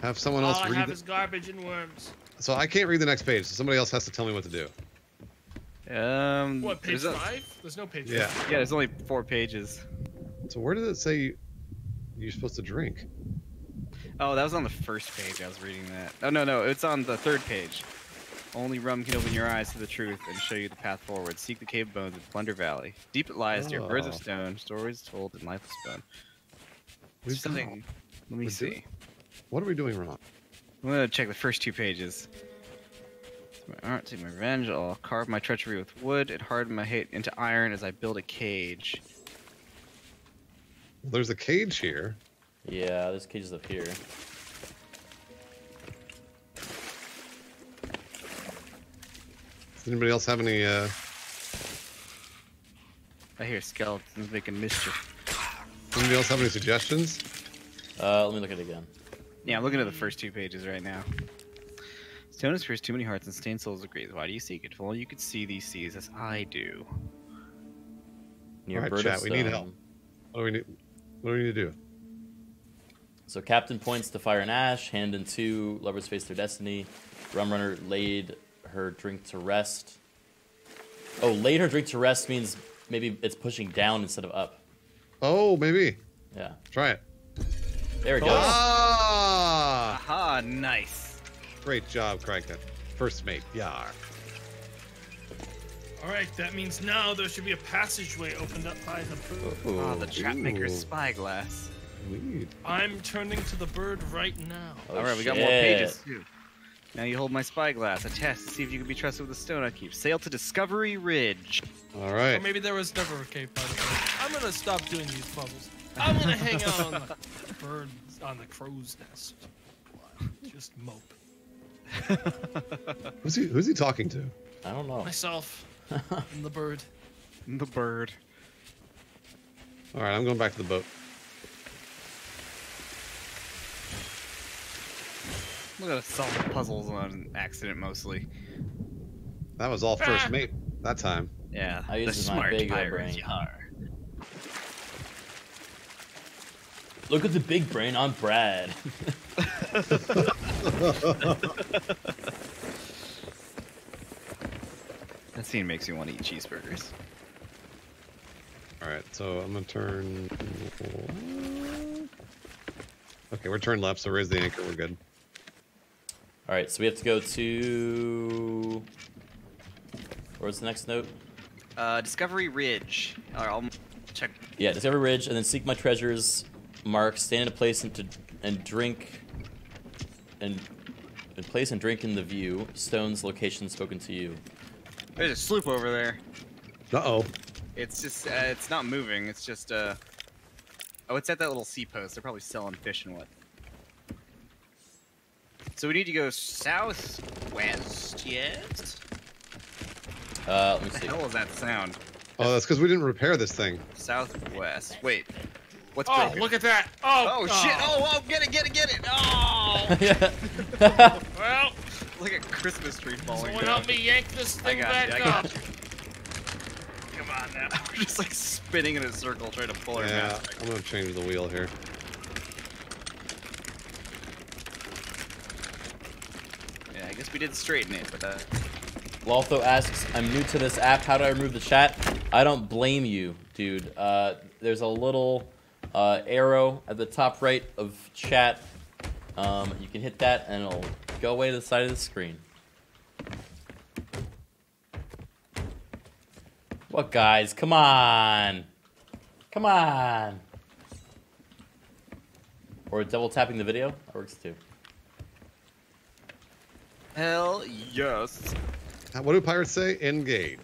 Have someone All else I read. All I have is garbage and worms. So I can't read the next page. So somebody else has to tell me what to do. Um. What page there's five? A... There's no page. Yeah. Five. Yeah. There's only four pages. So where does it say you? You're supposed to drink. Oh, that was on the first page. I was reading that. Oh, no, no. It's on the third page. Only rum can open your eyes to the truth and show you the path forward. Seek the cave bones of Plunder Valley. Deep it lies, dear. Oh. Birds of stone, stories told, and life is fun. We've something. Done. Let me We're see. Doing... What are we doing wrong? I'm gonna check the first two pages. My art, take my revenge. I'll carve my treachery with wood and harden my hate into iron as I build a cage. Well, there's a cage here. Yeah, there's cages up here. Does anybody else have any? Uh... I hear skeletons making mischief. Does anybody else have any suggestions? Uh, let me look at it again. Yeah, I'm looking at the first two pages right now. Stone is fierce, too many hearts, and stained souls agrees. Why do you seek it? If only you could see these seas as I do. Near All right, chat, we need help. What do we need? What do we need to do? So Captain points to fire and ash, hand in two, lovers face their destiny. Rum runner laid her drink to rest. Oh, laid her drink to rest means maybe it's pushing down instead of up. Oh, maybe. Yeah. Try it. There we go. Ah! Aha, nice. Great job, Kraken. First mate, yar. Alright, that means now there should be a passageway opened up by the bird. Oh, oh, the Trapmaker's spyglass. Weed. I'm turning to the bird right now. Oh, Alright, we got more pages too. Now you hold my spyglass, a test to see if you can be trusted with the stone I keep. Sail to Discovery Ridge. Alright. Or maybe there was never a cave by the way. I'm gonna stop doing these puzzles. I'm gonna hang out on the birds on the crow's nest. Just mope. who's he who's he talking to? I don't know. Myself. And the bird. And the bird. Alright, I'm going back to the boat. I'm gonna solve the puzzles on accident mostly. That was all first ah. mate that time. Yeah, I used the smart my big pirate yar. Look at the big brain on Brad. That scene makes me want to eat cheeseburgers. All right, so I'm gonna turn. Okay, we're turned left, so raise the anchor. We're good. All right, so we have to go to. Where's the next note? Uh, Discovery Ridge. All right, I'll check. Yeah, Discovery Ridge, and then seek my treasures. Mark, stand in a place and to and drink, and in place and drink in the view. Stone's location spoken to you. There's a sloop over there. Uh oh. It's just uh, it's not moving. It's just uh. Oh, it's at that little sea post. They're probably selling fish and what. So we need to go southwest, yes? Uh, let me see. What the hell is that sound? Oh, that's because we didn't repair this thing. Southwest. Wait. What's oh, broken? Look at that! Oh, oh, oh, shit! Oh, oh, get it, get it, get it! Oh! Well, look at Christmas tree falling someone down. Someone help me yank this thing back you, up! Come on now. We're just like spinning in a circle trying to pull our yeah, mask back. I'm gonna change the wheel here. I guess we did straighten it, but uh... Lotho asks, I'm new to this app, how do I remove the chat? I don't blame you, dude. Uh, there's a little uh, arrow at the top right of chat. Um, you can hit that and it'll go away to the side of the screen. What, guys? Come on! Come on! Or double tapping the video? That works too. Hell yes. What do pirates say? Engage.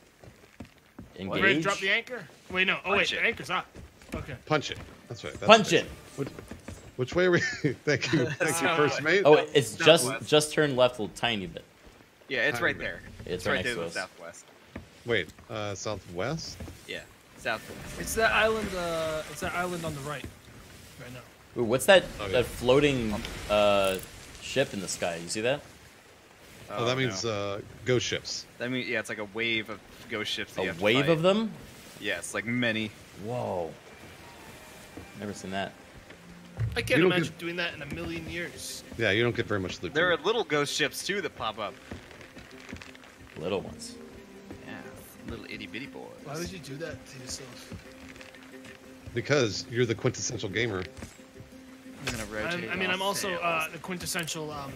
Engage. We're ready to drop the anchor? Wait, no. Oh, Punch wait. It. The anchor's up. Okay. Punch it. That's right. That's Punch it. Which, which way are we? Thank you. Thank you, first mate. Oh, it's just west. Just turn left a little tiny bit. Yeah, it's tiny right bit. There. It's, it's right, right there to the southwest. Wait, uh, southwest? Yeah, southwest. It's that island. Uh, it's that island on the right, right now. Ooh, what's that? Oh, yeah. That floating uh, ship in the sky. You see that? Oh, oh, that means no. uh, ghost ships. That means yeah, it's like a wave of ghost ships. That a you have wave to of them? Yes, yeah, like many. Whoa. Never seen that. I can't imagine get... doing that in a million years. Yeah, you don't get very much loot. There are little ghost ships too that pop up. Little ones. Yeah, little itty bitty boys. Why would you do that to yourself? Because you're the quintessential gamer. I'm gonna rotate I'm, I mean, I'm also uh, the quintessential. Um,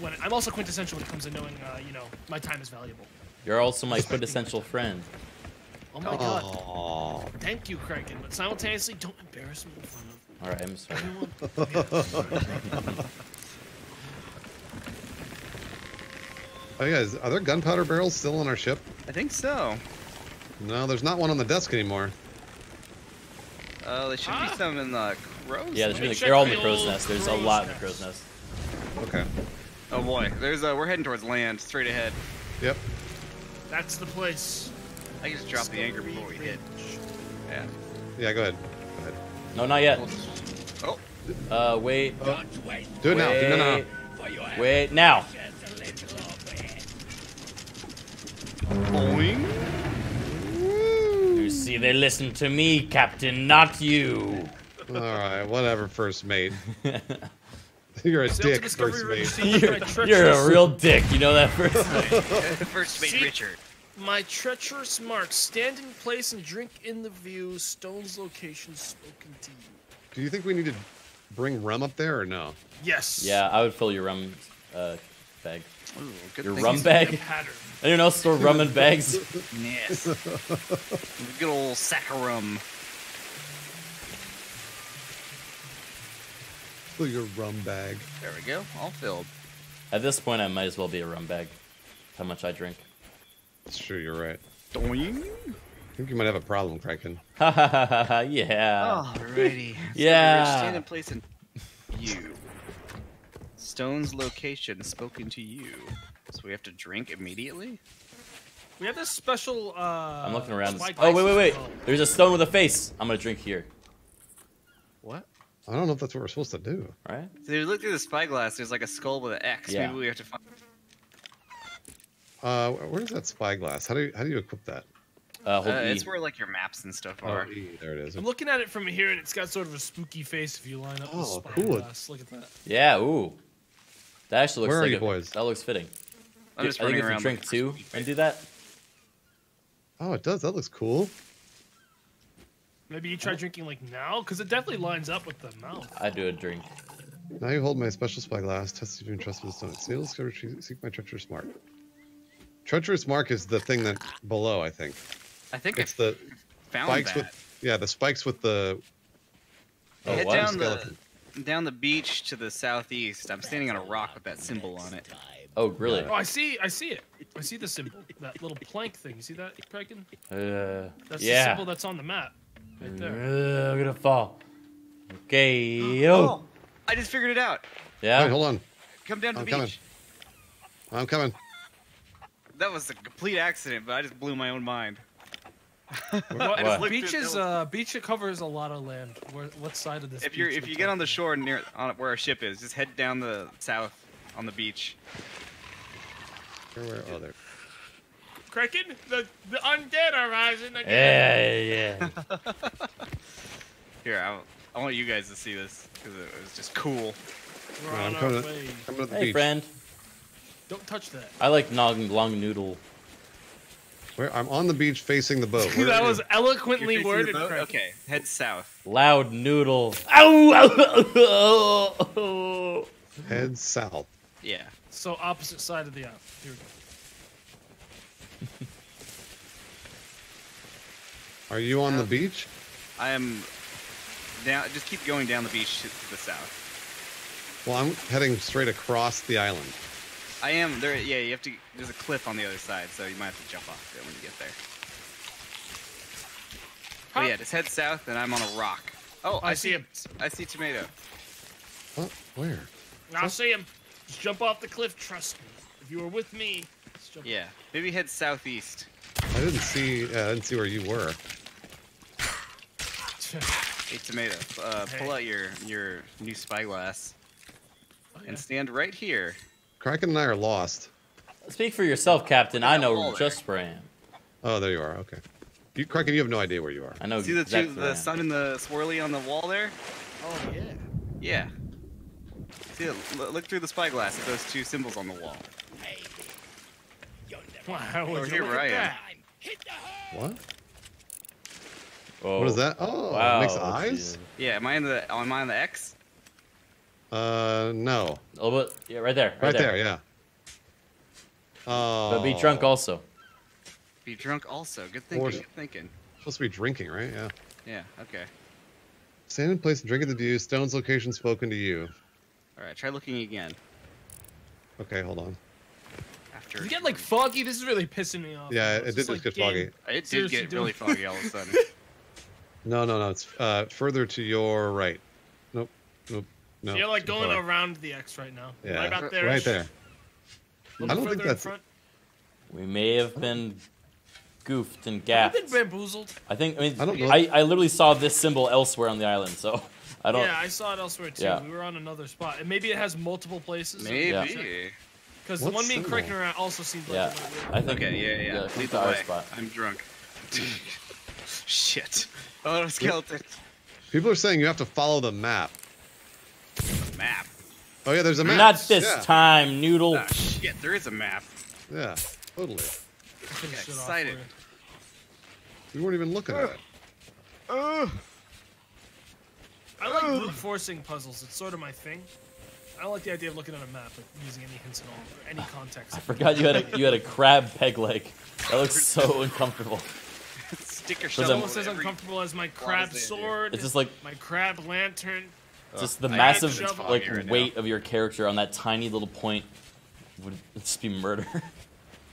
when I'm also quintessential when it comes to knowing, uh, you know, my time is valuable. You're also my quintessential friend. Oh my oh. god! Thank you, Kraken. But simultaneously, don't embarrass me in front of. All right, I'm sorry. Oh, yeah, is, are there gunpowder barrels still on our ship? I think so. No, there's not one on the desk anymore. Uh, there should ah. be some in the crow's nest. Yeah, there's been, they're all in the crow's nest. There's a lot in the crow's nest. Okay. Oh boy, there's uh, we're heading towards land, straight ahead. Yep. That's the place. I can just drop the anchor before we hit. Yeah. Yeah, go ahead. Go ahead. No, not yet. Oh. Uh, wait. Oh. Wait. Do it now. Wait. Do it now. Wait, wait now. Boing. You see, they listen to me, Captain, not you. All right, whatever, first mate. You're a dick, first mate. You're, you're a real dick, you know that, first mate. First mate, Richard. My treacherous mark, stand in place and drink in the view. Stone's location spoken to you. Do you think we need to bring rum up there or no? Yes. Yeah, I would fill your rum uh, bag. Ooh, good your rum bag? Anyone else store rum in bags? Yes. Good old sack of rum. Fill your rum bag. There we go. All filled. At this point, I might as well be a rum bag. How much I drink. Sure, you're right. Doing? I think you might have a problem, Kraken. Ha ha ha ha ha! Yeah. Alrighty. Yeah. So we're stand in place and you. Stone's location spoken to you. So we have to drink immediately. We have this special. Uh, I'm looking around. This... Oh wait, wait, wait! Oh. There's a stone with a face. I'm gonna drink here. What? I don't know if that's what we're supposed to do. Right? So you look through the spyglass. There's like a skull with an X. Yeah. Maybe we have to find. Uh, where's that spyglass? How do you, how do you equip that? Uh, hold uh, e. It's where like your maps and stuff are. Oh, e. There it is. I'm looking at it from here, and it's got sort of a spooky face if you line up. Oh, the spyglass. Cool! Look at that. Yeah. Ooh. That actually looks. Where like are you a, boys? That looks fitting. I'm just I think around drink too and do that. Oh, it does. That looks cool. Maybe you try oh. drinking like now, because it definitely lines up with the mouth. I do a drink. Now you hold my special spyglass. Test if you entrust with the stone. Seal, discover, seek my treacherous mark. Treacherous mark is the thing that below, I think. I think it's I the found spikes that. with yeah the spikes with the. Oh, head wow. down the, the down the beach to the southeast. I'm standing on a rock with that symbol on it. Oh really? Oh, I see, I see it. I see the symbol, that little plank thing. You see that, Kraken? Uh, that's yeah. the symbol that's on the map, right there. Uh, I'm gonna fall. Okay. Oh, I just figured it out. Yeah. Wait, hold on. Come down to I'm the coming. beach. I'm coming. That was a complete accident, but I just blew my own mind. Well, beach is uh, beach covers a lot of land. Where, what side of this? If you if you get on the shore near on where our ship is, just head down the south. On the beach. Where were oh, there? Kraken, the the undead are rising again. Yeah, yeah. Here, I, I want you guys to see this because it was just cool. We're on I'm our coming way. To, coming to the hey, beach. friend. Don't touch that. I like long, long noodle. Where I'm on the beach facing the boat. That was you? eloquently worded. Okay, head south. Loud noodle. Ow! Head south. Yeah. So opposite side of the island. Here we go. Are you on um, the beach? I am. Down. Just keep going down the beach to the south. Well, I'm heading straight across the island. I am there. Yeah, you have to. There's a cliff on the other side, so you might have to jump off there when you get there. Huh? But yeah, just head south, and I'm on a rock. Oh, I, I see him. I see tomato. What? Where? I'll see him. Just jump off the cliff, trust me. If you were with me, just jump yeah. Off. Maybe head southeast. I didn't see. Uh, I didn't see where you were. Hey, tomato. Uh, hey. Pull out your your new spyglass oh, yeah. and stand right here. Kraken and I are lost. Speak for yourself, Captain. I know just where I am. Oh, there you are. Okay. You, Kraken, you have no idea where you are. I know. See the two, the sun and the swirly on the wall there. Oh yeah. Yeah. See, look through the spyglass at those two symbols on the wall. Hey, wow, over here where I am. What? Oh. What is that? Oh, wow. It makes eyes? Yeah, am I in the, am I on the X? Uh, no. A little bit, yeah, right there. Right, right there. there, yeah. Oh. But be drunk also. Be drunk also. Good thinking. Or, good thinking. Supposed to be drinking, right? Yeah. Yeah. Okay. Stand in place and drink at the view. Stone's location spoken to you. All right. Try looking again. Okay, hold on. After did it get like foggy? This is really pissing me off. Yeah, it, it did like get foggy. It did Seriously get really foggy all of a sudden. No, no, no. It's uh, further to your right. Nope. Nope. No. So you're like going far. around the X right now. Yeah. Right about there. Right there. I don't think that's. We may have been goofed and gaffed. I've been bamboozled. I think. I mean, I, don't I, I literally saw this symbol elsewhere on the island, so I don't. Yeah, I saw it elsewhere too. Yeah. We were on another spot, and maybe it has multiple places. Maybe. Because the one being cranking around also seemed like. Yeah. I think. Okay. Yeah, yeah. yeah Lead the way. Spot. I'm drunk. Shit. Oh, skeleton. People are saying you have to follow the map. The map. Oh yeah, there's a map. Not this yeah. time, noodle. Oh, shit, there is a map. Yeah, totally. I'm excited. We weren't even looking uh, at it. Uh, I like brute uh, forcing puzzles. It's sort of my thing. I like the idea of looking at a map and using any hints at all, or any context. I forgot you had a you had a crab peg leg. That looks so uncomfortable. Sticker shovel. It's almost as uncomfortable as my crab sword. It's just like my crab lantern. Just the I massive like weight now. of your character on that tiny little point would just be murder.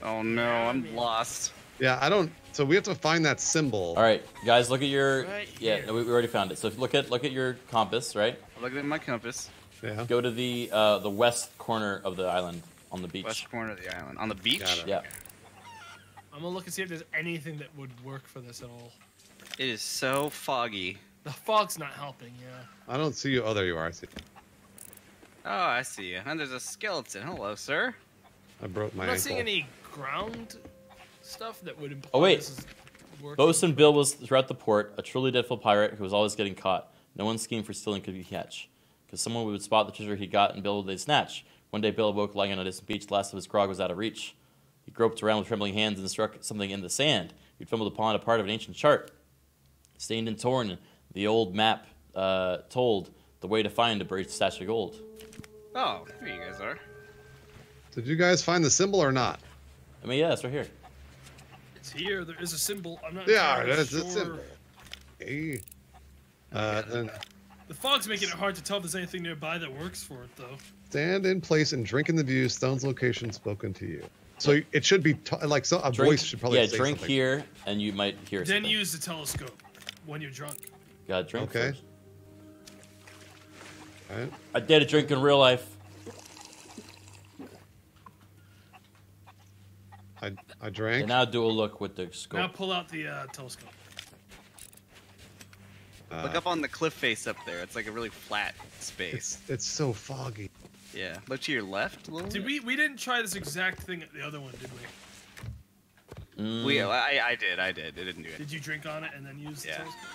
Oh no, I'm lost. Yeah, I don't. So we have to find that symbol. All right, guys, look at your. Right yeah, no, we already found it. So if you look at look at your compass, right? I'm looking at my compass. Yeah. Go to the uh, the west corner of the island on the beach. West corner of the island on the beach. Yeah. Okay. I'm gonna look and see if there's anything that would work for this at all. It is so foggy. The fog's not helping, yeah. I don't see you. Oh, there you are. I see you. Oh, I see you. And there's a skeleton. Hello, sir. I broke my I'm not ankle. Seeing any ground stuff that would imply. Oh, wait. This is Bosun Bill was throughout the port, a truly dreadful pirate who was always getting caught. No one schemed for stealing could be catch. Because someone would spot the treasure he got and Bill would snatch. One day, Bill awoke lying on a distant beach. The last of his grog was out of reach. He groped around with trembling hands and struck something in the sand. He fumbled upon a part of an ancient chart. Stained and torn, the old map uh, told the way to find a buried stash of gold. Oh, there you guys are. Did you guys find the symbol or not? I mean, yeah, it's right here. It's here. There is a symbol. I'm not yeah, sure. That's a symbol. Hey. Uh, yeah. The fog's making it hard to tell if there's anything nearby that works for it, though. Stand in place and drink in the view. Stone's location spoken to you. So it should be t like so. A drink, voice should probably. Yeah, say drink something. Here, and you might hear. Then something. Use the telescope when you're drunk. Got a drink. Okay. First. All right. I did a drink in real life. I I drank. And now do a look with the scope. Now pull out the uh, telescope. Uh, look up on the cliff face up there. It's like a really flat space. It's, it's so foggy. Yeah. Look to your left a little bit. Did we we didn't try this exact thing at the other one, did we? Mm. We I I did I did it didn't do it. Did you drink on it and then use? Yeah. The telescope?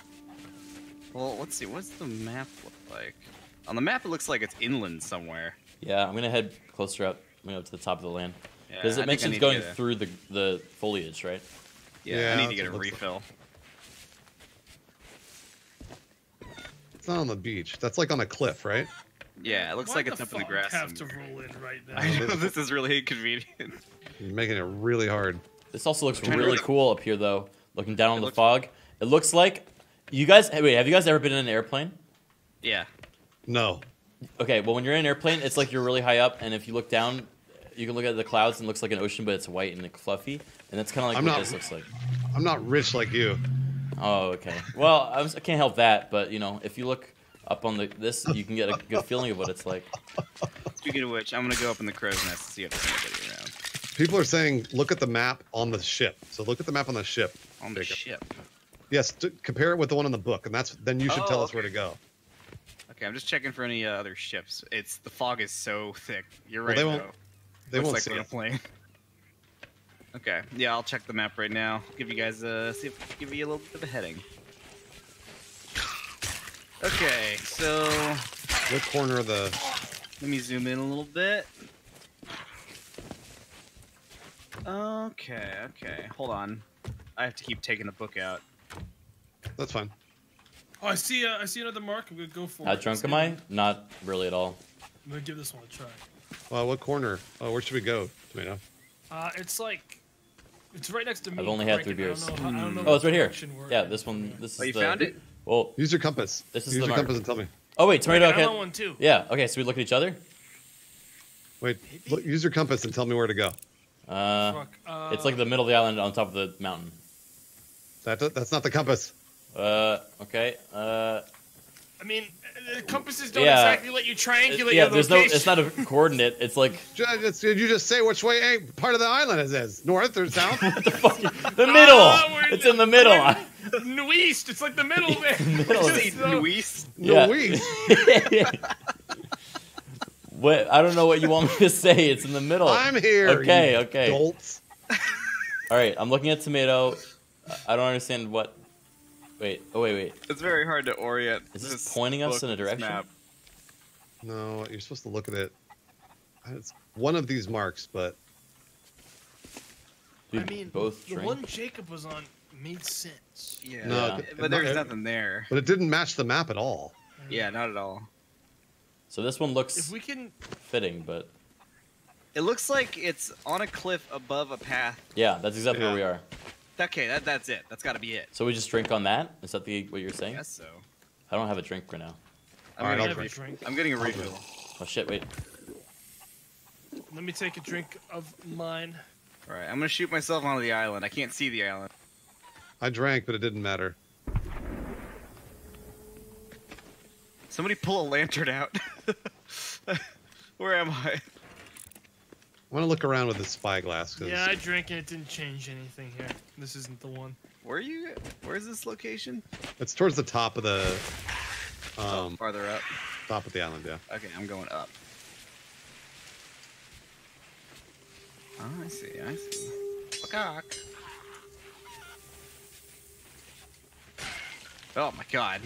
Well, let's see. What's the map look like? On the map, it looks like it's inland somewhere. Yeah, I'm gonna head closer up, you know, to the top of the land. Because yeah, it mentions going a... through the the foliage, right? Yeah, yeah, I need to get a refill. Like. It's not on the beach. That's like on a cliff, right? Yeah, it looks Why like it's up in the grass. Have to roll in right now. I know this is really inconvenient. You're making it really hard. This also looks really to... cool up here, though. Looking down it on the looks... fog, it looks like. You guys, wait, have you guys ever been in an airplane? Yeah. No. Okay, well, when you're in an airplane, it's like you're really high up, and if you look down, you can look at the clouds and it looks like an ocean, but it's white and like, fluffy, and that's kind of like I'm what not, this looks like. I'm not rich like you. Oh, okay. Well, I, was, I can't help that, but, you know, if you look up on the this, you can get a good feeling of what it's like. Speaking of which, I'm going to go up in the crow's nest and see if there's anybody around. People are saying, look at the map on the ship. So look at the map on the ship. On the Big ship. Up. Yes, to compare it with the one in the book, and that's then you should oh, tell us okay. where to go. Okay, I'm just checking for any uh, other ships. It's the fog is so thick. You're well, right. They won't. Though. They Looks won't like see we're it. Playing. Okay, yeah, I'll check the map right now. Give you guys a see if give you a little bit of a heading. Okay, so what corner of the? Let me zoom in a little bit. Okay, okay, hold on. I have to keep taking the book out. That's fine. Oh, I see. Uh, I see another mark. I'm gonna go for How it. How drunk am I? Not really at all. I'm gonna give this one a try. Well, what corner? Oh, where should we go, Tomato? Uh, it's like, it's right next to me. I've only had three beers. I don't know, I don't know oh, it's right here. Yeah, this one. This is oh, you the, found it? Well, use your compass. This is use the your mark. compass and tell me. Oh wait, Tomato. Wait, I found one too. Yeah. Okay, so we look at each other. Wait, look, use your compass and tell me where to go. Uh, uh, it's like the middle of the island on top of the mountain. That that's not the compass. Uh, okay. Uh, I mean, the compasses don't yeah. exactly let you triangulate. It, yeah, your there's location. no. It's not a coordinate. It's like. Just, you just say which way hey, part of the island it is. North or south? What the fuck? The middle. Uh, it's in the middle. Nueast. It's like the middle there. Nueast. Nueast. What? I don't know what you want me to say. It's in the middle. I'm here. Okay. You okay. Adults. All right. I'm looking at Tomato. I don't understand what. Wait. Oh wait. Wait. It's very hard to orient. Is this, this pointing us in a direction? Map. No. You're supposed to look at it. It's one of these marks, but. Dude, I mean, both the drink? one Jacob was on made sense. Yeah. No, yeah. It, it, but there's nothing there. But it didn't match the map at all. Yeah. Not at all. So this one looks if we can... fitting, but... It looks like it's on a cliff above a path. Yeah, that's exactly yeah. where we are. Okay, that, that's it. That's got to be it. So we just drink on that? Is that the what you're saying? I guess so. I don't have a drink for now. I'm All right, I'll drink. drink. I'm getting a refill. Oh, shit, wait. Let me take a drink of mine. All right, I'm going to shoot myself onto the island. I can't see the island. I drank, but it didn't matter. Somebody pull a lantern out. Where am I? I want to look around with the spyglass. Cause... Yeah, I drank and it didn't change anything here. This isn't the one. Where are you? Where's this location? It's towards the top of the. Um, oh, farther up. Top of the island, yeah. Okay, I'm going up. Oh, I see. I see. Fuck. Oh my god.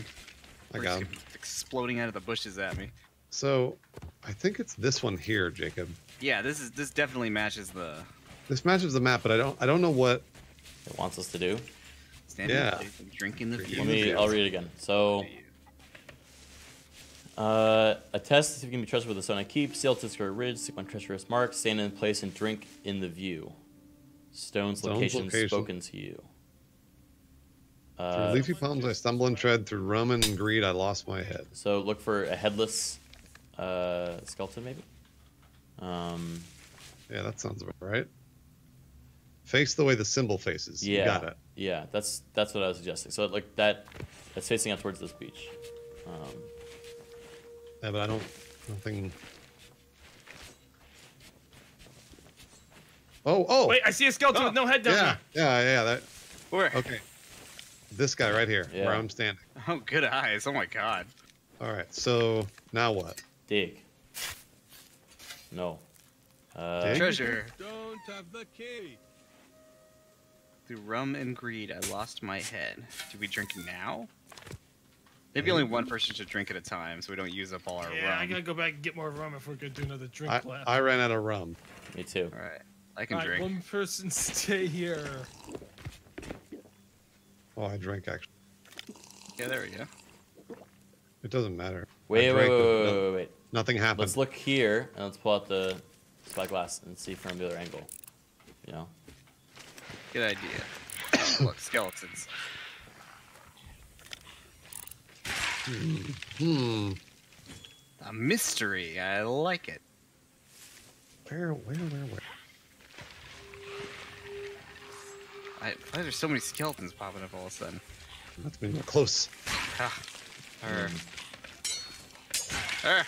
I got him. Exploding out of the bushes at me. So, I think it's this one here, Jacob. Yeah, this is this definitely matches the. This matches the map, but I don't I don't know what it wants us to do. Standing yeah. Drinking the. Let me. I'll read it again. So. Uh, a test if you can be trusted with the stone I keep. Sail to Discovery Ridge. Seek my treacherous mark. Stand in place and drink in the view. Stone's, Stone's location, location spoken to you. Uh, through leafy palms I stumble and tread, through rum and greed I lost my head. So look for a headless uh, skeleton maybe? Um, yeah, that sounds about right. Face the way the symbol faces. Yeah, you got it. Yeah, that's that's what I was suggesting. So like that, that's facing out towards this beach. Um, yeah, but I don't, nothing... Oh, oh! Wait, I see a skeleton oh, with no head down yeah, there. Yeah, yeah, that... Where? Okay. This guy right here, yeah. where I'm standing. Oh, good eyes. Oh, my God. All right, so now what? Dig. No. Uh, Dig? Treasure. Don't have the key. Through rum and greed, I lost my head. Do we drink now? Maybe only one person should drink at a time so we don't use up all our yeah, rum. Yeah, I got to go back and get more rum if we're going to do another drink I, class. I ran out of rum. Me too. All right, I can all drink. Right, one person stay here. Oh, I drank actually. Yeah, there we go. It doesn't matter. Wait, wait, wait, wait, wait, wait. Nothing happened. Let's look here and let's pull out the spyglass and see from the other angle. You know? Good idea. Oh, look, skeletons. Hmm. hmm. A mystery. I like it. Where, where, where, where? I, why there's so many skeletons popping up all of a sudden? That's been close. Ah, er. Er.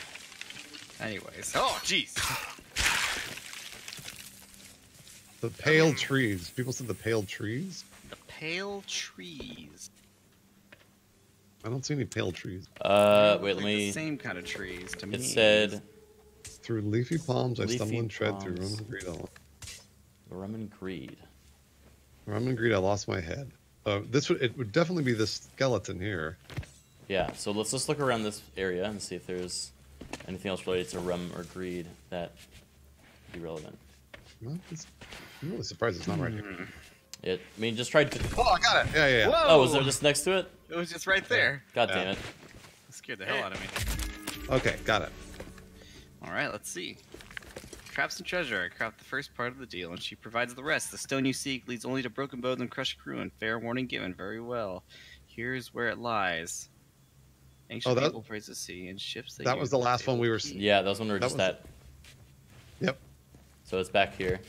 Anyways. Oh, jeez. The pale um, trees. People said the pale trees? The pale trees. I don't see any pale trees. Uh, wait, let me... The same kind of trees to me. It said... Through leafy palms, leafy I stumble and tread palms. through rum and greed. Rum and greed. I'm agreed. I lost my head. Uh, this would it would definitely be the skeleton here. Yeah. So let's just look around this area and see if there's anything else related to rum or greed that would be relevant. Well, it's, I'm really surprised it's not right here. It. I mean, just tried to. Oh, I got it. Yeah, yeah. yeah. Whoa. Oh, was it just next to it? It was just right there. God yeah. damn it! That scared the hell out of me. Okay, got it. Alright, let's see. Traps and treasure. I craft the first part of the deal, and she provides the rest. The stone you seek leads only to broken bones and crushed crew, and fair warning given. Very well. Here's where it lies. Ancient oh, that, people praise the sea and ships. That was the last one we were... Yeah, those ones were just that. that. Yep. So it's back here.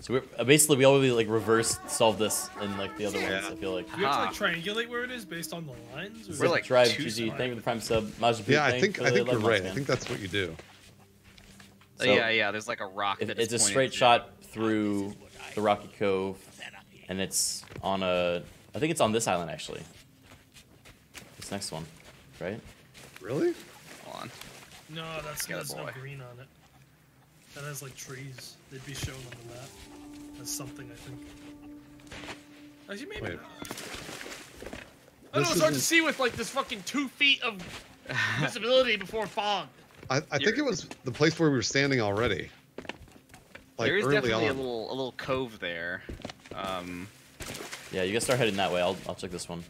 So we're, uh, basically, we always like reverse solve this in like the other yeah. ones. I feel like. Do we have to like triangulate where it is based on the lines. Or we're like drive G G. Thank you for the prime sub. Majapur, yeah, I think I think you're right. Man. I think that's what you do. So yeah, yeah. There's like a rock. It, that it's a straight shot through the rocky cove, and it's on a. I think it's on this island actually. This next one, right? Really? Hold on. No, that's, that's not green on it. That has like trees. They'd be shown on the map. That's something I think. Actually, maybe. Wait. I don't know. It's hard to see with like this fucking two feet of visibility before fog. I, I think it was the place where we were standing already. Like there is early definitely on. a little a little cove there. Um. Yeah, you guys start heading that way. I'll I'll check this one.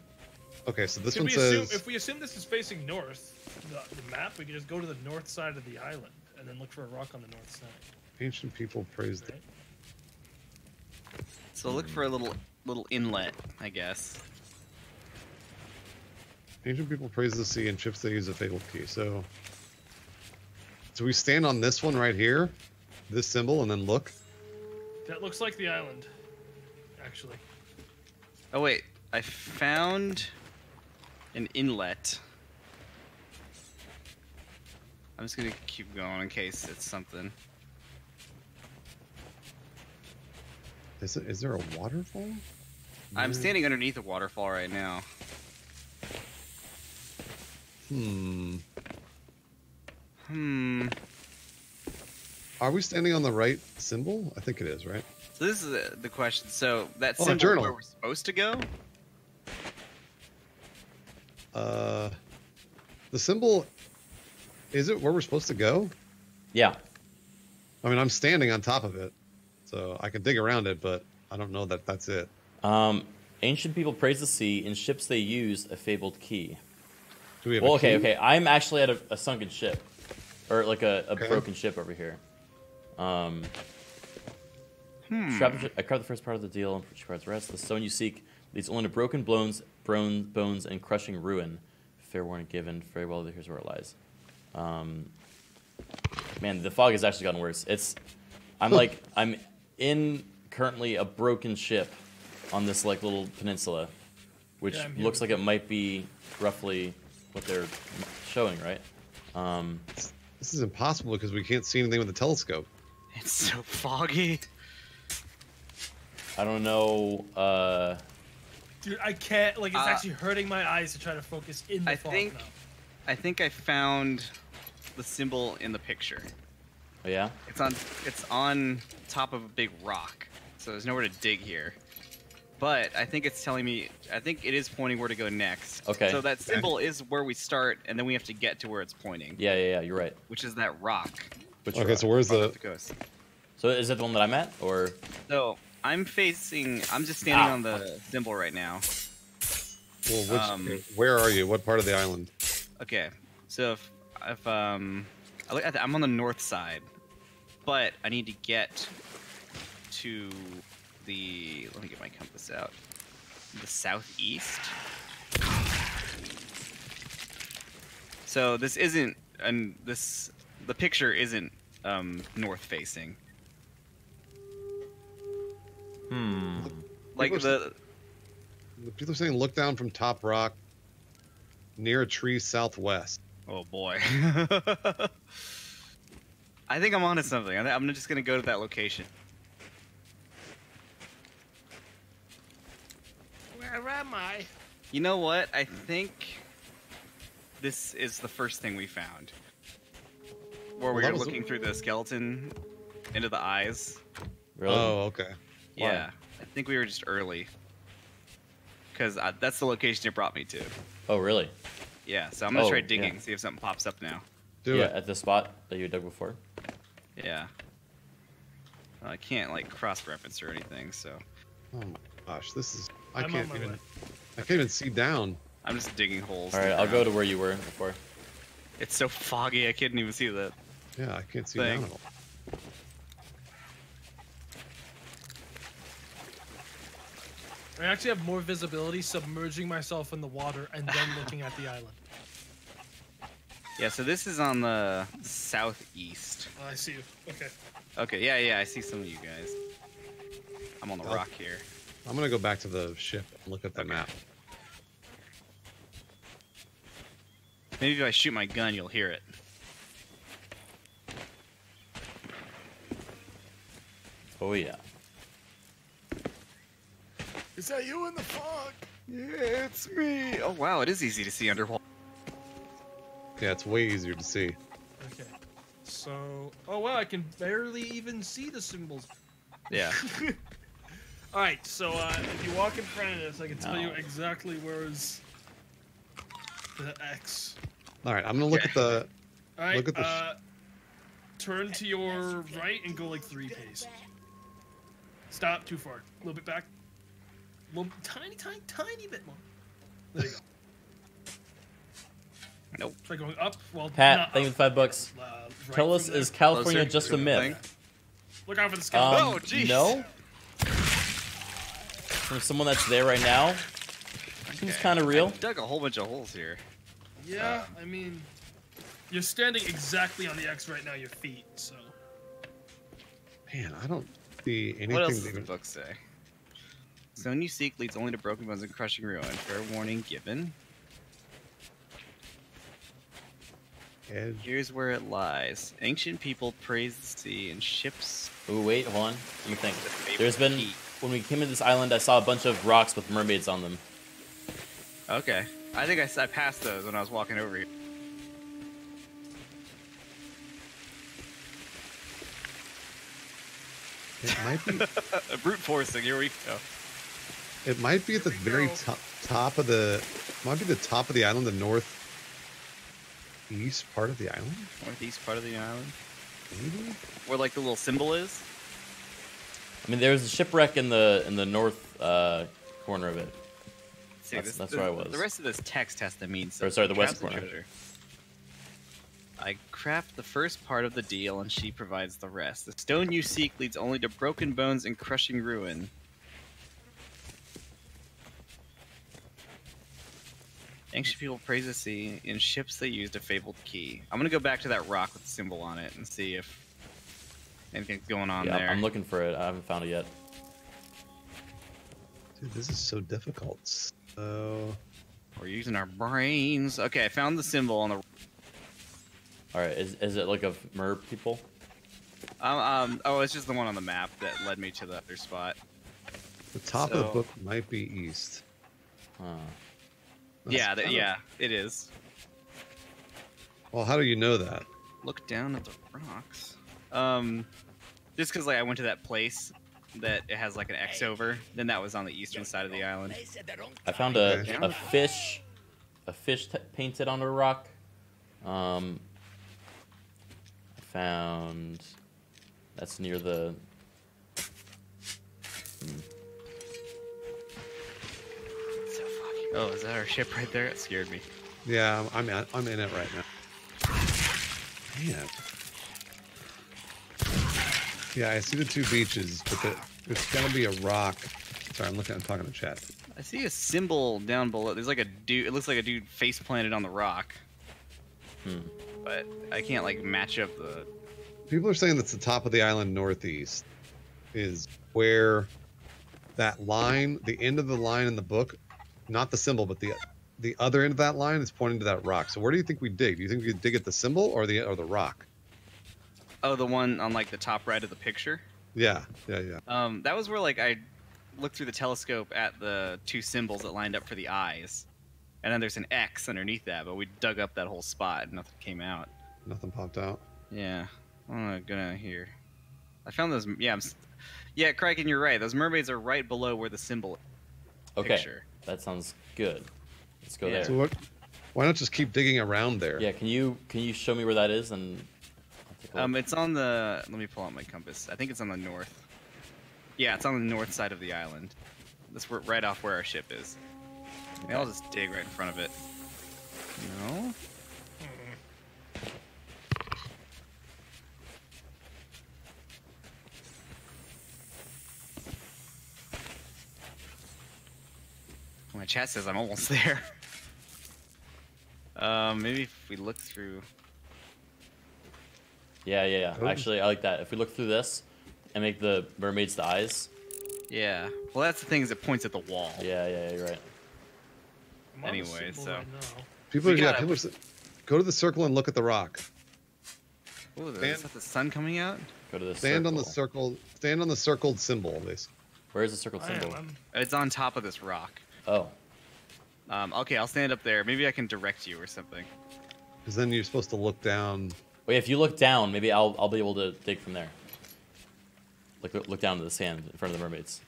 Okay, so this Could one we says. Assume, if we assume this is facing north, the, the map, we can just go to the north side of the island. And then look for a rock on the north side. Ancient people praised right. it. So look for a little little inlet, I guess. Ancient people praise the sea and ships they use a fatal key. So, so we stand on this one right here, this symbol, and then look. That looks like the island, actually. Oh wait, I found an inlet. I'm just gonna keep going in case it's something. Is, it, is there a waterfall? I'm there... standing underneath a waterfall right now. Hmm. Hmm. Are we standing on the right symbol? I think it is, right? So this is the, the question. So that oh, symbol where we're supposed to go? Uh, the symbol... Is it where we're supposed to go? Yeah. I mean, I'm standing on top of it, so I can dig around it, but I don't know that that's it. Um, ancient people praise the sea. In ships they use a fabled key. Do we have well, a key? okay, okay. I'm actually at a, a sunken ship, or like a, a okay. broken ship over here. Um, hmm. Trap, I craft the first part of the deal and she cards the rest. The stone you seek leads only to broken bones, bones, and crushing ruin. Fair warning given. Very well. Here's where it lies. Um, man, the fog has actually gotten worse. It's, I'm like, I'm in currently a broken ship on this like little peninsula, which yeah, looks like it might be roughly what they're showing, right? Um, this is impossible because we can't see anything with the telescope. It's so foggy. I don't know. Uh, Dude, I can't. Like, it's uh, actually hurting my eyes to try to focus in the I fog think, now. I think I found. The symbol in the picture. Oh yeah? It's on it's on top of a big rock. So there's nowhere to dig here. But I think it's telling me I think it is pointing where to go next. Okay. So that symbol okay. is where we start and then we have to get to where it's pointing. Yeah, yeah, yeah, you're right. Which is that rock. Which okay, rock? So where's the, the So is it the one that I'm at or No, I'm facing I'm just standing ah. on the symbol right now. Well, which, um, where are you? What part of the island? Okay. So if If um, I look at the, I'm on the north side, but I need to get to the. Let me get my compass out. The southeast. So this isn't, and this the picture isn't um, north facing. Hmm. Like people the, the people are saying, look down from top rock near a tree southwest. Oh boy. I think I'm onto something. I'm just going to go to that location. Where am I? You know what? I think this is the first thing we found. Where well, we were looking the... through the skeleton into the eyes. Really? Oh, okay. Yeah. Why? I think we were just early. Because that's the location it brought me to. Oh, really? Yeah, so I'm gonna oh, try digging, yeah. see if something pops up now. Do yeah, it. At the spot that you dug before? Yeah. Well, I can't, like, cross-reference or anything, so... Oh my gosh, this is... I I'm can't even... Way. I can't even see down. I'm just digging holes. Alright, I'll go to where you were before. It's so foggy, I couldn't even see that. Yeah, I can't see thing. An animal. I actually have more visibility submerging myself in the water and then looking at the island. Yeah, so this is on the southeast. Oh, I see you. Okay. Okay, yeah, yeah, I see some of you guys. I'm on the I'll, rock here. I'm going to go back to the ship and look at the okay. map. Maybe if I shoot my gun, you'll hear it. Oh, yeah. Is that you in the fog? Yeah, it's me. Oh, wow, it is easy to see underwater. Yeah, it's way easier to see. Okay. So... Oh, wow, I can barely even see the symbols. Yeah. Alright, so uh, if you walk in front of this, I can tell no. you exactly where's the X. Alright, I'm going to look at the... All right, look at the uh, turn to your right and go like three paces. Stop, too far. A little bit back. Little, tiny, tiny, tiny bit more. There you go. Nope. Try going up. Well, Pat, thank you for five bucks. Uh, right Tell us, is California closer, just a myth? Thing. Look out for the sky. Um, oh, jeez. No. From someone that's there right now, okay. Seems kind of real. I dug a whole bunch of holes here. Yeah, uh, I mean, you're standing exactly on the X right now. Your feet, so. Man, I don't see anything. What else does the book say? Zone you seek leads only to broken bones and crushing ruin. Fair warning given. Edge. Here's where it lies. Ancient people praised the sea and ships. Ooh, wait, hold on. Let me think. There's been heat. When we came to this island, I saw a bunch of rocks with mermaids on them. Okay, I think I, I passed those when I was walking over here. It might be brute forcing. Here we go. It might be at the very top, top of the might be the top of the island, the northeast part of the island. Northeast part of the island. Maybe? Where like the little symbol is. I mean, there was a shipwreck in the in the north uh, corner of it. See, that's this, that's this, where I was. The rest of this text has to mean something. Or, sorry, the west corner. Treasure. I craft the first part of the deal, and she provides the rest. The stone you seek leads only to broken bones and crushing ruin. Ancient people praise the sea in ships they used a fabled key. I'm gonna go back to that rock with the symbol on it and see if anything's going on yeah, there. I'm looking for it. I haven't found it yet. Dude, this is so difficult. So we're using our brains. Okay, I found the symbol on the. All right, is is it like of merp people? Um, um. Oh, it's just the one on the map that led me to the other spot. The top so... of the book might be east. Huh. That's yeah, th yeah, it is. Well, how do you know that? Look down at the rocks. Um, just because like I went to that place that it has like an X over, then that was on the eastern side of the island. I found a okay. a fish, a fish t painted on a rock. Um, I found that's near the. Hmm. Oh, is that our ship right there? It scared me. Yeah, I'm I'm, I'm in it right now. Man. Yeah, I see the two beaches, but the, there's gotta be a rock. Sorry, I'm looking. I'm talking to chat. I see a symbol down below. There's like a dude. It looks like a dude face planted on the rock. Hmm. But I can't like match up the. People are saying that's the top of the island northeast, is where that line, the end of the line in the book. Not the symbol, but the the other end of that line is pointing to that rock. So where do you think we dig? Do you think we dig at the symbol or the or the rock? Oh, the one on like the top right of the picture. Yeah, yeah, yeah. Um, that was where like I looked through the telescope at the two symbols that lined up for the eyes, and then there's an X underneath that. But we dug up that whole spot, and nothing came out. Nothing popped out. Yeah, I'm gonna go down here. I found those. Yeah, I'm, yeah, Kraken, you're right. Those mermaids are right below where the symbol. Okay. Picture. That sounds good. Let's go yeah. there. So what, why not just keep digging around there? Yeah, can you can you show me where that is? And um, it's on the. Let me pull out my compass. I think it's on the north. Yeah, it's on the north side of the island. That's where, right off where our ship is. Okay. Maybe I'll just dig right in front of it. No. my chat says I'm almost there. Um, maybe if we look through. Yeah, yeah, yeah. Ooh. Actually, I like that. If we look through this and make the mermaids the eyes. Yeah. Well, that's the thing is it points at the wall. Yeah, yeah, you're right. Anyway, so. People are, yeah, people are, go to the circle and look at the rock. Ooh, is that the sun coming out? Go to the stand circle. on the circle. Stand on the circled symbol, at least. Where is the circled symbol? It's on top of this rock. Oh. Um, okay, I'll stand up there. Maybe I can direct you or something. Because then you're supposed to look down. Wait, if you look down, maybe I'll I'll be able to dig from there. Like look, look down to the sand in front of the mermaids.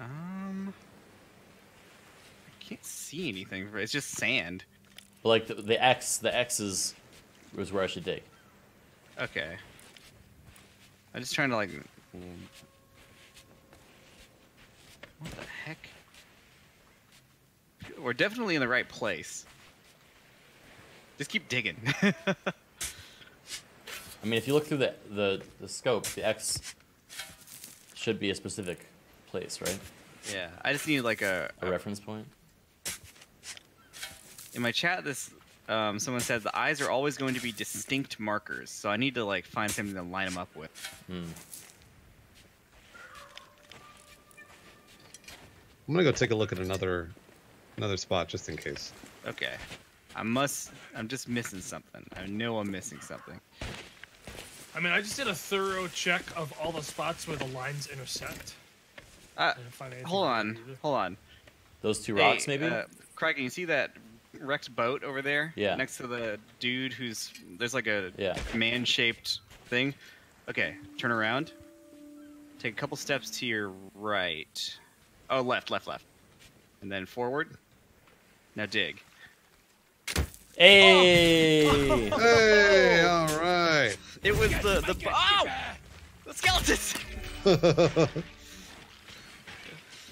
Um, I can't see anything. It's just sand. But like the, the X, the X is was where I should dig. Okay. I'm just trying to like. What the heck? We're definitely in the right place. Just keep digging. I mean, if you look through the, the the scope, the X should be a specific place, right? Yeah, I just need like a, a, a reference point. In my chat, this um, someone said the eyes are always going to be distinct markers, so I need to like find something to line them up with. Hmm. I'm gonna go take a look at another another spot just in case. Okay. I must. I'm just missing something. I know I'm missing something. I mean, I just did a thorough check of all the spots where the lines intersect. Uh, hold on, hold on. Those two rocks, hey, maybe? Uh, Craig, can you see that wrecked boat over there? Yeah. Next to the dude who's... There's like a yeah. man-shaped thing. Okay, turn around. Take a couple steps to your right. Oh, left, left, left. And then forward. Now dig. Hey! Oh. Hey! All right. It was the the oh, the skeletons.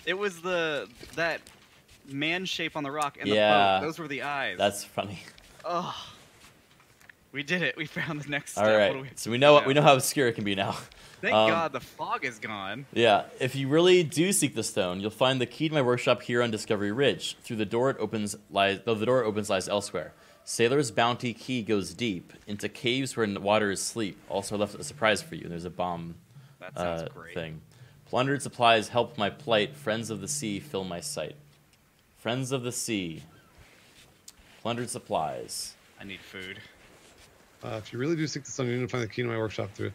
It was the that man shape on the rock and yeah. the boat. Those were the eyes. That's funny. Oh, we did it. We found the next step. All right. What do we so we know what we know how obscure it can be now. Thank um, God the fog is gone. Yeah. If you really do seek the stone, you'll find the key to my workshop here on Discovery Ridge. Through the door it opens lies. Though the door it opens lies elsewhere. Sailor's Bounty key goes deep into caves where water is sleep. Also left a surprise for you. There's a bomb that sounds uh, great. thing. Plundered supplies help my plight. Friends of the sea fill my sight. Friends of the sea. Plundered supplies. I need food. Uh, if you really do seek the sun, you need to find the key to my workshop through.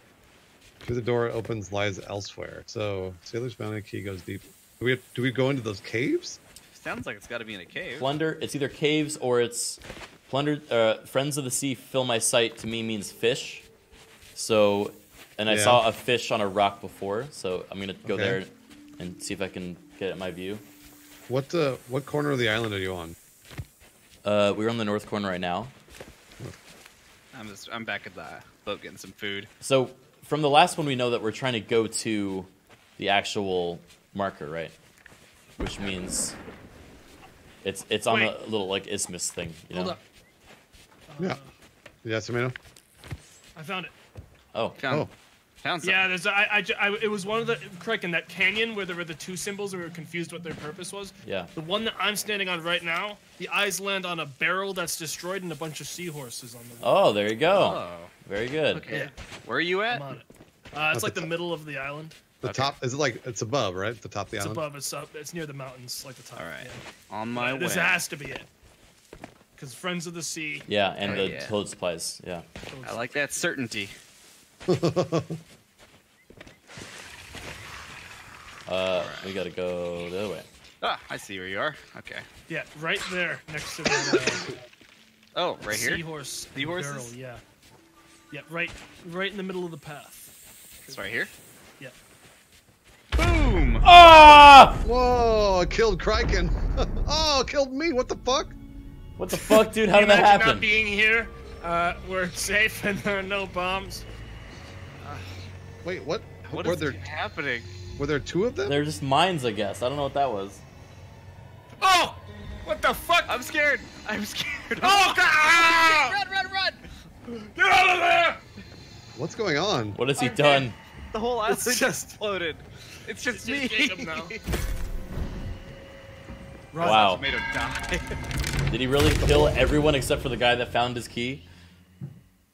Through the door it opens lies elsewhere. So Sailor's Bounty key goes deep. Do we have, do we go into those caves? Sounds like it's got to be in a cave. Plunder. It's either caves or it's. Plunder, uh, friends of the sea fill my sight to me means fish. So, and I yeah. saw a fish on a rock before, so I'm gonna go okay. there and see if I can get my view. What uh, what corner of the island are you on? Uh, we're on the north corner right now. I'm just, I'm back at the boat getting some food. So from the last one, we know that we're trying to go to the actual marker, right? Which means it's it's on Wait. a little like isthmus thing. You Hold know? up. Yeah. Yeah, tomato. I found it. Oh. Found, oh. found something. Yeah, there's. A, I, I, I. It was one of the correct in that canyon where there were the two symbols. And we were confused what their purpose was. Yeah. The one that I'm standing on right now, the eyes land on a barrel that's destroyed and a bunch of seahorses on the. Wall. Oh, there you go. Oh. Very good. Okay. Yeah. Where are you at? I'm on it. Uh, it's like the middle of the island. The okay. top is it like it's above, right? The top of the it's island. It's above. It's up. It's near the mountains, like the top. All right. Yeah. On my this way. This has to be it. Because friends of the sea. Yeah, and oh, the yeah. toad supplies. Yeah. I like that certainty. uh, we gotta go the other way. Ah, I see where you are. Okay. Yeah, right there, next to the. Uh, oh, right here. Seahorse. Seahorses. Yeah. Yeah, right, right in the middle of the path. It's right here. Yeah. Boom! Ah! Whoa! I killed Kraken. Oh, killed me! What the fuck? What the fuck, dude? How did that happen? Not being here, uh, we're safe and there are no bombs. Uh, Wait, what? What were is there happening? Were there two of them? They're just mines, I guess. I don't know what that was. Oh! What the fuck? I'm scared. I'm scared. Oh God! Run! Run! Run! Get out of there! What's going on? What has he I'm done? Dead. The whole island just floated. It's just, it's just me. Jacob now. Wow. Tomato die. Did he really kill everyone except for the guy that found his key?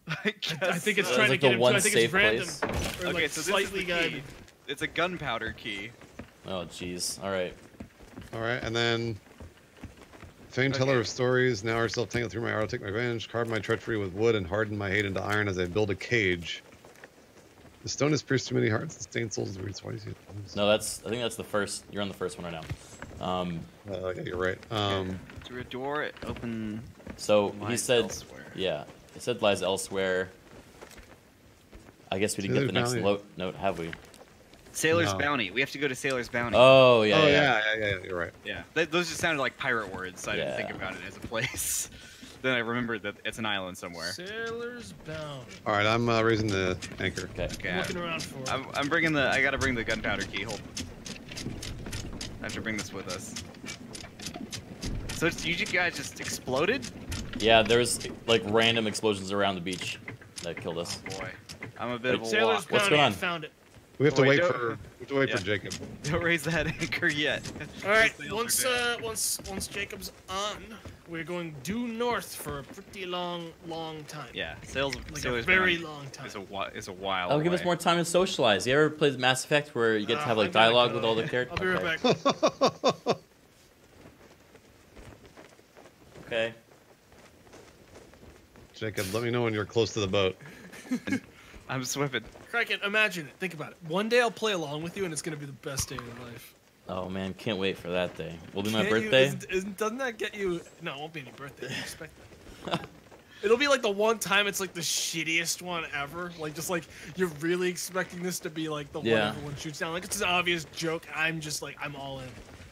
I, guess I think it's so. trying to like get the him one to, I think safe it's random, place. Or okay, like so this is the key. Guided. It's a gunpowder key. Oh, jeez. All right. All right, and then... Fame teller okay. of stories, now herself tangled through my arrow, take my advantage, carve my treachery with wood, and harden my hate into iron as I build a cage. The stone has pierced too many hearts, the stained souls weird. Why is it? No, that's, I think that's the first, you're on the first one right now. Um, uh, yeah, you're right. Um, through a door, open. So he said, elsewhere. yeah, it said lies elsewhere. I guess we didn't Sailor's get the next lo note, have we? Sailor's no. Bounty. We have to go to Sailor's Bounty. Oh, yeah. Oh, yeah, yeah, yeah, yeah, yeah you're right. Yeah. Th those just sounded like pirate words, so I yeah. didn't think about it as a place. Then I remembered that it's an island somewhere. Sailor's Bounty. All right, I'm uh, raising the anchor. Okay. okay I'm looking around for it. I'm, I'm bringing the, I gotta bring the gunpowder key. Hold. I have to bring this with us. So it's, you guys just exploded? Yeah, there's like random explosions around the beach that killed us. Oh, boy. I'm a bit Wait, of a Sailor's walk. Bounty, What's going on? found it. We have, oh, wait, for, we have to wait yeah. for Jacob. Don't raise that anchor yet. All right, once uh, once once Jacob's on, we're going due north for a pretty long, long time. Yeah, sales like a very long time. It's a it's a while. That'll give us more time to socialize. You ever played Mass Effect where you get uh, to have like dialogue go, with all yeah. the characters? I'll be right okay. back. Okay. Jacob, let me know when you're close to the boat. I'm swimming. Kraken, imagine it. Think about it. One day I'll play along with you, and it's going to be the best day of your life. Oh, man. Can't wait for that day. Will be my Can't birthday? You, isn't, isn't, doesn't that get you... No, it won't be any birthday. I expect that. It'll be like the one time it's like the shittiest one ever. Like, just like, you're really expecting this to be like the yeah. one everyone shoots down. Like, it's an obvious joke. I'm just like, I'm all in.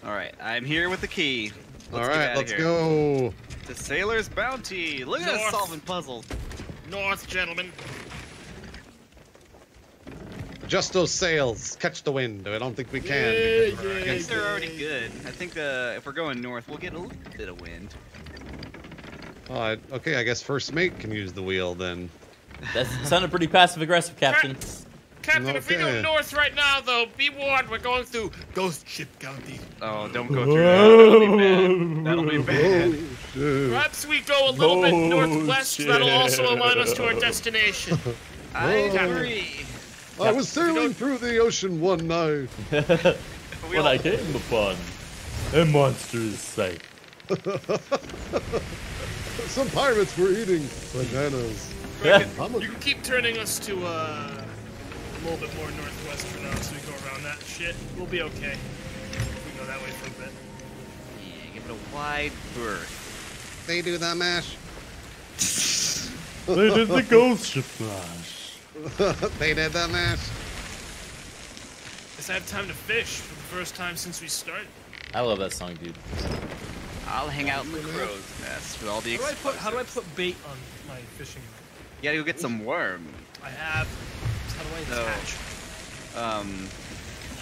All right. I'm here with the key. Let's all right. Let's here. go. The Sailor's Bounty. Look North. at us solving puzzles. North, gentlemen. Adjust those sails. Catch the wind. I don't think we can. Yeah, yeah, I think they're already good. I think uh, if we're going north, we'll get a little bit of wind. Uh, okay, I guess first mate can use the wheel then. That sounded pretty passive-aggressive, Captain. Captain, okay. if we go north right now, though, be warned, we're going through Ghost Ship County. Oh, don't go through that. That'll be bad. That'll be bad. Perhaps we go a little oh, bit northwest. Shit. That'll also align us to our destination. I agree. I was sailing through the ocean one night when all... I came upon a monstrous sight. Some pirates were eating bananas. Yeah. A... You can keep turning us to uh, a little bit more northwest for now, so we go around that shit. We'll be okay. We can go that way for a bit. Yeah, give it a wide berth. They do the mash. They did the ghost ship mash. They did that, man. Guess I have time to fish for the first time since we started. I love that song, dude. I'll hang out in the crow's nest with all the how do, put, how do I put bait on my fishing line? Yeah, you'll get some worm. I have. How do I attach? So, um,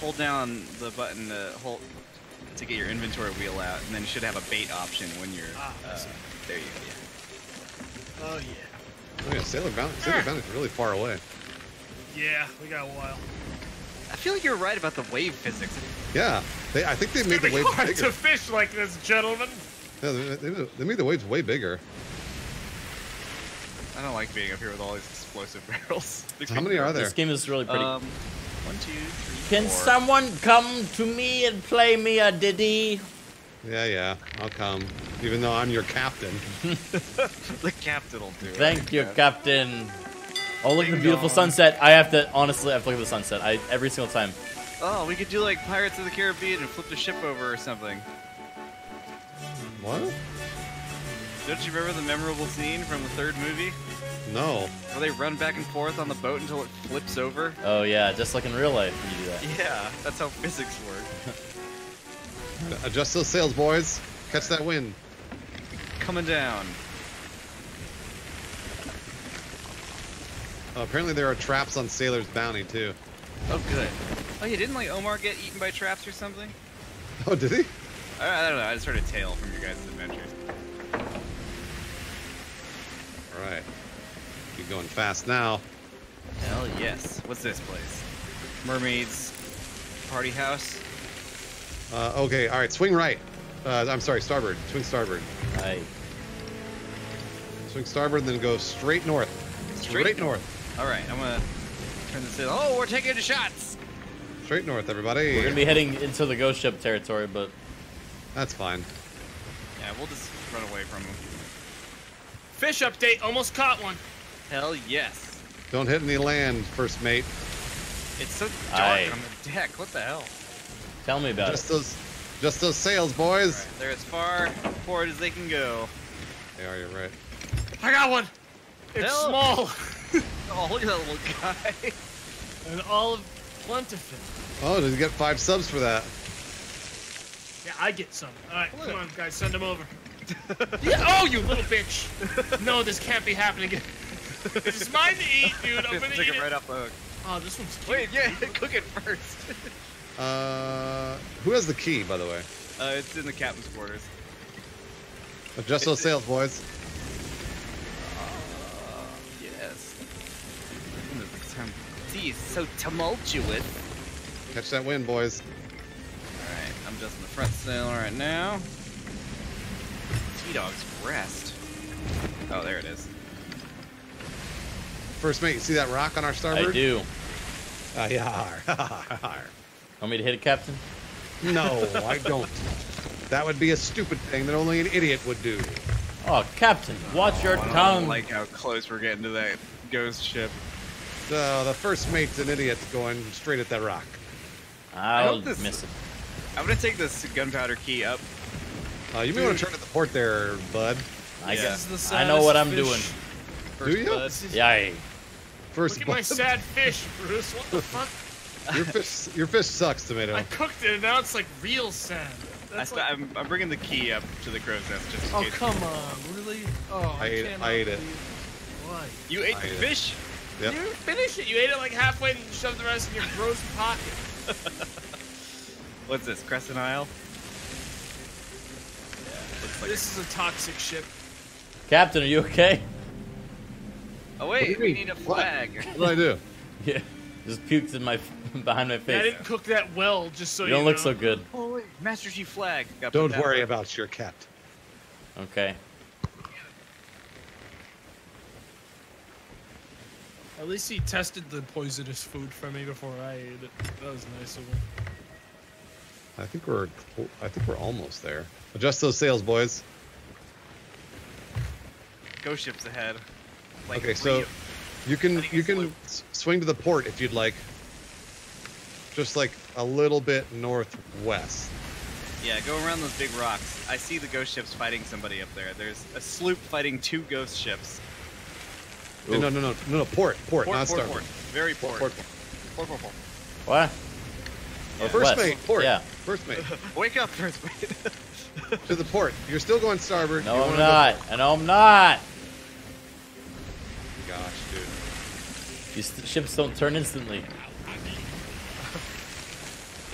hold down the button to, hold, to get your inventory wheel out, and then you should have a bait option when you're... Ah, uh, there you go. Yeah. Oh, yeah. Oh yeah, Sailor Bounty is really far away. Yeah, we got a while. I feel like you're right about the wave physics. Yeah, they, I think they made the waves bigger. It's hard to fish like this, gentlemen. Yeah, they, they, they made the waves way bigger. I don't like being up here with all these explosive barrels. How many are there? This game is really pretty. Um, one, two, three, Can four. someone come to me and play me a ditty? Yeah, yeah, I'll come. Even though I'm your captain. The captain will do it. Thank you, Captain. Oh, look at the beautiful sunset. I have to, honestly, I have to look at the sunset I, every single time. Oh, we could do like Pirates of the Caribbean and flip the ship over or something. What? Don't you remember the memorable scene from the third movie? No. Where they run back and forth on the boat until it flips over? Oh, yeah, just like in real life when you do that. Yeah, that's how physics work. Adjust those sails, boys. Catch that wind. Coming down. Oh, apparently there are traps on Sailor's Bounty too. Oh, good. Oh, yeah. Didn't like Omar get eaten by traps or something? Oh, did he? I, I don't know. I just heard a tale from your guys' adventure. All right. Keep going fast now. Hell yes. What's this place? Mermaids. Party house. Uh, okay, all right, swing right. Uh, I'm sorry, starboard. Swing starboard. Aye. Swing starboard, then go straight north. Straight, straight north. north. All right, I'm gonna turn this in. Oh, we're taking the shots. Straight north, everybody. We're gonna be heading into the ghost ship territory, but that's fine. Yeah, we'll just run away from them. Fish update. Almost caught one. Hell yes. Don't hit any land, first mate. It's so dark Aye. on the deck. What the hell? Tell me about just it. Those, just those sails, boys. Right, they're as far forward as they can go. They are, you're right. I got one. It's Help. small. Oh, look at that little guy. An olive plentiful. Oh, did you get five subs for that? Yeah, I get some. All right, come on, guys, send them over. Yeah. Oh, you little bitch. No, this can't be happening again. This is mine to eat, dude. I'm gonna eat it right off the hook. Oh, this one's cute. Wait, yeah, cook it first. Uh, who has the key, by the way? Uh, it's in the captain's quarters. Adjust those sails, boys. Uh, yes. Sea is so tumultuous. Catch that wind, boys. All right, I'm just in the front sail right now. Sea dogs rest. Oh, there it is. First mate, you see that rock on our starboard? I do. Ah, uh, yeah. Want me to hit it, Captain? No, I don't. That would be a stupid thing that only an idiot would do. Oh, Captain, watch oh, your I tongue. Don't like how close we're getting to that ghost ship. So the first mate's an idiot going straight at that rock. I'll I this, miss it. I'm gonna take this gunpowder key up. Uh, you may Dude. want to turn to the port there, bud. I yeah. guess. I know what I'm fish. doing. First do you? Bud. Yeah. First Look bud. at my sad fish, Bruce. What the fuck? Your fish, your fish sucks, Tomato. I cooked it, and now it's like real sand. I st like... I'm, I'm bringing the key up to the crow's nest just in oh, case. Oh come on, really? Oh, I, I ate it. I ate it. Why? You ate I the ate fish? Yep. You didn't finish it. You ate it like halfway and shoved the rest in your gross pocket. What's this, Crescent Isle? Yeah, looks like this it. is a toxic ship. Captain, are you okay? Oh wait, we mean? need a flag. What, what do I do? Yeah. Just puked in my behind my face. Yeah, I didn't cook that well, just so you, you don't know. look so good. Oh, wait. Master Chief flag. Don't worry way. about your captain. Okay. At least he tested the poisonous food for me before I ate it. That was nice of him. I think we're, I think we're almost there. Adjust those sails, boys. Ghost ships ahead. Like okay, so. You can you can loop. swing to the port if you'd like. Just like a little bit northwest. Yeah, go around those big rocks. I see the ghost ships fighting somebody up there. There's a sloop fighting two ghost ships. No, no, no, no, no, port, port, port not port, starboard. Port. Very port. Port, port, port. port, port, port. What? Yeah. Oh, first West. mate, port. Yeah. First mate. Wake up, first mate. To the port. You're still going starboard. No, I'm not. And no, I'm not. Gosh, dude. These ships don't turn instantly.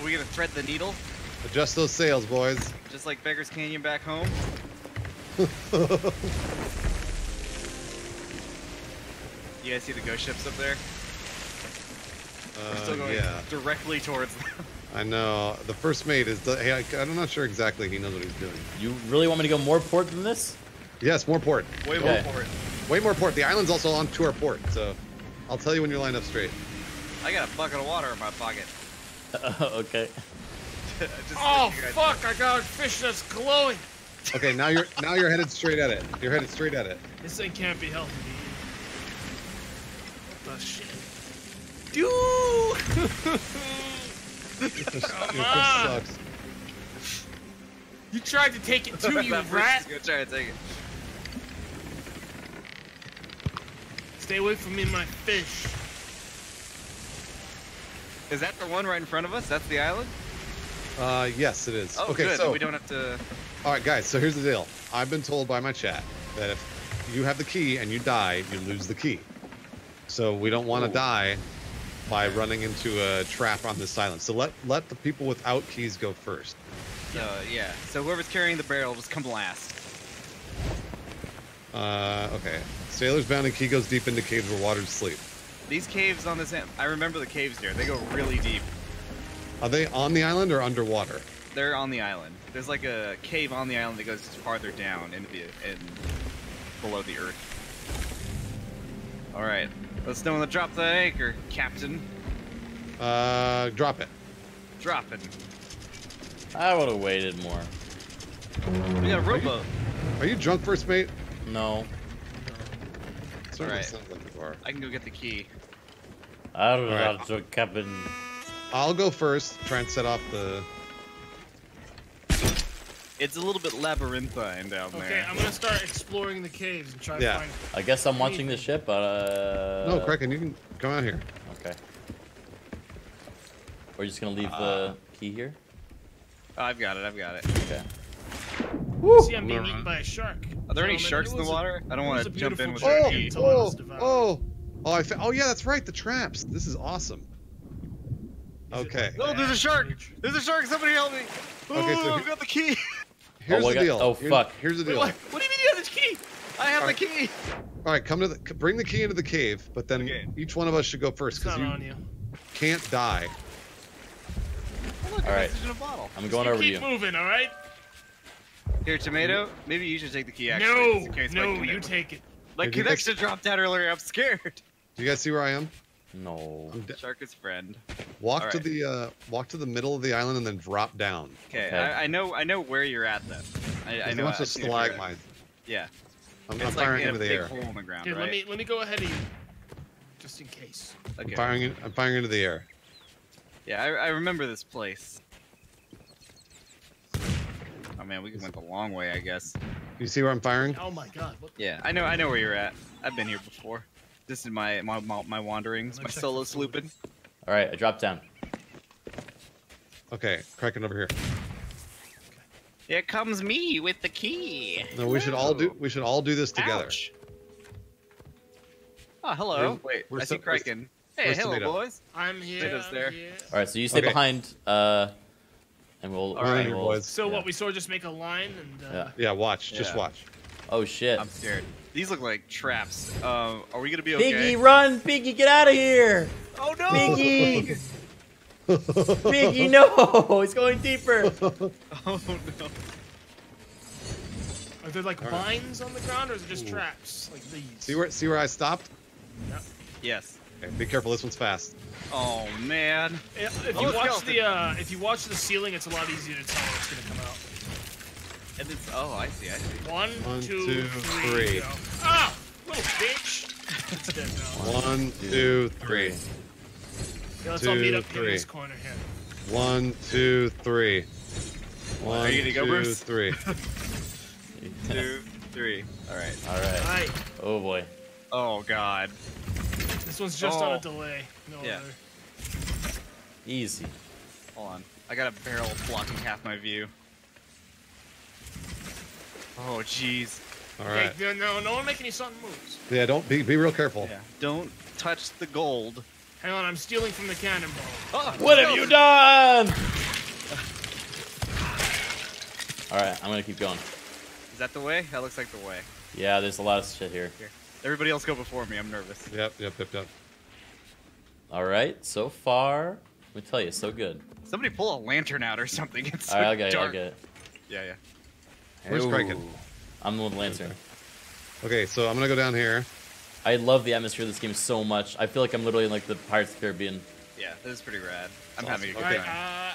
Are we gonna thread the needle? Adjust those sails, boys. Just like Beggar's Canyon back home. You guys see the ghost ships up there? Uh, We're still going yeah. directly towards them. I know. The first mate is. The, hey, I, I'm not sure exactly he knows what he's doing. You really want me to go more port than this? Yes, more port. Way okay. more port. Way more port. The island's also on to our port, so I'll tell you when you're lined up straight. I got a bucket of water in my pocket. Uh, okay. Oh fuck! I got a fish that's glowing. Okay, now you're now you're headed straight at it. You're headed straight at it. This thing can't be healthy. What the shit? Dude! This sucks. You tried to take it too, you rat. Go try to take it. Stay away from me and my fish. Is that the one right in front of us? That's the island? Uh, yes, it is. Oh, okay, good. So then we don't have to... All right, guys, so here's the deal. I've been told by my chat that if you have the key and you die, you lose the key. So we don't want to die by running into a trap on this island. So let, let the people without keys go first. So, yeah, so whoever's carrying the barrel just come last. Uh, okay. Sailor's Bounty key goes deep into caves where waters sleep. These caves on this... I remember the caves here. They go really deep. Are they on the island or underwater? they're on the island. There's like a cave on the island that goes farther down into the and below the earth. All right, let's know when to drop that anchor, Captain. Uh, drop it. Drop it. I would have waited more. We got a rowboat. Are, are you drunk, first mate? No. All right. Like I can go get the key. I don't know how to drink, Captain. I'll go first. Try and set off the. It's a little bit labyrinthine down okay, there. Okay, I'm gonna start exploring the caves and try yeah. to find. I guess I'm watching the ship, but. Uh... No, Kraken, you can come out here. Okay. We're just gonna leave uh, the key here. I've got it. I've got it. Okay. Woo! See, I'm being eaten by a shark. Are there any sharks in the water? I don't want to jump in with your key. Oh, oh, oh, I found, oh, yeah, that's right. The traps. This is awesome. Okay. Oh, there's a shark. There's a shark. Somebody help me. Oh, I've got the key. Here's the deal. Oh, fuck. Here's the deal. What do you mean you have the key? I have the key. All right, come to the, bring the key into the cave, but then each one of us should go first because you can't die. All right. I'm going over to you. Keep moving, all right? Here, Tomato, maybe you should take the key, actually. No, in case, no, like, you take it. Like, connection dropped out earlier. I'm scared. Do you guys see where I am? No. Shark is friend. Walk right. to the uh, walk to the middle of the island and then drop down. Okay, okay. I, I know I know where you're at then. I, I know. Bunch of stalagmites. Yeah. I'm, I'm firing like into the air. Hole in the ground, Dude, right? let me let me go ahead of you, just in case. Okay. I'm firing. In, I'm firing into the air. Yeah, I, I remember this place. Oh man, we went the long way, I guess. You see where I'm firing? Oh my god! What yeah, I know, I know where you're at. I've been here before. This is my my my wanderings, my solo slooping. All right, I dropped down. Okay, cracking over here. Here comes me with the key. No, we hello. should all do we should all do this together. Ouch. Oh hello! Where's, Wait, where's I see Kraken. Hey, hello tomato? boys. I'm here. I'm there. here. All right, so you stay okay. behind. Uh. And we'll, All right, we'll boys. So yeah. what we saw, just make a line and. Uh... Yeah. yeah, watch. Just yeah. watch. Oh shit! I'm scared. These look like traps. Uh, are we gonna be okay? Biggie, run! Biggie, get out of here! Oh no! Biggie! Biggie, no! He's going deeper. Oh no! Are there like All vines right. on the ground, or is it just Ooh. traps like these? See where? See where I stopped? Yep. Yes. Okay, be careful. This one's fast. Oh man! If, if oh, you watch the uh, if you watch the ceiling, it's a lot easier to tell what's gonna come out. And it's oh, I see, I see. One, One two, two, three. three. Ah, little bitch! It's dead now. One, two, three. Yeah, let's two, all meet up in this corner here. One, two, three. One, Are you gonna go, Bruce? Two, three. two, three. All right. All right. All right. Oh boy. Oh god. This one's just oh. on a delay. No yeah. other. Easy. Hold on. I got a barrel blocking half my view. Oh jeez. All right. Hey, no, no one make any sudden moves. Yeah, don't be be real careful. Yeah. Don't touch the gold. Hang on, I'm stealing from the cannonball. Oh, what have you done? All right, I'm gonna keep going. Is that the way? That looks like the way. Yeah, there's a lot of shit here. here. Everybody else go before me. I'm nervous. Yep, yep, yep, yep. All right, so far, let me tell you, so good. Somebody pull a lantern out or something. It's so All right, I'll get dark. it, I'll get it. Yeah, yeah. Where's Kraken? I'm the one with lantern. Okay, so I'm gonna go down here. I love the atmosphere of this game so much. I feel like I'm literally in like the Pirates of the Caribbean. Yeah, this is pretty rad. I'm awesome. having a good time. Right,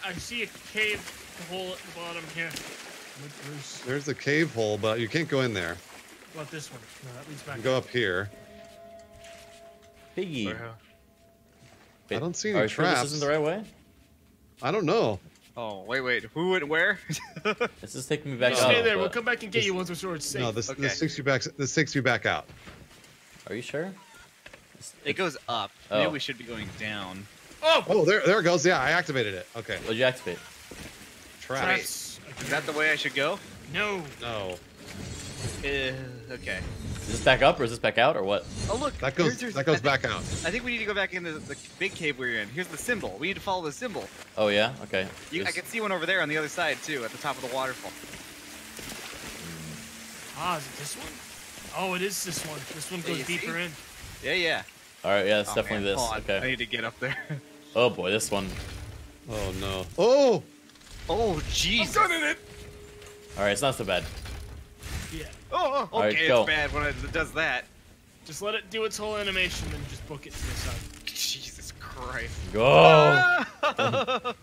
uh, I see a cave hole at the bottom here. There's a cave hole, but you can't go in there. What this one? No, that leads back. Go up here. Piggy. Wait, I don't see any are you traps. Sure this isn't the right way? I don't know. Oh wait, wait. Who and where? This is taking me back. Stay there. We'll come back and get this, you once we're sure it's safe. No, this, okay. this takes you back. This takes you back out. Are you sure? It goes up. Oh. Maybe we should be going down. Oh! Oh, there, there it goes. Yeah, I activated it. Okay. What'd you activate? Traps. Is that the way I should go? No. No. Uh, okay. Is this back up or is this back out or what? Oh look, that goes there's, there's, that goes think, back out. I think we need to go back in the, the big cave we were in. Here's the symbol. We need to follow the symbol. Oh yeah, okay. You, I can see one over there on the other side too, at the top of the waterfall. Ah, is it this one? Oh, it is this one. This one goes deeper see? in. Yeah, yeah. All right, yeah, it's oh, definitely man. this. Oh, okay. I need to get up there. Oh boy, this one. Oh no. Oh. Oh, jeez. I'm gunning it. All right, it's not so bad. Yeah. Oh, okay, right, it's go. bad when it does that. Just let it do its whole animation and just book it to the side. Jesus Christ. Go. Ah!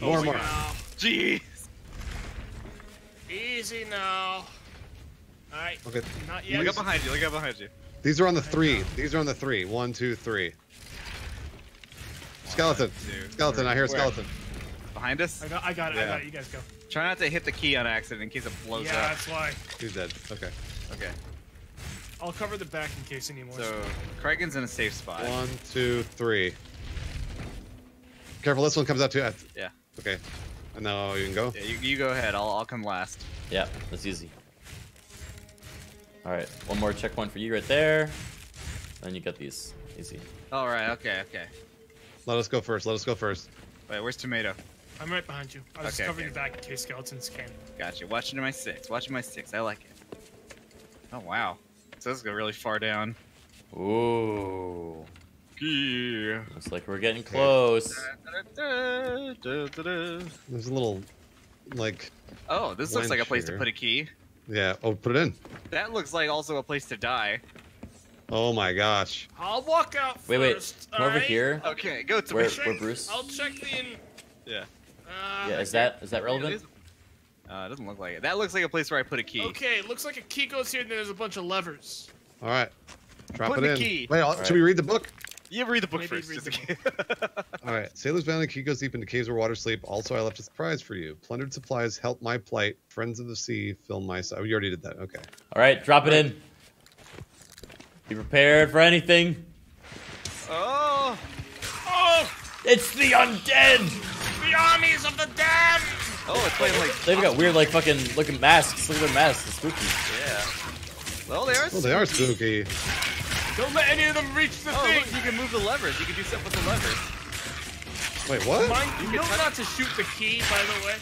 More and more. Now. Jeez. Easy now. All right. Okay. Not yet. Look up behind you. Look up behind you. These are on the three. These are on the three. One, two, three. Skeleton. Dude. Skeleton. I hear skeleton. Behind us? I got, I got it. Yeah. I got it. You guys go. Try not to hit the key on accident in case it blows yeah, up. Yeah, that's why. He's dead. Okay. Okay. I'll cover the back in case any more. So, Kraken's in a safe spot. One, two, three. Careful, this one comes out too. Yeah. Okay. And now you can go? Yeah, you, you go ahead. I'll, I'll come last. Yeah, that's easy. All right, one more checkpoint for you right there. And you got these. Easy. All right, okay, okay. Let us go first. Let us go first. Wait, where's Tomato? I'm right behind you. I was okay, covering okay. your back in case skeletons came. Gotcha. Watching my six. Watching my six. I like it. Oh, wow. So this is really far down. Ooh. Yeah. Looks like we're getting close. There's a little, like... Oh, this looks like a place here. to put a key. Yeah. Oh, put it in. That looks like also a place to die. Oh my gosh. I'll walk out first. Wait, wait. We're over right? here. Okay, go to where, check, where Bruce. I'll check the. In... Yeah. Uh, yeah. Is that is that relevant? It is... Uh, it doesn't look like it. That looks like a place where I put a key. Okay, it looks like a key goes here, and then there's a bunch of levers. All right. Drop I'm it in. The key. Wait, right. should we read the book? You read the book Maybe first. Read the book. All right. Sailor's Bounty, key goes deep into caves where water sleep. Also, I left a surprise for you. Plundered supplies, help my plight. Friends of the sea, fill my side. Oh, you already did that. Okay. All right, drop it in. Be prepared for anything. Oh! Oh! It's the undead! The armies of the damned! Oh, it's playing like... They've got weird, like, fucking looking masks. Look at their masks. It's spooky. Yeah. Well, they are spooky. Well, they are spooky. Don't let any of them reach the oh, thing! Look, you can move the levers. You can do stuff with the levers. Wait, what? Mine, you you know not to shoot the key, by the way.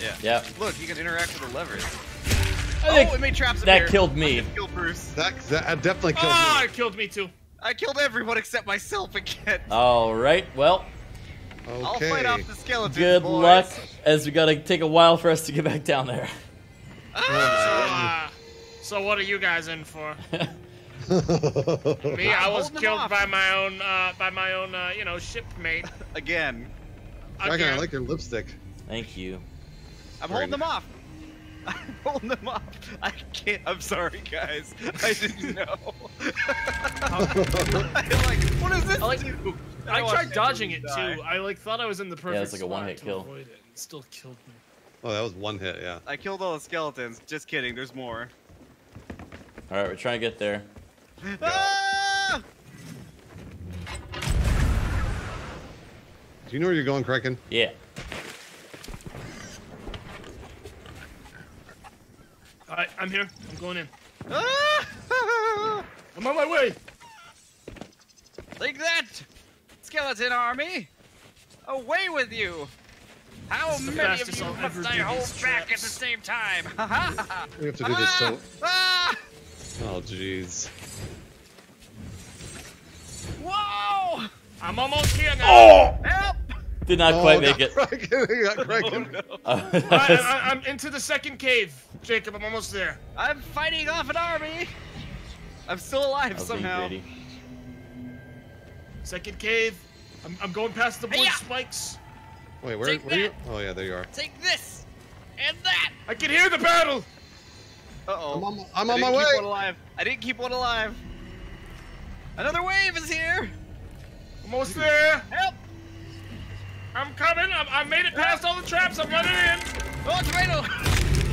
Yeah. Yeah. Look, you can interact with the levers. Oh, it made traps That appear. killed me. Killed Bruce. That, that definitely killed oh, me. Oh, it killed me too. I killed everyone except myself again. All right, well. Okay. I'll fight off the skeletons, Good boys. luck, as we gotta take a while for us to get back down there. Ah! So, uh, so what are you guys in for? Me, I was killed by my own, uh, by my own, uh, you know, shipmate. Again. Again. Dragon, I like your lipstick. Thank you. I'm holding them off. I'm holding them up. I can't. I'm sorry, guys. I didn't know. I like, what is this? I, like, do? I, I tried dodging it die. too. I like thought I was in the perfect. Yeah, it's like a one-hit kill. It. It still killed me. Oh, that was one hit. Yeah. I killed all the skeletons. Just kidding. There's more. All right, we're trying to get there. Ah! Do you know where you're going, Kraken? Yeah. Alright, I'm here. I'm going in. Ah! I'm on my way! Like that! Skeleton army! Away with you! How many of you must I hold back at the same time? We have to do ah! this so... Ah! Oh, jeez. Whoa! I'm almost here now! Oh! Help! Did not oh, quite make it. Kraken, oh, no. uh, I, I, I'm into the second cave, Jacob. I'm almost there. I'm fighting off an army. I'm still alive somehow. Second cave. I'm, I'm going past the blue hey spikes. Wait, where, where are you? Oh, yeah, there you are. Take this and that. I can hear the battle. Uh-oh. I'm on, I'm on my way. I didn't keep one alive. I didn't keep one alive. Another wave is here. Almost there. Help. I'm coming! I'm, I made it past all the traps! I'm running in! Oh, Tomato!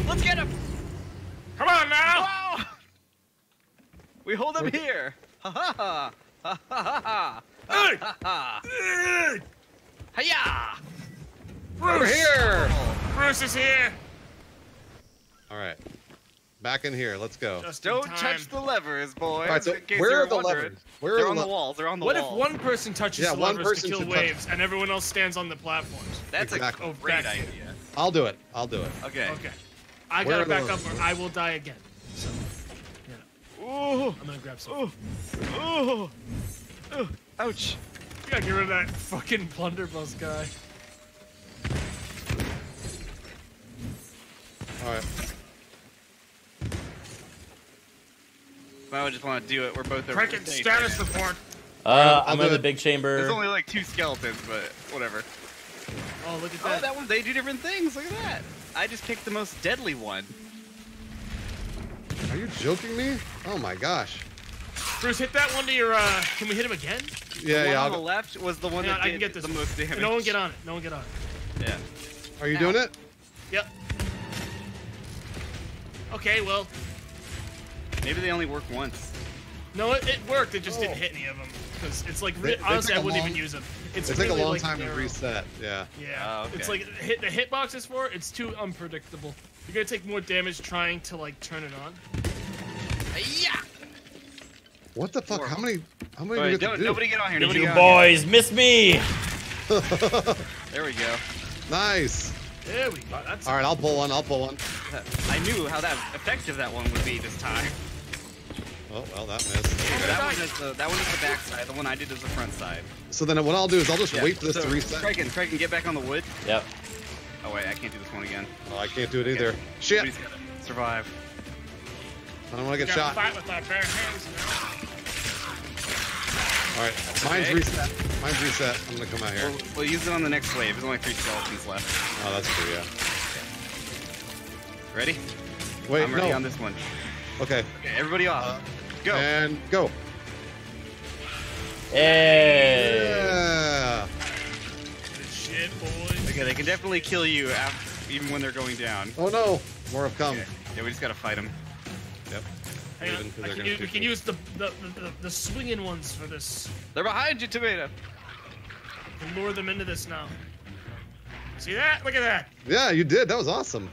Let's get him! Come on now! Wow. We hold him here! Ha ha ha! Ha ha ha! Ha ha! Hiya! Bruce! We're here! Bruce is here! Alright. Back in here, let's go. Just Don't touch the levers, boys. Right, so where are the levers? Where They're are on the walls. They're on the walls. What wall. if one person touches yeah, the one levers person to kill waves and everyone else stands on the platforms? That's exactly. a great oh, idea. I'll do it. I'll do it. Okay. Okay. I where gotta back up or I will die again. So, you know. Ooh. I'm gonna grab some. Ooh. Ooh. Ooh. Ouch. You gotta get rid of that fucking blunderbuss guy. Alright. Now I just want to do it. We're both over the status right report. Uh, I'm, I'm in the big chamber. There's only like two skeletons, but whatever. Oh, look at that. Oh, that one. They do different things. Look at that. I just picked the most deadly one. Are you joking me? Oh my gosh. Bruce, hit that one to your, uh, can we hit him again? Yeah, the yeah. One I'll on go. The left was the one yeah, that I did can get this the most damage. No one get on it. No one get on it. Yeah. Are you Ow. doing it? Yep. Okay, well. Maybe they only work once. No, it, it worked. It just oh. didn't hit any of them. Because it's like, they, honestly, they I wouldn't long, even use them. It's they really take a long like time narrow. to reset. Yeah. Yeah. Oh, okay. It's like hit, the hitboxes for it, it's too unpredictable. You're going to take more damage trying to, like, turn it on. Yeah! What the fuck? Horrible. How many? How many? Right, we get to do? Nobody get on here. Nobody you get boys, on here. miss me. There we go. Nice. There we go. That's All right, I'll pull one. I'll pull one. I knew how that effective that one would be this time. Oh well, that missed. Yeah, that, one is the, that one is the back side. The one I did is the front side. So then what I'll do is I'll just yeah. wait for this so, to reset. Kraken, Kraken, get back on the wood. Yep. Oh wait, I can't do this one again. Oh, I can't do it either. Shit. He's gotta survive. I don't want to get shot. Fight with my bare hands. All right, mine's okay. reset. Mine's reset. I'm gonna come out here. We'll, we'll use it on the next wave. There's only three skeletons left. Oh, that's true. Yeah. Ready? Wait, I'm ready no. on this one. Okay. Okay, everybody off. Uh, go and go. Hey. Yeah. Good shit, boys. Okay, they can definitely kill you after, even when they're going down. Oh no, more have come. Okay. Yeah, we just gotta fight them. Yep. Hang on. I can use, we can use the the, the the swinging ones for this. They're behind you, Tomato. We can lure them into this now. See that? Look at that. Yeah, you did. That was awesome.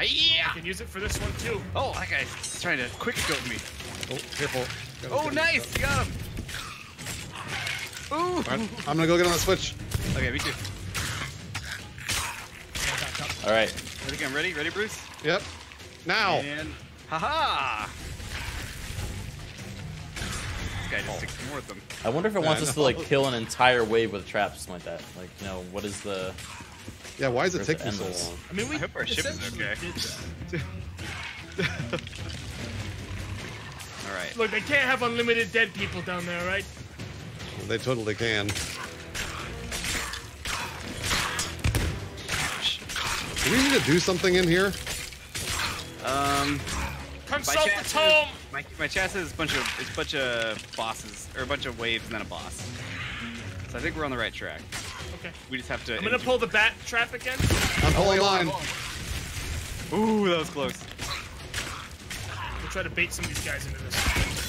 Yeah. I can use it for this one too. Oh, that guy's trying to quick scope me. Oh, careful. Oh, nice. You got him. Ooh. All right, I'm gonna go get on the switch. Okay, me too. All right. I think I'm ready. Ready, Bruce? Yep. Now. And haha! This guy just sticks more of them. I wonder if it wants us to like kill an entire wave with traps like that. Like, you know, what is the? Yeah, why does it take so long? I mean, we I hope our ship is okay. All right. Look, they can't have unlimited dead people down there, right? Well, they totally can. Do we need to do something in here? Um. Consult the tome. My my chassis is a bunch of it's a bunch of bosses or a bunch of waves and then a boss. So I think we're on the right track. Okay. We just have to. I'm gonna pull the bat trap again. I'm pulling mine. Ooh, that was close. We'll try to bait some of these guys into this.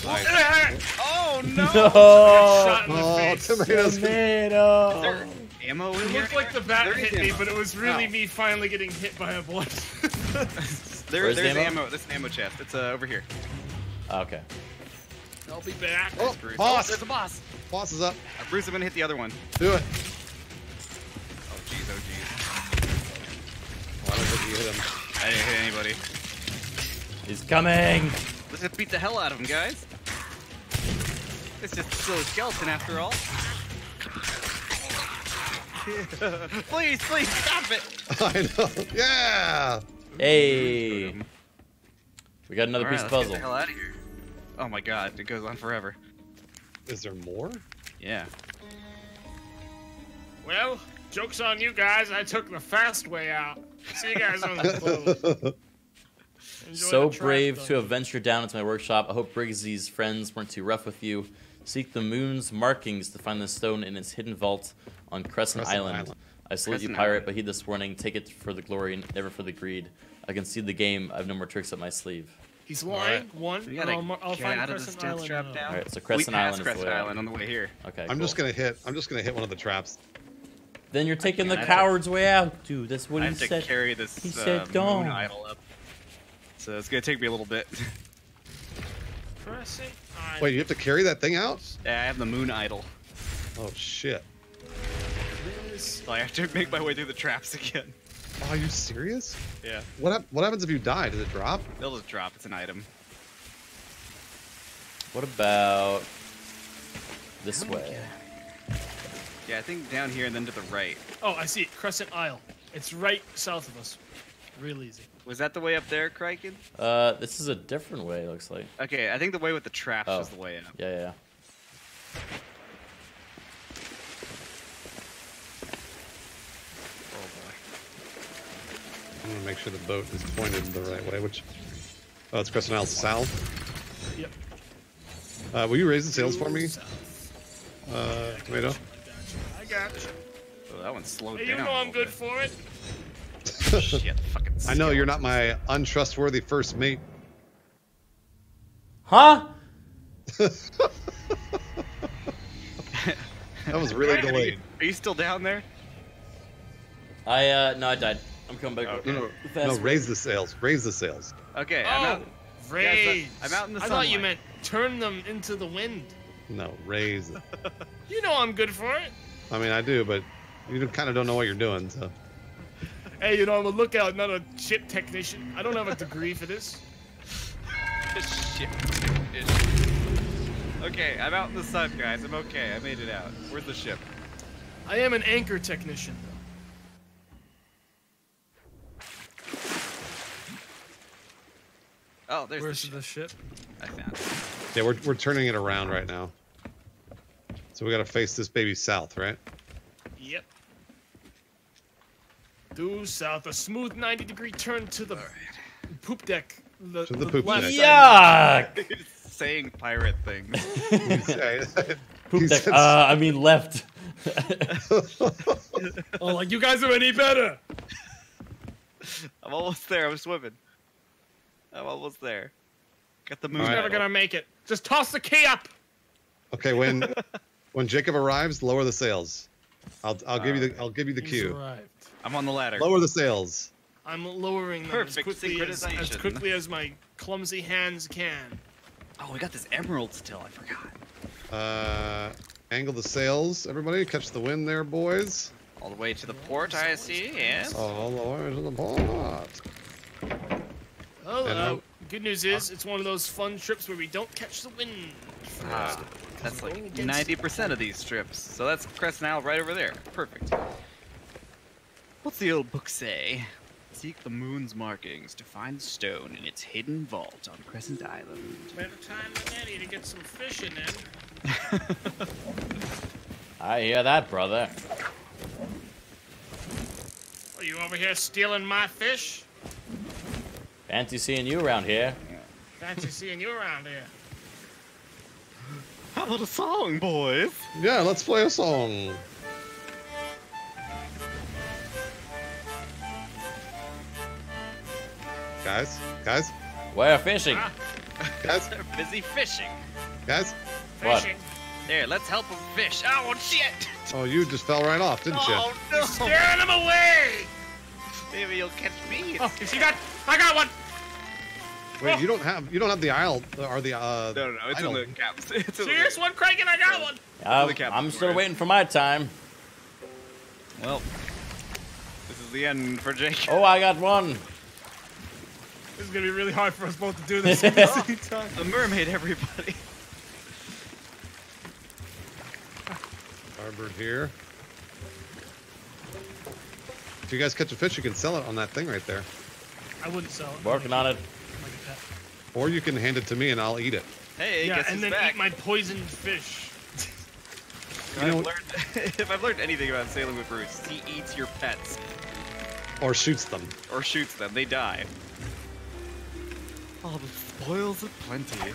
Nice. Oh no! No. Shot in the oh, face. Tomatoes. Tomato. Is there ammo in it here? Looked like the bat hit ammo. me, but it was really no. me finally getting hit by a bullet. There, there's ammo? ammo. There's an ammo chest. It's uh, over here. Okay. I'll be back. Oh, Bruce. Boss. Oh, there's a boss. Boss is up. Uh, Bruce, I'm gonna hit the other one. Do it. Oh jeez, oh jeez. Well, I don't think you hit him. I didn't hit anybody. He's coming. Let's just beat the hell out of him, guys. It's just still a skeleton after all. Please, please stop it. I know. Yeah. Hey, we got another right, piece of puzzle. Get the hell out of here. Oh my god, it goes on forever. Is there more? Yeah. Well, joke's on you guys. I took the fast way out. See you guys on the close. So the brave to have ventured down into my workshop. I hope Briggsy's friends weren't too rough with you. Seek the moon's markings to find the stone in its hidden vault on Crescent, Crescent Island. Island. I salute you, pirate, but heed this warning. Take it for the glory and never for the greed. I concede the game. I have no more tricks up my sleeve. He's lying. Right. One. We gotta I'll, I'll find out of this death trap now. All right, so Crescent we Island. Crescent is Island way on the way here. Okay. I'm cool. just gonna hit. I'm just gonna hit one of the traps. Then you're taking the coward's to, way out, dude. That's what I he have said. I have to carry this he uh, said, moon idol up. So it's gonna take me a little bit. Crescent Island. Wait, you have to carry that thing out? Yeah, I have the moon idol. Oh shit. So I have to make my way through the traps again. Oh, are you serious? Yeah. What hap What happens if you die? Does it drop? It'll just drop. It's an item. What about this way? Yeah, I think down here and then to the right. Oh, I see it. Crescent Isle. It's right south of us. Real easy. Was that the way up there, Kraken? Uh, this is a different way, it looks like. Okay, I think the way with the traps oh. is the way up. Yeah, yeah, yeah. I'm gonna make sure the boat is pointed the right way, which... Oh, it's Crescent Isle south? Yep. Uh, will you raise the sails for me? Uh, Tomato? I got you. Oh, that one slowed hey, down. You know I'm good bit. for it. Shit, fucking I know, you're not my untrustworthy first mate. Huh? That was really delayed. Are you still down there? I, uh, no, I died. I'm coming back. Okay. No, no, no, raise the sails. Raise the sails. Okay. Oh, I'm out. Raise. Yeah, I'm out in the sunlight. I thought you meant turn them into the wind. No, raise it. You know I'm good for it. I mean, I do, but you kind of don't know what you're doing, so. Hey, you know, I'm a lookout, not a ship technician. I don't have a degree for this. Ship technician. Okay, I'm out in the sun, guys. I'm okay. I made it out. Where's the ship? I am an anchor technician. Oh, there's Where's the ship. the ship? I found it. Yeah, we're, we're turning it around right now. So we gotta face this baby south, right? Yep. Due south, a smooth ninety degree turn to the right. poop deck. The, to the, the poop left deck. Yuck! Saying pirate things. Poop deck, uh, I mean left. Oh, like you guys are any better! I'm almost there, I'm swimming. I'm almost there. Got the moon. He's right. never gonna make it. Just toss the key up. Okay, when when Jacob arrives, lower the sails. I'll I'll All give right. you the I'll give you the He's cue. Arrived. I'm on the ladder. Lower the sails. I'm lowering them Perfect. as quickly as, as quickly as my clumsy hands can. Oh, we got this emerald still. I forgot. Uh, angle the sails, everybody. Catch the wind, there, boys. All the way to the port, I see. Yes. All the way to the port. Hello. Good news is, it's one of those fun trips where we don't catch the wind. Uh, that's like ninety percent of these trips. So that's Crescent Isle right over there. Perfect. What's the old book say? Seek the moon's markings to find the stone in its hidden vault on Crescent Island. Better time than any to get some fish in it. I hear that, brother. Are you over here stealing my fish? Fancy seeing you around here. Fancy seeing you around here. How about a song, boys? Yeah, let's play a song. Guys, guys. We're fishing. Ah. Guys. They're busy fishing. Guys. Fishing. What? There, let's help them fish. Oh, shit. Oh, you just fell right off, didn't oh, you? Oh, no. You're scaring them away. Maybe you'll catch me. Oh, if you got... I got one. Wait, oh. you don't have you don't have the aisle or the uh. No, no, no it's in the caps. It's Serious the one, Craig, and I got one. Uh, I'm still waiting for my time. Well, this is the end for Jake. Oh, I got one. This is gonna be really hard for us both to do this at the same time. The mermaid, everybody. Starboard here. If you guys catch a fish, you can sell it on that thing right there. I wouldn't sell it. Working on it. Or you can hand it to me and I'll eat it. Hey, yeah, and then back. eat my poisoned fish. You know, I've learned, if I've learned anything about sailing with Bruce, he eats your pets. Or shoots them. Or shoots them. They die. Oh, the spoils of plenty.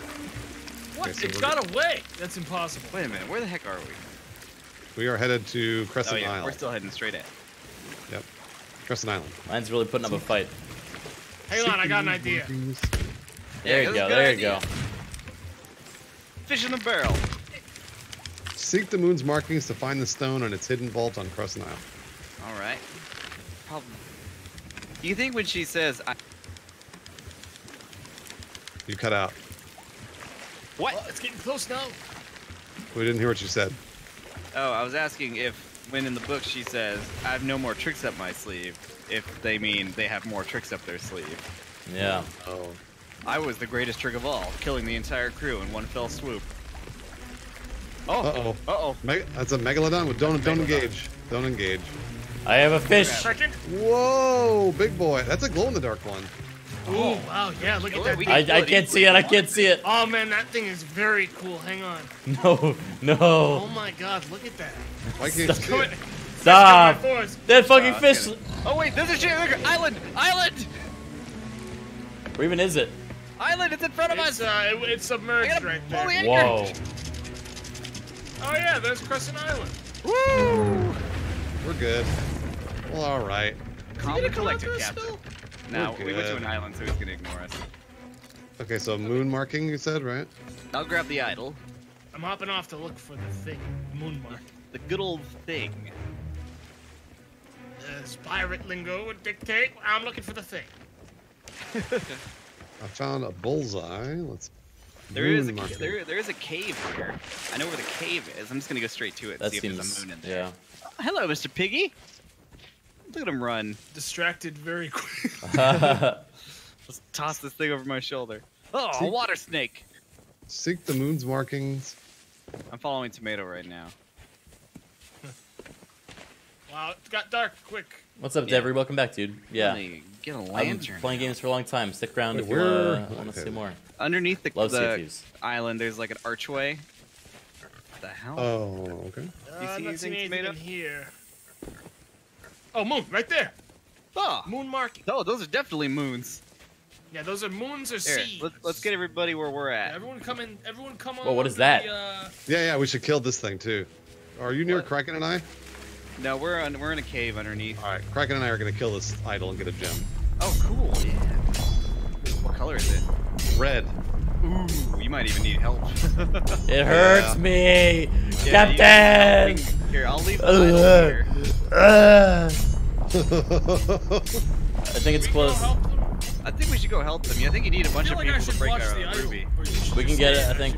What? Okay, so it's got good. away. That's impossible. Wait a minute. Where the heck are we? We are headed to Crescent oh, yeah, Island. We're still heading straight at. Yep. Crescent Island. Mine's really putting up a fight. Hang on, I got an idea. There yeah, you go, there idea. you go. Fish in the barrel. Seek the moon's markings to find the stone on its hidden vault on Crescent Isle. All right. Problem. You think when she says... I... You cut out. What? Oh, it's getting close now. We didn't hear what you said. Oh, I was asking if when in the book she says, I have no more tricks up my sleeve. If they mean they have more tricks up their sleeve. Yeah. Oh. I was the greatest trick of all, killing the entire crew in one fell swoop. Oh. Uh oh. Uh oh. Meg that's a Megalodon. Don't, don't engage. Don't engage. I have a fish. Whoa, big boy. That's a glow-in-the-dark one. Oh, ooh, wow, yeah, look at that. I, I can't see it, I can't see it. Oh, man, that thing is very cool. Hang on. No, no. Oh, my God, look at that. Why can't you see it? Stop. That fucking uh, fish. Oh, wait, there's a ship. Island, island. Where even is it? Island, it's in front of it's, us. Uh, it, it's submerged right there. The Whoa. Oh, yeah, there's Crescent Island. Woo. We're good. Well, all right. Calm and collected, Captain. No, we went to an island, so he's gonna ignore us. Okay, so moon marking, you said, right? I'll grab the idol. I'm hopping off to look for the thing. Moon mark. The good old thing. As pirate lingo would dictate, I'm looking for the thing. I found a bullseye. Let's. There is a there, there is a cave here. I know where the cave is. I'm just gonna go straight to it. And see seems, if there's a moon in there. Yeah. Oh, hello, Mister Piggy. Look at him run. Distracted very quick. Let's toss this thing over my shoulder. Oh, seek, a water snake. Seek the moon's markings. I'm following Tomato right now. Wow, it got dark quick. What's up, yeah. Devery? Welcome back, dude. Yeah. Get a lantern. I've been playing games for a long time. Stick around Wait, if you uh, okay. want to see more. Underneath the, the island, there's like an archway. What the hell? Oh, okay. Uh, you see I'm not seeing anything in here. Oh, moon, right there. Oh. Moon marking. Oh, those are definitely moons. Yeah, those are moons or seas. Let's, let's get everybody where we're at. Yeah, everyone come in. Everyone come on. Well, what is that? The, uh... Yeah, yeah, we should kill this thing, too. Are you near what? Kraken and I? No, we're, on, we're in a cave underneath. All right, Kraken and I are going to kill this idol and get a gem. Oh, cool. Yeah. What color is it? Red. Ooh, you might even need help. It hurts yeah. me. Yeah, Captain! Here, I'll leave the uh, here. Uh, I think it's close. I think we should go help them. Yeah, I think you need a bunch of like people to break our ruby. We can get it, I think.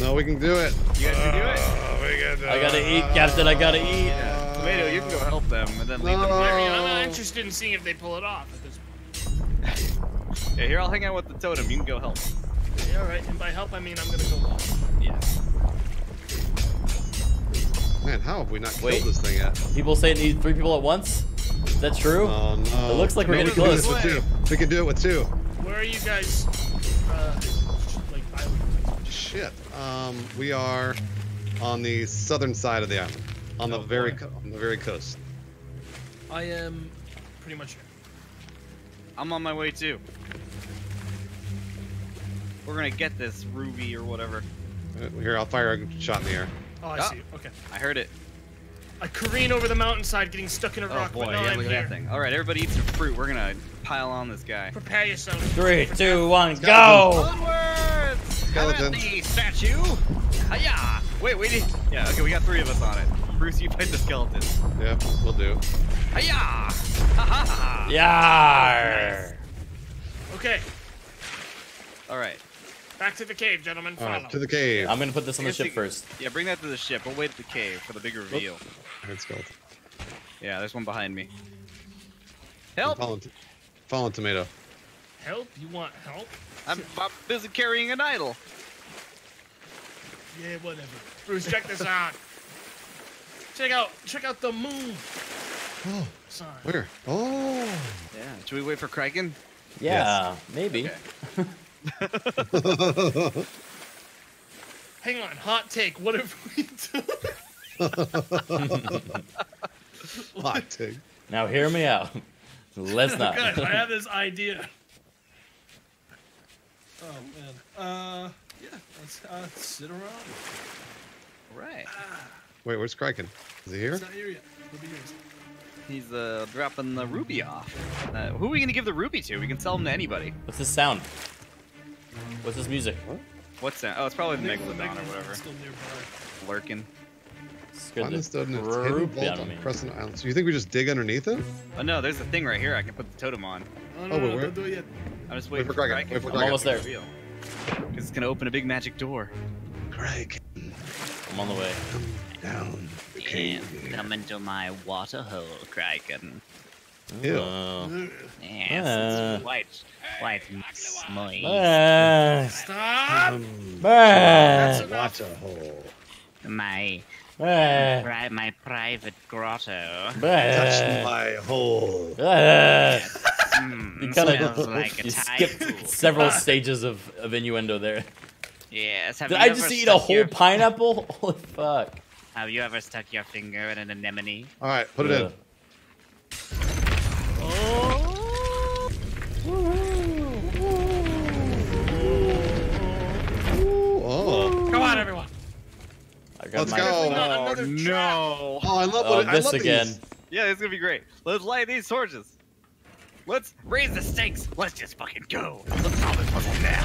No, we can do it. You guys can do it? Uh, we can do it. I gotta eat, Captain. I gotta eat. Uh, Tomato, you can go help them and then leave no. them. I mean, I'm not interested in seeing if they pull it off at this point. Yeah, here, I'll hang out with the totem. You can go help. Yeah, alright. And by help, I mean I'm gonna go walk. Yeah. Man, how have we not killed Wait, this thing yet? People say it needs three people at once? Is that true? Oh, no. It looks like we're getting close. We can do it with two. We can do it with two. Where are you guys? Uh, like, island? Shit. Um, we are on the southern side of the island, on oh, the very co on the very coast. I am pretty much here. I'm on my way too. We're gonna get this ruby or whatever. Here, I'll fire a shot in the air. Oh, I oh, see. Okay. I heard it. I careen over the mountainside, getting stuck in a oh, rock. Boy, but no, yeah, I'm look at that thing. All right, everybody eat some fruit. We're gonna pile on this guy. Prepare yourself. Three, two, one, Skeleton. go! Onward! Skeleton. The statue. Hiya! Wait, we need. Yeah. Okay, we got three of us on it. Bruce, you fight the skeleton. Yeah, we'll do. Hiya! Ha ha ha! Yeah. Nice. Okay. All right. Back to the cave, gentlemen. Right, to the cave. I'm gonna put this on the ship the, first. Yeah, bring that to the ship. We'll wait at the cave for the big reveal. Let's go. Yeah, there's one behind me. Help! Following, following Tomato. Help? You want help? I'm, I'm busy carrying an idol. Yeah, whatever. Bruce, check this out. Check out, check out the moon. Oh, sign. Where? Oh. Yeah. Should we wait for Kraken? Yeah, yes. Maybe. Okay. Hang on, hot take. What if we do? Hot take. Now hear me out. Let's not. Guys, I have this idea. Oh man. Uh, yeah. Let's uh, sit around. All right. Ah. Wait, where's Kraken? Is he here? He's not here yet. He'll be here. He's uh, dropping the ruby off. Uh, who are we gonna give the ruby to? We can sell them to anybody. What's this sound? What's this music? What? What's that? Oh, it's probably the Megalodon or whatever. Lurking. Scared the crap out of me. Crescent Island. So you think we just dig underneath it? Oh no, there's a thing right here. I can put the totem on. Oh, no, oh, no, no, don't do it yet. I'm just waiting Wait for Kraken. Wait for Kraken. I'm almost there. Because it's gonna open a big magic door. Kraken. I'm on the way. Down. The cave. Come into my water hole, Kraken. Ew. Uh, yes, uh, it's white, white smoke. Uh, Stop! Um, uh, Water hole. My Uh, my private grotto. Uh, Touch my hole. Uh, mm, you kind of like you skipped several stages of, of innuendo there. Yes. Have Did you I just eat a whole your... pineapple? Holy fuck! Have you ever stuck your finger in an anemone? All right, put it uh. in. Oh. Oh. Come on, everyone. Let's go! Oh, no! Oh, I love, oh, what, this I love again. These. Yeah, it's gonna be great. Let's light these torches. Let's raise the stakes. Let's just fucking go. Let's solve this puzzle now.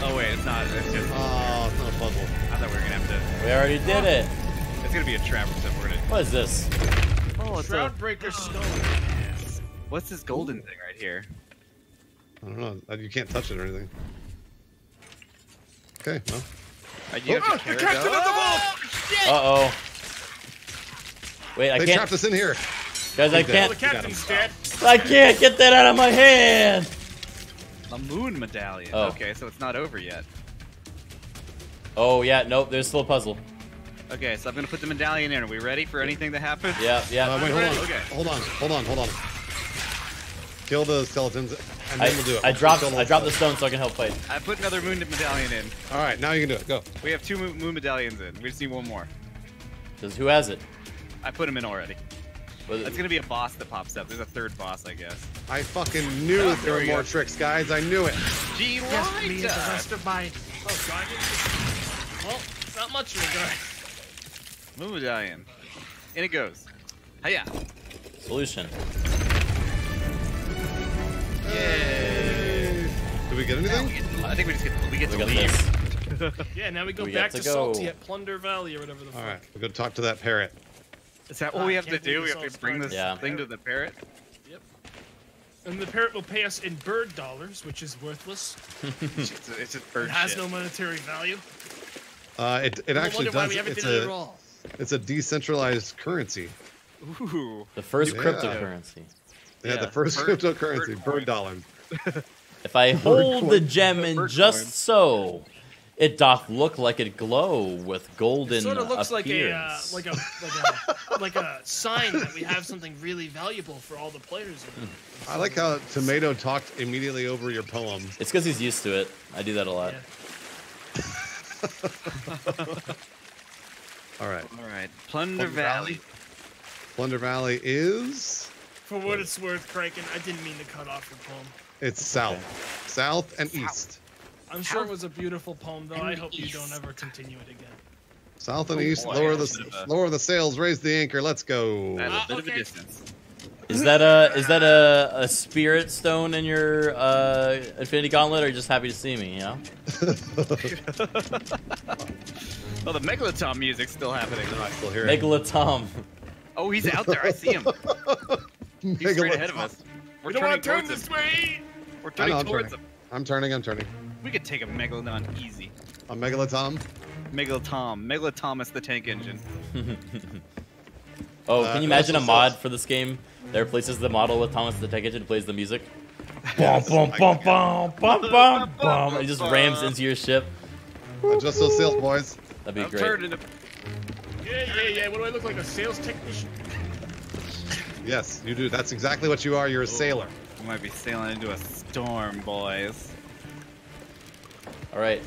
Oh wait, it's not. It's just. Oh, it's not a puzzle. I thought we were gonna have to. We already did oh. it. It's gonna be a trap or something. We're gonna... What is this? Oh, it's Shroudbreaker stone. Oh. What's this golden Ooh. thing right here? I don't know. You can't touch it or anything. Okay. Well. Are you oh, the captain of the ball! Uh-oh. Wait, I they can't... They trapped us in here. Guys, I can't... The captain's dead. I can't get that out of my hand! A moon medallion. Oh. Okay, so it's not over yet. Oh, yeah, nope, there's still a puzzle. Okay, so I'm gonna put the medallion in. Are we ready for anything that happens? Yeah, yeah. Uh, wait, hold on. Okay. Hold on, hold on, hold on. Kill the skeletons, and then I, we'll do it. I dropped, I dropped the stone so I can help fight. I put another moon medallion in. All right, now you can do it. Go. We have two moon medallions in. We just need one more. Because who has it? I put him in already. It's it? gonna be a boss that pops up. There's a third boss, I guess. I fucking knew oh, that there were more tricks, guys. I knew it. Gee, what? Yes, the rest of my. Oh God. Well, it's not much of a guy. Moon medallion. In it goes. Hiya. Solution. Yay! Did we get anything? We get, I think we just get we get we to leave. Yeah, now we go we back to, to go. Salty at Plunder Valley or whatever the All fuck. Alright, we'll go talk to that parrot. Is that what uh, we have to do? We have to bring this yeah. thing to the parrot? Yep. And the parrot will pay us in bird dollars, which is worthless. it's, just, it's just bird It has shit. no monetary value. Uh, it, it actually does. Why we haven't it's, did a, it at all. It's a decentralized currency. Ooh. The first yeah. cryptocurrency. Yeah, yeah, the first bird, cryptocurrency, bird, bird dollar. If I hold bird the gem in bird just coin. so, it doth look like it glow with golden. It sort of looks appearance. like a uh, like a like a like a sign that we have something really valuable for all the players. I like how Tomato talked immediately over your poem. It's because he's used to it. I do that a lot. Yeah. all right. All right. Plunder, Plunder Valley. Valley. Plunder Valley is. For what it's worth, Kraken, I didn't mean to cut off your poem. It's south. Okay. South and south. east. I'm sure south. it was a beautiful poem, though. And I hope east. you don't ever continue it again. South and oh, east, boy, lower the a... lower the sails, raise the anchor, let's go. Uh, a bit okay. of a distance. Is that a is that a, a spirit stone in your uh, Infinity Gauntlet, or are you just happy to see me, you know? Well, the Megalodon music's still happening. No, I still hear it. Megalodon. Oh, he's out there, I see him. He's Mega straight ahead of us. We're we turning don't want to turn this him. way! We're turning know, towards turning. him. I'm turning, I'm turning. We could take a Megalodon easy. A Megalotom? Megalotom. Megalotom Thomas the Tank Engine. oh, uh, can you imagine a mod for this game that replaces the model with Thomas the Tank Engine and plays the music? Bum, bum, bum, bum, bum, bum, bum. It just rams into your ship. Adjust those sails, boys. That'd be I'm great. Turning to... Yeah, yeah, yeah. What do I look like? A sales technician? Yes, you do. That's exactly what you are. You're a Ooh. sailor. We might be sailing into a storm, boys. All right.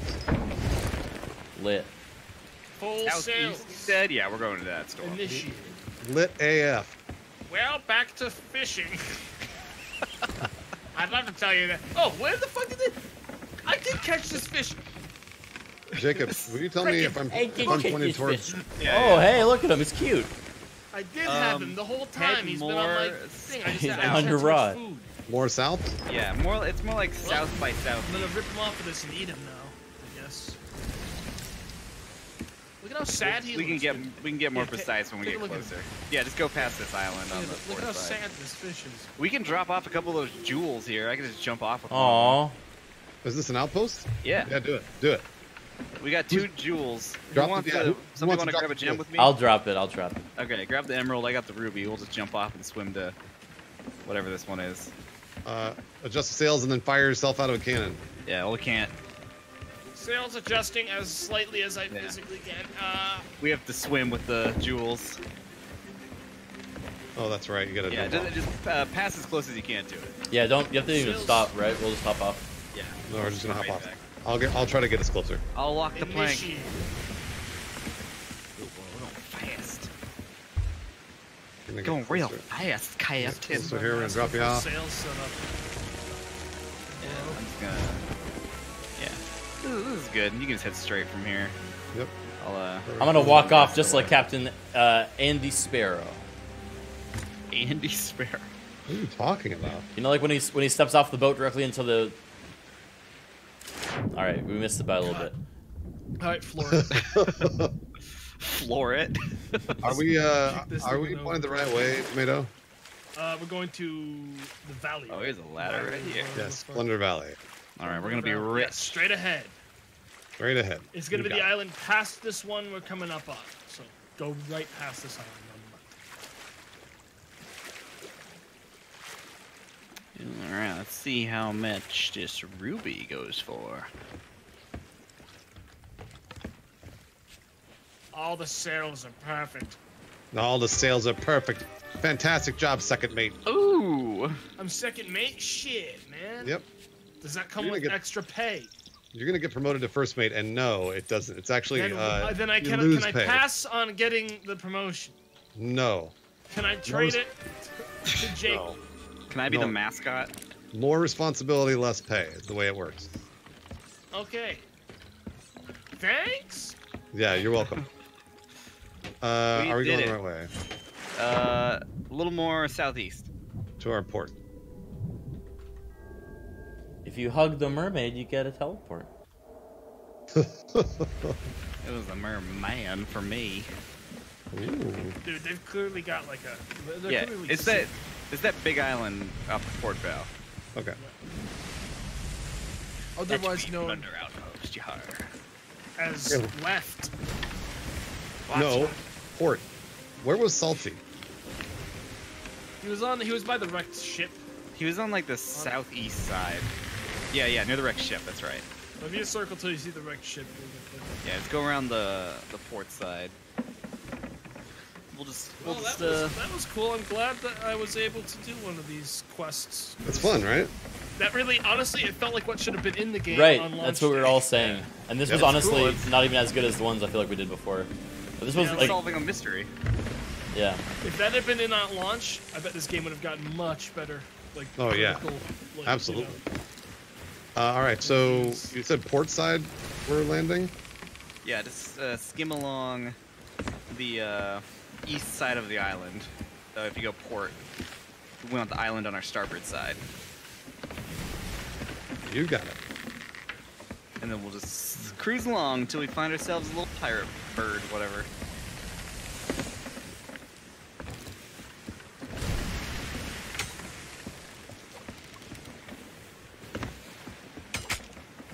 Lit. Full sail. Said, yeah, we're going to that storm. Initiate. Lit A F. Well, back to fishing. I'd love to tell you that. Oh, where the fuck did it? I did catch this fish. Jacob, will you tell me if I'm, if I'm pointing towards? Yeah, yeah. Oh, hey, look at him. It's cute. I did um, have him the whole time. He's been on my thing. I just had on your rod. Food. More south? Yeah, more. It's more like well, south by south. I'm gonna rip him off of this and eat him now. I guess. Look at how sad we, he we looks. We can get we can get more yeah, precise when we get closer. Yeah, just go past this island yeah, on the look, look how side. sad this fish is. We can drop off a couple of those jewels here. I can just jump off. Of Aww. Is this an outpost? Yeah. Yeah, do it. Do it. We got two jewels. Drop who wants the, to, yeah, somebody want to grab a gem with me? I'll drop it. I'll drop it. Okay, grab the emerald. I got the ruby. We'll just jump off and swim to whatever this one is. Uh, adjust the sails and then fire yourself out of a cannon. Yeah, well, we can't. Snail's adjusting as slightly as I yeah. physically can. Uh, we have to swim with the jewels. Oh, that's right. You gotta. Yeah, just, just uh, pass as close as you can to it. Yeah, don't. You have to Snail's... even stop, right? We'll just hop off. Yeah. No, we're just gonna hop off. Back. I'll get. I'll try to get us closer. I'll lock the plank. Initiate. Going real fast, Kaya. So here we're gonna drop you off. Yeah, I'm just gonna. Yeah, this is good. You can just head straight from here. Yep. I'll, uh, I'm gonna walk off just like Captain uh, Andy Sparrow. Andy Sparrow. What are you talking about? You know, like when he when he steps off the boat directly into the. All right, we missed it by a little bit. All right, Florida. Floor it. Are we uh are we over. pointed the right way, Tomato? Uh we're going to the valley. Oh, here's a ladder right here. Yes, Plunder Valley. Alright, we're gonna be rich. Yeah, straight ahead. Straight ahead. It's gonna you be the it. island past this one we're coming up on. So go right past this island on the left. Alright, let's see how much this ruby goes for. All the sails are perfect. All the sails are perfect. Fantastic job, second mate. Ooh. I'm second mate? Shit, man. Yep. Does that come with get, extra pay? You're going to get promoted to first mate, and no, it doesn't. It's actually Then, uh, then I can, can I pass on getting the promotion? No. Can I trade it to Jake? No. Can I be no. the mascot? More responsibility, less pay is the way it works. Okay. Thanks? Yeah, you're welcome. Uh, we are we going it. the right way? Uh, a little more southeast. To our port. If you hug the mermaid, you get a teleport. It was a merman for me. Ooh. Dude, they've clearly got like a... Yeah, it's that, it's that big island off the port bow. Okay. Otherwise known as left. Watch no, out. port. Where was Salty? He was on. He was by the wrecked ship. He was on like the on southeast it. side. Yeah, yeah, near the wrecked ship. That's right. Well, if you circle till you see the wrecked ship. Yeah, let's go around the the port side. We'll just. We'll well, just that, uh... was, that was cool. I'm glad that I was able to do one of these quests. That's fun, right? That really, honestly, it felt like what should have been in the game. Right. On that's what we were all saying. Yeah. And this yeah, was honestly cool. not even as good as the ones I feel like we did before. But this was yeah, like solving a mystery. Yeah. If that had been in at launch, I bet this game would have gotten much better. Like. Oh yeah. Like, absolutely. You know. uh, all right. So you said port side we're landing. Yeah. Just uh, skim along the uh, east side of the island. Uh, if you go port, we went on the island on our starboard side. You got it. And then we'll just cruise along until we find ourselves a little pirate bird, whatever.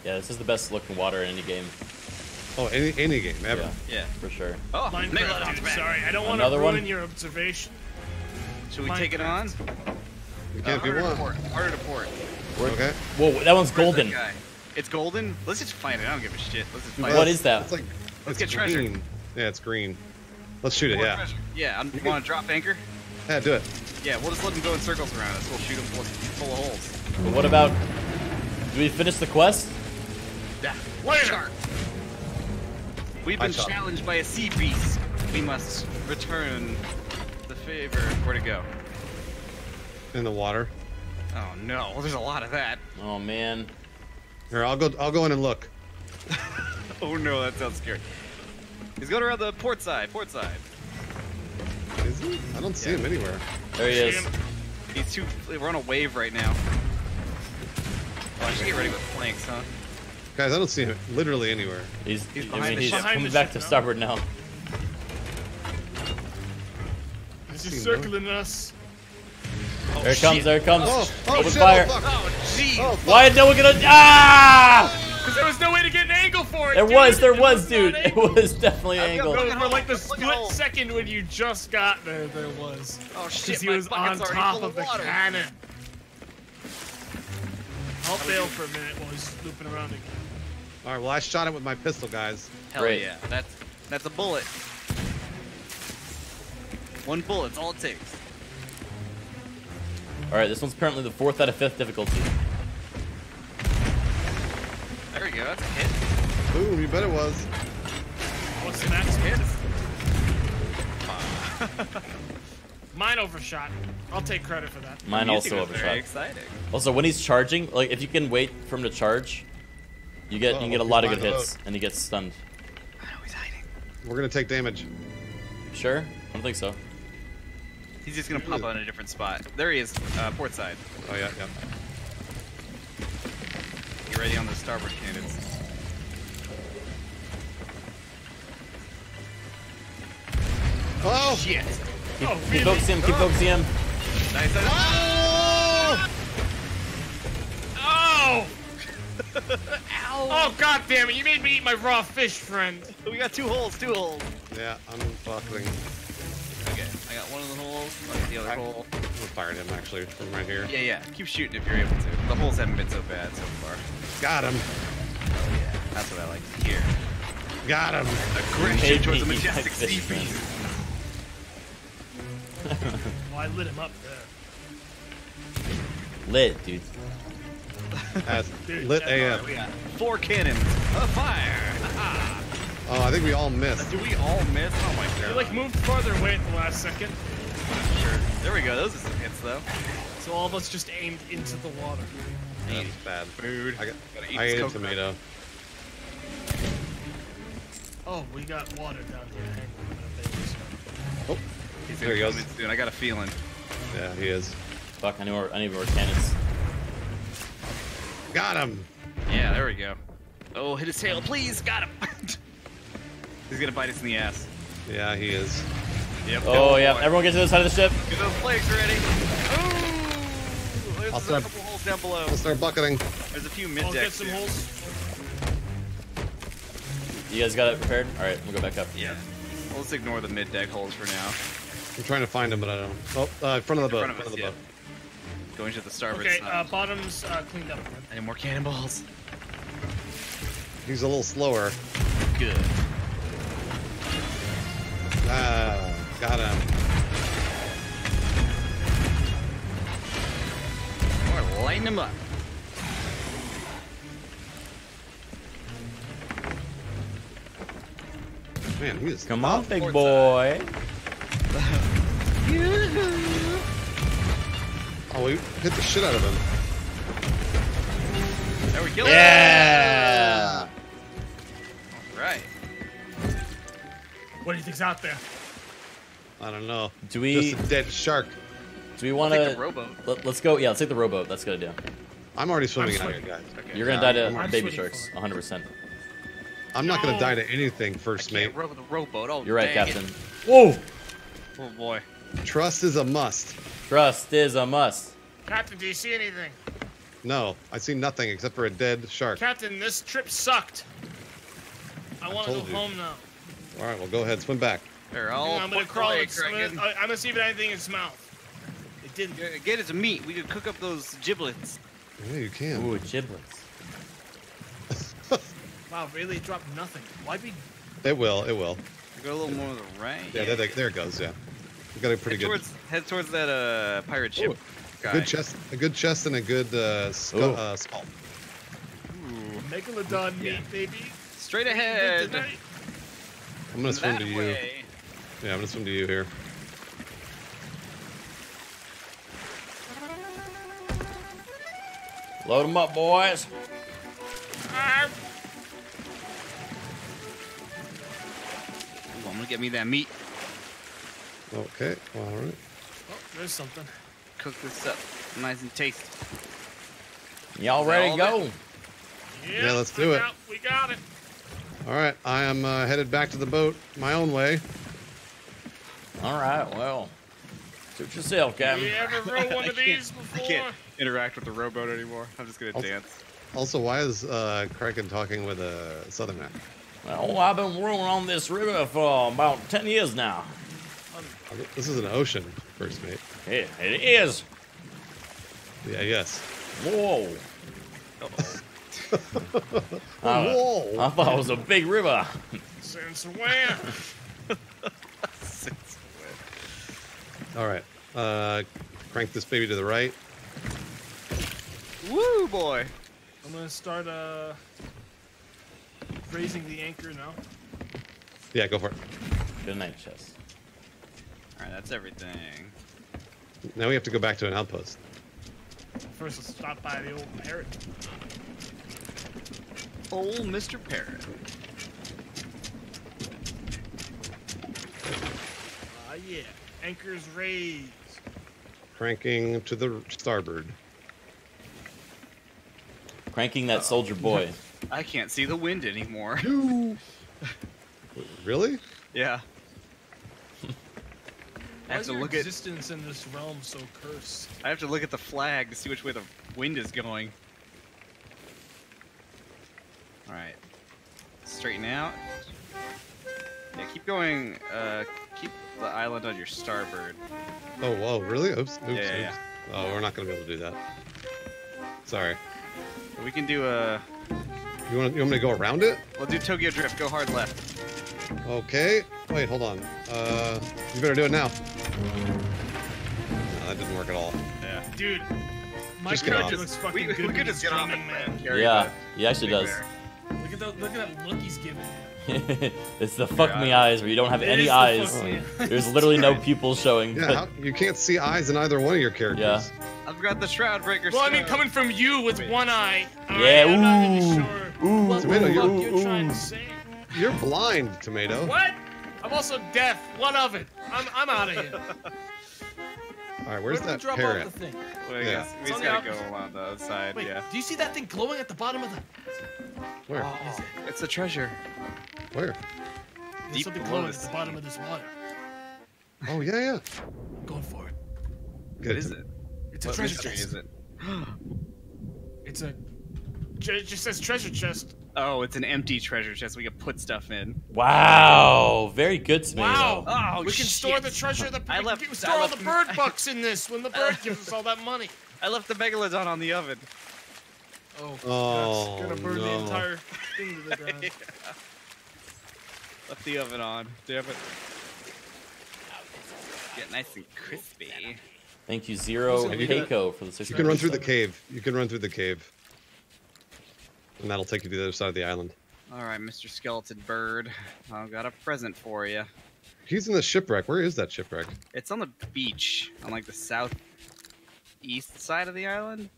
Yeah, this is the best looking water in any game. Oh, any any game ever. Yeah, yeah. for sure. Oh, Minecraft, dude, sorry, I don't want to ruin your observation. Should we Minecraft. take it on? We can uh, if you want. Harder to port. Okay. Whoa, that one's Where's golden. That It's golden. Let's just fight it. I don't give a shit. Let's just fight what it. What is that? It's like, Let's it's get green. treasure. Yeah, it's green. Let's shoot More it. Yeah. Treasure. Yeah. I'm, you want to drop anchor? Yeah, do it. Yeah, we'll just let them go in circles around us. We'll shoot them full, full of holes. But what about? Do we finish the quest? Yeah. Later. We've been challenged by a sea beast. We must return the favor. Where to go? In the water. Oh no! Well, there's a lot of that. Oh man. Here, I'll go. I'll go in and look. Oh no, that sounds scary. He's going around the port side. Port side. Is he? I don't see yeah. him anywhere. There he is. He's too. We're on a wave right now. Oh, I should get ready with planks, huh? Guys, I don't see him literally anywhere. He's. he's behind I mean, the he's ship. coming behind back ship, to no. starboard now. He's just circling no. us. Oh, there it comes, shit. there it comes. Oh, oh, Open shit, fire. Oh, oh, oh, Why is no one gonna. Ah! Because there was no way to get an angle for it. There dude. was, there it was, was dude. It was definitely an angle. For like the split second when you just got there, there was. Oh shit. Because he was on top of the cannon. I'll fail for a minute while he's looping around again. All right, well, I shot him with my pistol, guys. Hell Great. yeah. That's, that's a bullet. One bullet's all it takes. All right, this one's apparently the fourth out of fifth difficulty. There we go. That's a hit. Boom, you bet it was. What's the max hit? Uh. Mine overshot. I'll take credit for that. Mine also overshot. Very exciting. Also, when he's charging, like if you can wait for him to charge, you get oh, you can get a lot of good hits, load. and he gets stunned. I know he's hiding. We're gonna take damage. Sure? I don't think so. He's just gonna pop out in a different spot. There he is, uh, port side. Oh yeah, yeah. Get ready on the starboard cannons. Oh shit! Keep, oh, keep focusing him. Keep oh. focusing him. Nice. nice. Oh! Oh! Ow. Oh god damn it! You made me eat my raw fish, friend. We got two holes. Two holes. Yeah, I'm buckling. Okay, I got one of the holes. Like the other I, hole. I'm firing him actually from right here. Yeah, yeah. Keep shooting if you're able to. The holes haven't been so bad so far. Got him. Oh yeah, that's what I like to hear. Got him. Aggression towards the majestic sea beast. Well, I lit him up there. Lit, dude. That's dude, lit A F. We got four cannons of fire. Aha. Oh, I think we all missed. Do we all miss? Oh my god. We like moved farther away at the last second. Sure. There we go. Those are some hits though. So all of us just aimed into the water. Yeah, that's bad. Food. I, got, I ate a tomato. Oh, we got water down here. Oh. He's there he goes. Dude, I got a feeling. Yeah, he is. Fuck, I knew our, I knew our cannons. Got him! Yeah, there we go. Oh, hit his tail, please! Got him! He's gonna bite us in the ass. Yeah, he is. Yep. Oh, yeah. More. Everyone get to the side of the ship. Get those flags ready. Ooh! There's I'll start, a couple holes down below. I'll start bucketing. There's a few mid-decks. I'll get some holes. You guys got it prepared? Alright, we'll go back up. Yeah. Well, let's ignore the mid-deck holes for now. I'm trying to find him, but I don't. Oh, uh, in front of the in boat. Front of us, front of the yeah. boat. Going to the starboard okay, side. Okay, uh, bottom's uh, cleaned up. Any more cannonballs? He's a little slower. Good. Ah, got him. We're lighting him up. Man, he is. Come on, big boy. Oh, we hit the shit out of him. There we go. Yeah. All right. What do you think's out there? I don't know. Do we? Just a dead shark. Do we want to? Take the rowboat. Let, let's go. Yeah, let's take the rowboat. That's a good idea. I'm already swimming in here, guys. Okay. You're gonna die to I'm baby sharks, one hundred percent. I'm not gonna die to anything, first mate. Row the rowboat. Oh, you're right, Captain. It. Whoa. Oh boy. Trust is a must. Trust is a must. Captain, do you see anything? No, I see nothing except for a dead shark. Captain, this trip sucked. I, I want to go you. home now. All right, well, go ahead, swim back. Here, I'll I'm gonna crawl. I'm gonna, I'm gonna see if anything in its mouth. It didn't. Get its meat. We could cook up those giblets. Yeah, you can. Ooh, giblets. Wow, really dropped nothing. Why be? It will. It will. Go a little more to the right. Yeah, yeah. There, there it goes. Yeah. We got a pretty head good. Towards, head towards that uh, pirate ship. Ooh, guy. Good chest, a good chest, and a good uh, skull. Uh, skull. Ooh. Megalodon meat, yeah. baby. Straight ahead. I'm gonna swim that to way. you. Yeah, I'm gonna swim to you here. Load them up, boys. Arr. Ooh, I'm gonna get me that meat. Okay, well, all right. Oh, there's something. Cook this up, nice and tasty. Y'all ready to go? Yes, yeah, let's do it. Out. We got it. All right, I am uh, headed back to the boat my own way. All right, well, suit yourself, Captain. You ever row one of these before? I can't interact with the rowboat anymore. I'm just gonna also, dance. Also, why is uh, Kraken talking with a Southern man? Well, I've been rowing on this river for about ten years now. This is an ocean, first mate. Yeah, it is. Yeah, yes. Whoa. Uh-oh. uh, Whoa! I thought it was a big river. Since when? Since when? All right. Uh, crank this baby to the right. Woo, boy! I'm gonna start uh raising the anchor now. Yeah, go for it. Good night, chest. All right, that's everything. Now we have to go back to an outpost. First, let's stop by the old parrot. Old Mister Parrot. Ah, uh, yeah. Anchor's raised. Cranking to the starboard. Cranking that uh, soldier boy. I can't see the wind anymore. No. Really? Yeah. I have Why is to your look existence at, in this realm so cursed? I have to look at the flag to see which way the wind is going. Alright. Straighten out. Yeah, keep going. Uh, keep the island on your starboard. Oh, whoa, really? Oops, oops, yeah, yeah, yeah. oops. Oh, we're not going to be able to do that. Sorry. We can do a... You want, you want me to go around it? We'll do Tokyo Drift. Go hard left. Okay. Wait, hold on. Uh, you better do it now. No, that didn't work at all. Yeah. Dude, my gadget looks fucking we, good. Look at his drumming, man. Yeah, he actually does. Bear. Look at that! Look at that look he's giving. It's the fuck Your me eyes. eyes where you don't have it any eyes. The There's literally no pupils showing. Yeah, how, you can't see eyes in either one of your characters. Yeah. I've got the Shroudbreaker. Well, I mean, coming from you with one eye. All yeah. Right, ooh. I'm not even sure ooh. What Tomato, you're, ooh, you're trying to say. You're blind, Tomato. What? I'm also deaf. What of it? I'm I'm out of here. All right, where's Where that drop parrot? Off the thing? Well, yeah. guess, we just gotta go along the other side. Wait, yeah. Do you see that thing glowing at the bottom of the? Where? Oh, oh. It? It's a treasure. Where? There's something glowing at the bottom of this water. Oh yeah, yeah. I'm going for it. Good. What is it? It's a what treasure chest. Is it? It's a. It just says treasure chest. Oh, it's an empty treasure chest. We can put stuff in. Wow, very good, Smeagol. Wow, oh, we can shit. store the treasure. The I left, we can store I left, all the bird bucks in this when the bird gives us all that money. I left the Megalodon on the oven. Oh, oh that's gonna burn no. the entire thing to the ground. Yeah. Left the oven on. Damn it. Get nice and crispy. Thank you, Zero and Keiko, for the six. You can run through the cave. You can run through the cave. And that'll take you to the other side of the island. All right, Mister Skeleton Bird. I've got a present for you. He's in the shipwreck. Where is that shipwreck? It's on the beach, on like the southeast side of the island.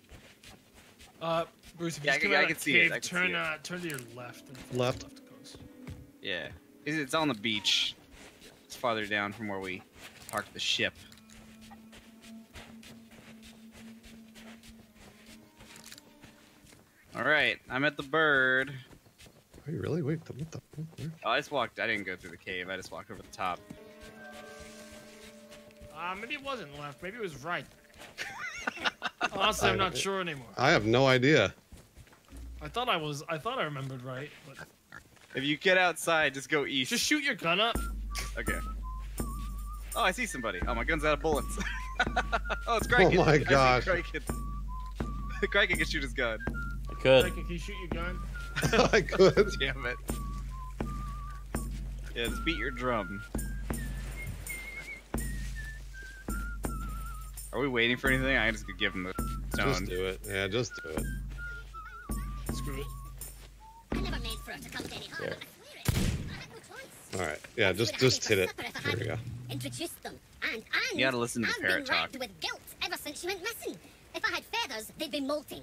Uh, Bruce, if you yeah, I, I, I can see cave, it. I can turn, see it. Uh, turn to your left. And left. left goes. Yeah, it's on the beach. It's farther down from where we parked the ship. All right, I'm at the bird. Are you really? Wait, what the? Where? Oh, I just walked. I didn't go through the cave. I just walked over the top. Uh, maybe it wasn't left. Maybe it was right. Honestly, I'm not sure anymore. I have no idea. I thought I was. I thought I remembered right. But... If you get outside, just go east. Just shoot your gun up. Okay. Oh, I see somebody. Oh, my gun's out of bullets. Oh, it's Kraken. Oh my gosh. Kraken. Kraken can shoot his gun. Could. Like, if you shoot your gun. I could. Damn it. Yeah, let's beat your drum. Are we waiting for anything? I just could give him the stone. Just do it. Yeah, just do it. Screw it. I never made for us to come to any harm. I swear it. I had no choice. All right. Yeah, just just hit it. Here we go. Introduce them, and and you gotta listen to Parrot talk. I've been racked with guilt ever since you went missing. If I had feathers, they'd be molting.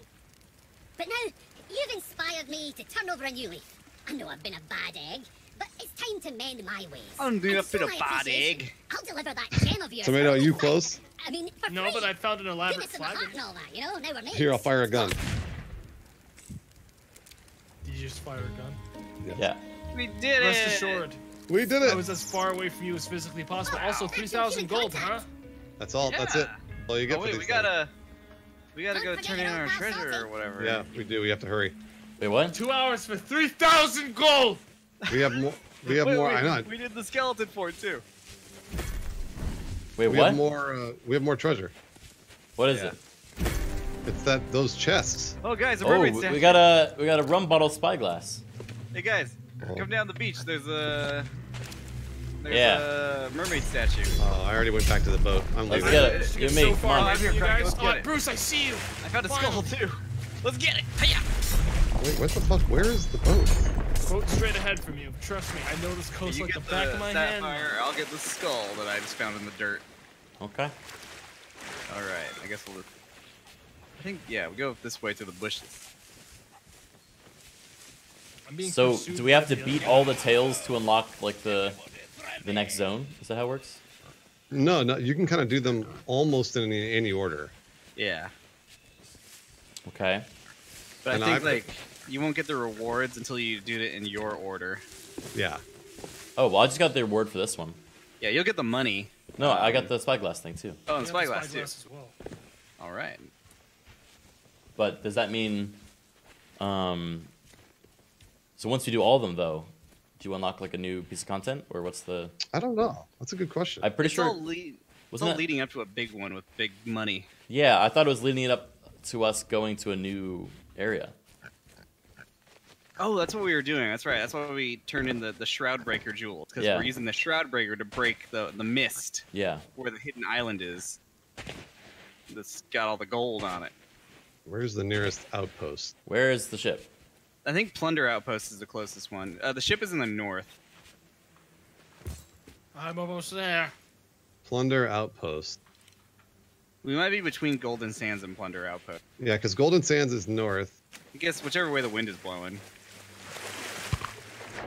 But now, you've inspired me to turn over a new leaf. I know I've been a bad egg, but it's time to mend my ways. I'm doing a bit of bad egg. I'll deliver that gem of yours. Tomato, are you close? I mean, for no, free. But I found an elaborate flag. And all that, you know? Now we're mates. Here, I'll fire a gun. Did you just fire a gun? Yeah. yeah. We did Rest it. Rest assured. We did it. I was as far away from you as physically possible. Wow. Also, three thousand gold, huh? That's all. Yeah. That's it. All you get oh, for wait, these we got a. We gotta Don't go turn in our treasure something. or whatever. Yeah, we do. We have to hurry. Wait, what? Two hours for three thousand gold. We have more. We have wait, more. Wait, I know. We did the skeleton for it too. Wait, we what? Have more, uh, we have more treasure. What is yeah. it? It's that those chests. Oh guys, a mermaid's down. We got a we got a rum bottle spyglass. Hey guys, come down the beach. There's a there's yeah. a mermaid statue. Oh, I already went back to the boat. I'm leaving. Let's get it. You're me. So far come on. Here, you guys. Oh, it. Bruce, I see you. I found a Finally. skull too. Let's get it. Hiya. Wait, what the fuck? Where is the boat? Boat straight ahead from you. Trust me, I know this coast you like the, the back of my sapphire, hand. I'll get the skull that I just found in the dirt. Okay. All right. I guess we'll. I think yeah, we go this way to the bushes. I'm being so do we have to beat all the tails to unlock like the the next zone? Is that how it works? No, no. You can kind of do them almost in any, any order. Yeah. Okay. But and I think I've... like you won't get the rewards until you do it in your order. Yeah. Oh well, I just got the reward for this one. Yeah, you'll get the money. No, I got the spyglass thing too. Oh, and spyglass, spyglass too. As well. All right. But does that mean, um, so once you do all of them though, do you unlock like a new piece of content or what's the? I don't know. That's a good question. I'm pretty it's sure. All lead, it's all that... leading up to a big one with big money. Yeah, I thought it was leading it up to us going to a new area. Oh, that's what we were doing. That's right. That's why we turned in the, the Shroudbreaker jewel. Because yeah. we're using the Shroudbreaker to break the, the mist. Yeah. Where the hidden island is. That's got all the gold on it. Where's the nearest outpost? Where is the ship? I think Plunder Outpost is the closest one. Uh, the ship is in the north. I'm almost there. Plunder Outpost. We might be between Golden Sands and Plunder Outpost. Yeah, because Golden Sands is north. I guess whichever way the wind is blowing.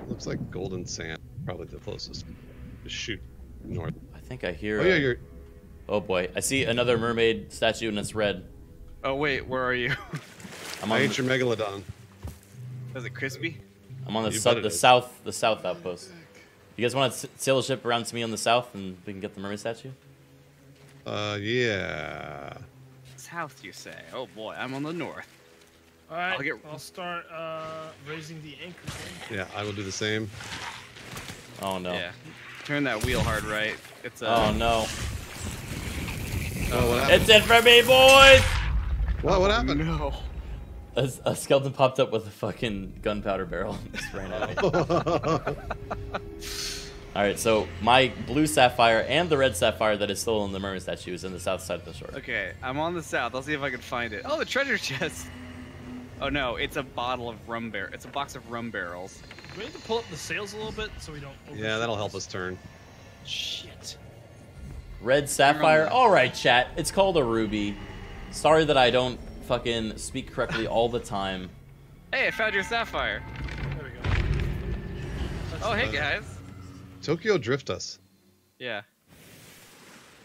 Looks like Golden Sand, probably the closest. Just shoot north. I think I hear. Oh yeah, a... you're. Oh boy, I see another mermaid statue and it's red. Oh wait, where are you? I'm on I ate the... your megalodon. Is it crispy? I'm on the, su the south, the south outpost. You guys want to sail the ship around to me on the south, and we can get the mermaid statue? Uh yeah. South, you say? Oh boy, I'm on the north. All right, I'll, get... I'll start uh, raising the anchor. Yeah, I will do the same. Oh no! Yeah, turn that wheel hard right. It's. Uh... Oh no! Oh, what happened? It's it for me, boys! What? What happened? No. A, a skeleton popped up with a fucking gunpowder barrel. And just ran at me. All right, so my blue sapphire and the red sapphire that is still in the mermaid statue is in the south side of the shore. Okay, I'm on the south. I'll see if I can find it. Oh, the treasure chest. Oh no, it's a bottle of rum barrel. It's a box of rum barrels. Do we need to pull up the sails a little bit so we don't overshoot? Yeah, that'll help us turn. Shit. Red sapphire. All right, chat. It's called a ruby. Sorry that I don't fucking speak correctly all the time. Hey, I found your sapphire. There we go. That's oh, hey guys. Tokyo drift us. Yeah.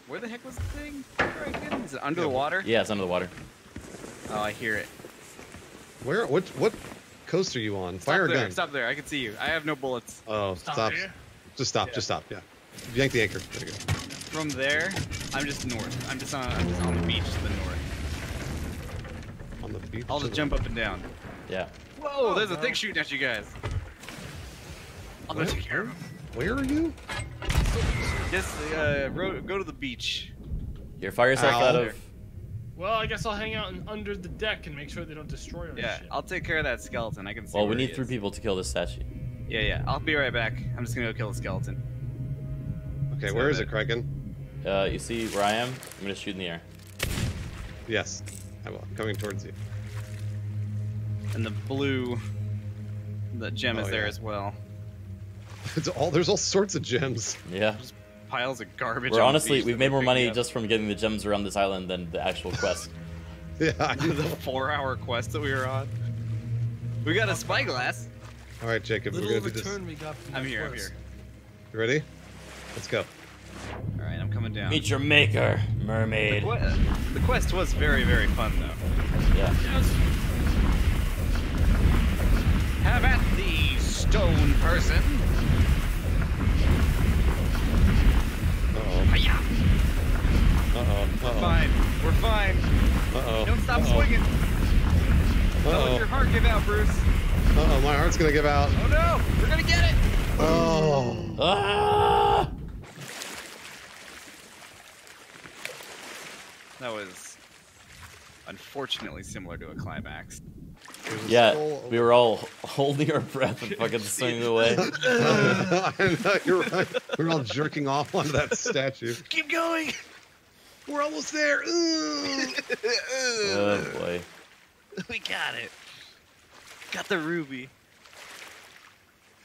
Where the heck was the thing? Is it under yeah. the water? Yeah, it's under the water. Oh, I hear it. Where? What? What coast are you on? Stop Fire there, gun. Stop there. I can see you. I have no bullets. Oh, stop. stop. Just stop. Yeah. Just stop. Yeah. Yank the anchor. There you go. From there, I'm just north. I'm just on. I'm just on the beach to the north. On the beach. I'll just jump north. up and down. Yeah. Whoa! There's oh, a thing shooting at you guys. I'm gonna take care of him. Where are you? Just uh, road, go to the beach. Your fire cycle out of. Well, I guess I'll hang out and under the deck and make sure they don't destroy our yeah, ship. Yeah, I'll take care of that skeleton. I can see. Well, we need three is. people to kill this statue. Yeah, yeah. I'll be right back. I'm just gonna go kill the skeleton. Okay, so where is it, Kraken? Uh, you see where I am? I'm gonna shoot in the air. Yes, I will. Coming towards you. And the blue, the gem oh, is yeah. there as well. It's all there's all sorts of gems. Yeah. Just piles of garbage. We're honestly, we've made more money up. just from getting the gems around this island than the actual quest. Yeah, I knew the four-hour quest that we were on. We got a spyglass. All right, Jacob, Little we're gonna do this. We got I'm here. Quest. I'm here. You ready? Let's go. All right, I'm coming down. Meet your maker, mermaid. The, que the quest was very, very fun, though. Yeah. Yes. Have at thee, stone person. Uh-oh. Uh-oh. We're fine. We're fine. Uh-oh. Don't stop Uh-oh. swinging. Uh-oh. Don't let your heart give out, Bruce. Uh-oh, my heart's gonna give out. Oh no! We're gonna get it! Oh. Ah! That was unfortunately similar to a climax. Yeah, so we were all holding our breath and fucking swinging away. I know, you're right. We're all jerking off onto that statue. Keep going. We're almost there. Oh boy. We got it. Got the ruby.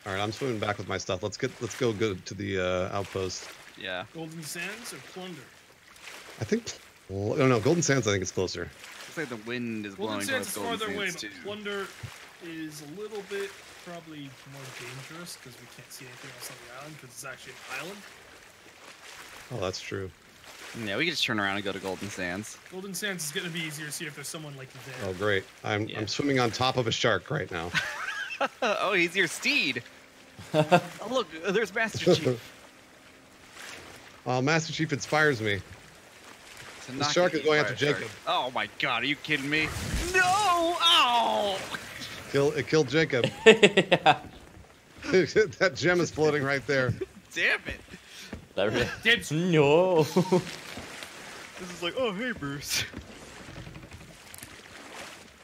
All right, I'm swimming back with my stuff. Let's get, let's go good to the uh, outpost. Yeah. Golden Sands or Plunder? I think. Oh no, Golden Sands. I think it's closer. It's like the wind is Golden blowing. Sands is Golden farther Sands away, too. But Plunder is a little bit probably more dangerous because we can't see anything else on the island because it's actually an island. Oh, that's true. Yeah, we can just turn around and go to Golden Sands. Golden Sands is going to be easier to see if there's someone like there. Oh, great. I'm, yeah. I'm swimming on top of a shark right now. Oh, he's your steed. Oh, look, there's Master Chief. Oh, Master Chief inspires me. The shark is going after Jacob. Oh, my God. Are you kidding me? No! Ow! Kill, it killed Jacob. Yeah. That gem is floating right there. Damn it. Did no. This is like, oh hey Bruce.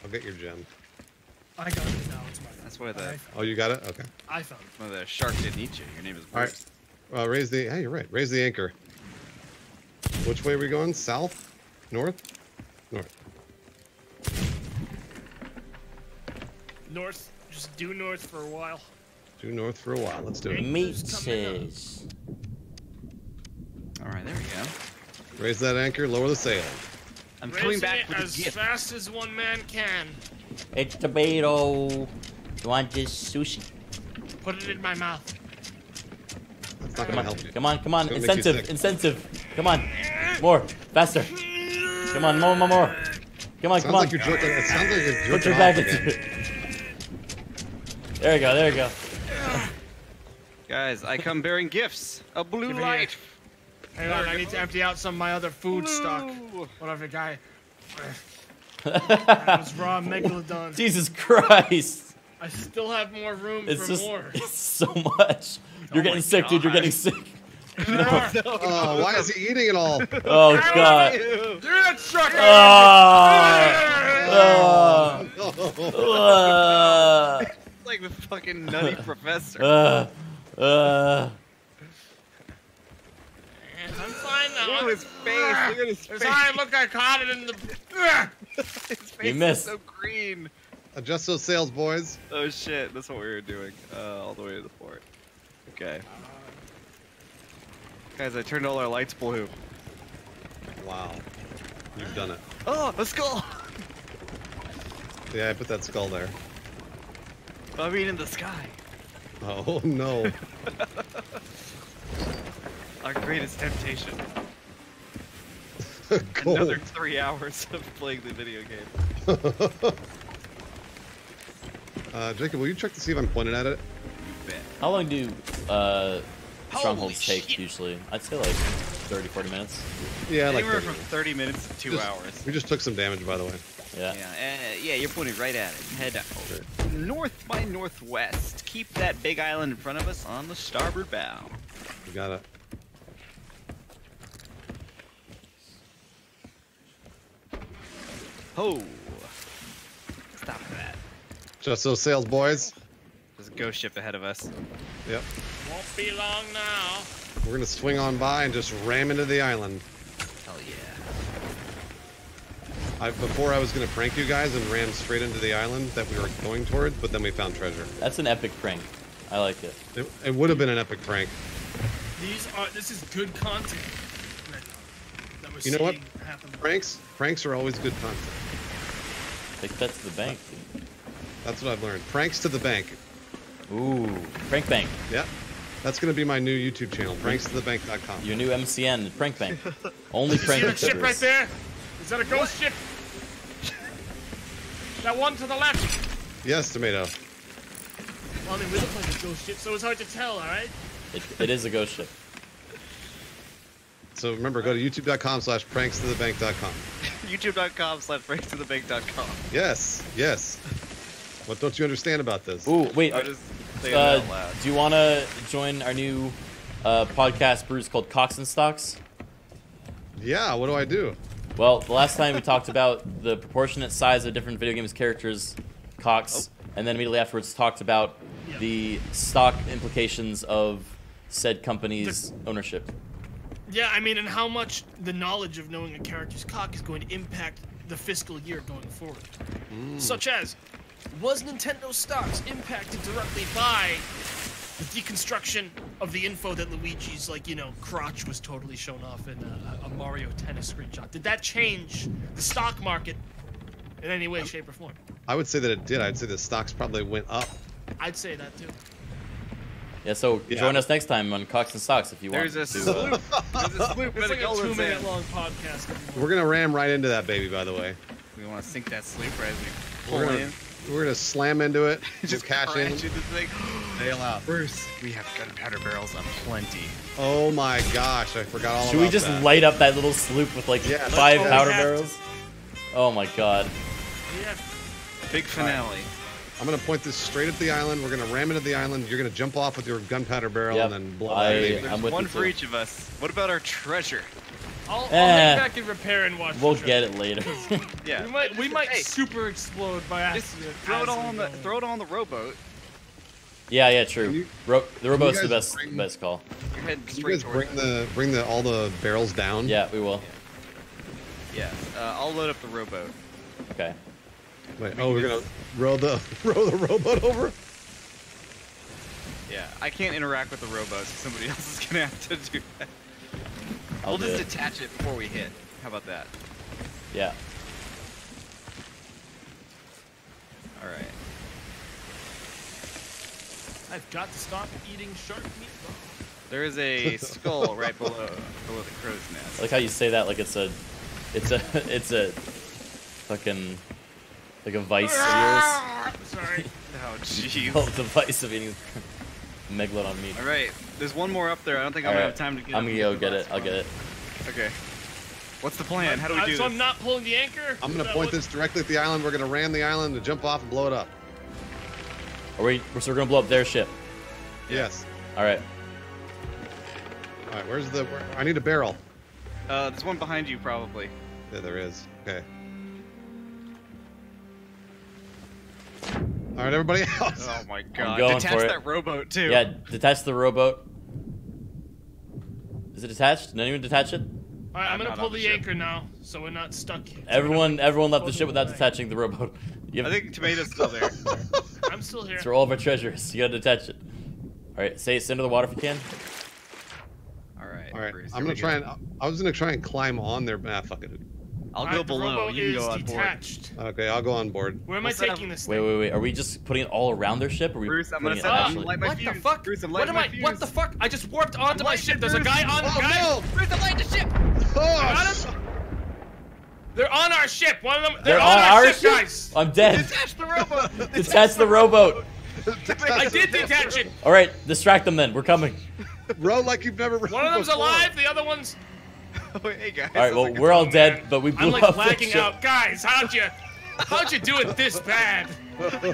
I'll get your gem. I got it now. It's my. That's why the. Oh, you got it. Okay. I found it. Well, the shark didn't eat you. Your name is Bruce. All right. Uh, raise the. Hey, you're right. Raise the anchor. Which way are we going? South, north, north. North. Just do north for a while. Do north for a while. Let's do it. Meat says. All right, there we go. Raise that anchor, lower the sail. I'm Raise coming back with as fast as one man can. It's tomato. You want this sushi? Put it in my mouth. That's not gonna help you. Come on, come on, incentive, incentive. Come on, more, faster. Come on, more, more, more. Come on, sounds come like on. You're jerking, it sounds like you're jerking. Put your back into it. There we go, there we go. Guys, I come bearing gifts. A blue light. Hang on, I need to empty out some of my other food Blue. stock. Whatever, guy. That was raw Megalodon. Jesus Christ. I still have more room it's for just, more. It's so much. You're oh getting sick, God. dude. You're getting sick. No. No, no, uh, no. Why is he eating it all? Oh, God. Through that sucker! Uh, uh, uh, it's like the fucking nutty uh, professor. Uh... uh I'm fine now. Look at his face. Look at his face. Sorry, look, I caught it in the. His face missed. Is so green. Adjust those sails, boys. Oh shit, that's what we were doing. Uh, all the way to the port. Okay. Guys, I turned all our lights blue. Wow. You've done it. Oh, a skull! Yeah, I put that skull there. I mean, in the sky. Oh no. Our greatest temptation. Another three hours of playing the video game. uh, Jacob, will you check to see if I'm pointed at it? You bet. How long do uh, strongholds shit. take usually? I'd say like thirty, forty minutes. Yeah, like anywhere thirty from minutes. thirty minutes to two just, hours. We just took some damage, by the way. Yeah. Yeah, uh, yeah you're pointed right at it. Head up. North by northwest. Keep that big island in front of us on the starboard bow. You got it. Ho! Stop that. Just those sails, boys. There's a ghost ship ahead of us. Yep. Won't be long now. We're gonna swing on by and just ram into the island. Hell yeah. I, before I was gonna prank you guys and ram straight into the island that we were going towards, but then we found treasure. That's an epic prank. I like it. It, it would have been an epic prank. These are. This is good content. That we're you know what? Happen. Pranks. Pranks are always good content. I think that's the bank. That's what I've learned. Pranks to the bank. Ooh, Prank Bank. Yeah, that's gonna be my new YouTube channel, pranks to the bank dot com. Your new M C N, Prank Bank. Only prank. You see that ship right there? Is that a ghost ship? That one to the left. Yes, tomato. Well, I mean, we look like a ghost ship, so it's hard to tell. All right. It, it is a ghost ship. So remember, go to youtube dot com slash pranks to the bank dot com. youtube dot com slash pranks to the bank dot com. Yes, yes. What don't you understand about this? Ooh, wait. I just say uh, it out loud. Do you want to join our new uh, podcast, Bruce, called Cox and Stocks? Yeah, what do I do? Well, the last time we talked about the proportionate size of different video games characters' cocks, oh. and then immediately afterwards talked about yep. the stock implications of said company's the, ownership. Yeah, I mean, and how much the knowledge of knowing a character's cock is going to impact the fiscal year going forward. Mm. Such as, was Nintendo's stocks impacted directly by the deconstruction of the info that Luigi's, like, you know, crotch was totally shown off in a, a Mario Tennis screenshot? Did that change the stock market in any way, I, shape, or form? I would say that it did. I'd say the stocks probably went up. I'd say that, too. Yeah, so yeah. join us next time on Cox and Stocks if you There's want. A to, uh, There's a salute. There's like a two-minute-long podcast. We're going to ram right into that baby, by the way. We want to sink that sleep right as we pull in. We're gonna slam into it. Just catch it. Nail out. Bruce, we have gunpowder barrels on plenty. Oh my gosh, I forgot all about that. Should we just that. light up that little sloop with like yeah, five powder barrels? Oh my god. Yeah. Big finale. Right. I'm gonna point this straight at the island. We're gonna ram into the island. You're gonna jump off with your gunpowder barrel yep. and then blow I, it. There's I'm with one for each of us. What about our treasure? I'll, I'll eh, back and repair and watch. We'll get it later. yeah, we might we might hey, super explode by accident. Just throw it all on the throw it all on the rowboat. Yeah, yeah, true. You, Ro the rowboat's the best bring, best call. Your head can you guys bring it. the bring the all the barrels down? Yeah, we will. Yeah, yeah. Uh, I'll load up the rowboat. Okay. Wait, we oh, we're gonna row the row the rowboat over. Yeah, I can't interact with the rowboat, so somebody else is gonna have to do that. I'll we'll just it. detach it before we hit. How about that? Yeah. All right. I've got to stop eating shark meat. There is a skull right below below the crow's nest. I like how you say that, like it's a, it's a, it's a, fucking, like a vice of yours. Sorry. Oh jeez. Oh, the vice of eating Megalodon meat. All right. There's one more up there. I don't think I'm right. gonna have time to get it. I'm gonna go get it. I'll get it. Okay. What's the plan? How do we do this? So I'm not pulling the anchor? I'm gonna point this directly at the island. We're gonna ram the island to jump off and blow it up. Are we? So we're gonna blow up their ship. Yes. All right. All right. Where's the? Where, I need a barrel. Uh, there's one behind you probably. Yeah, there is. Okay. All right, everybody else. Oh my god. Detach that rowboat too. Yeah, detach the rowboat. Is it detached? Did anyone detach it? All right, I'm, I'm gonna pull the, the anchor now, so we're not stuck. So everyone, everyone left the ship without detaching the rowboat. Yep. I think Tomato's still there. I'm still here. It's for all of our treasures. You gotta detach it. All right, say it's into the water if you can. All right. All right. Bruce, I'm gonna try go. and I was gonna try and climb on there, but ah, fuck it. I'll go right, below. You can go on detached. board. Okay, I'll go on board. Where am What's I taking that? this? Thing? Wait, wait, wait. Are we just putting it all around their ship? Or are we Bruce, I'm gonna set up. What the fuck? Bruce, I'm what am I? Fuse. What the fuck? I just warped onto my ship. There's a guy on the oh, guy. No. Bruce, I'm lighting the ship. Oh, they're on our ship. One of them. They're, they're on, on our, our ship, ship, guys. I'm dead. Detach the rowboat. Detach the rowboat. I did detach it. All right, distract them then. We're coming. Row like you've never rowed before. One of them's alive. The other one's. Hey guys, all right, well, we're all dead, man. but we blew I'm like up lagging out. Guys, how'd you, how'd you do it this bad? Did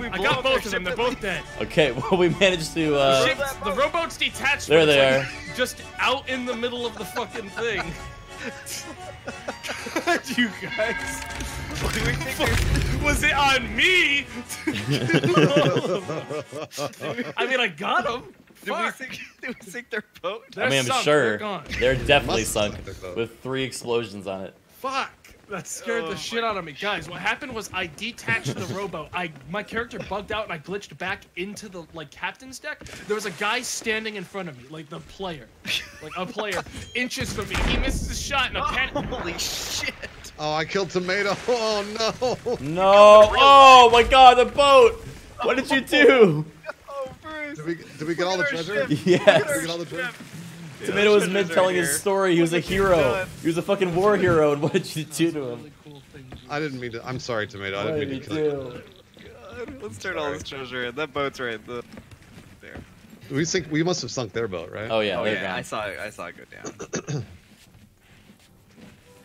we blow I got up both of them. They're both dead. Okay, well, we managed to. Uh... The, ship's, the rowboat's detached. There they are. Like just out in the middle of the fucking thing. You guys. What do we think was it on me? I mean, I got him. Did we, sink, did we sink their boat? They're I mean, I'm sunk. sure they're, they're definitely sunk with three explosions on it. Fuck! That scared oh, the shit out of me, guys. What happened was I detached the rowboat. I my character bugged out and I glitched back into the like captain's deck. There was a guy standing in front of me, like the player, like a player inches from me. He misses a shot and a panic. Oh, holy shit! Oh, I killed Tomato. Oh no! No! Oh my god, the boat! What did you do? Did we, did we get all the treasure? Yes. Tomato was mid telling his story. He was a hero. He was a fucking war hero. And what did you do to him? I didn't mean to. I'm sorry, Tomato. I didn't mean to kill you. Let's turn all this treasure in. That boat's right there. We think we must have sunk their boat, right? Oh yeah. Oh yeah. I saw it. I saw it go down.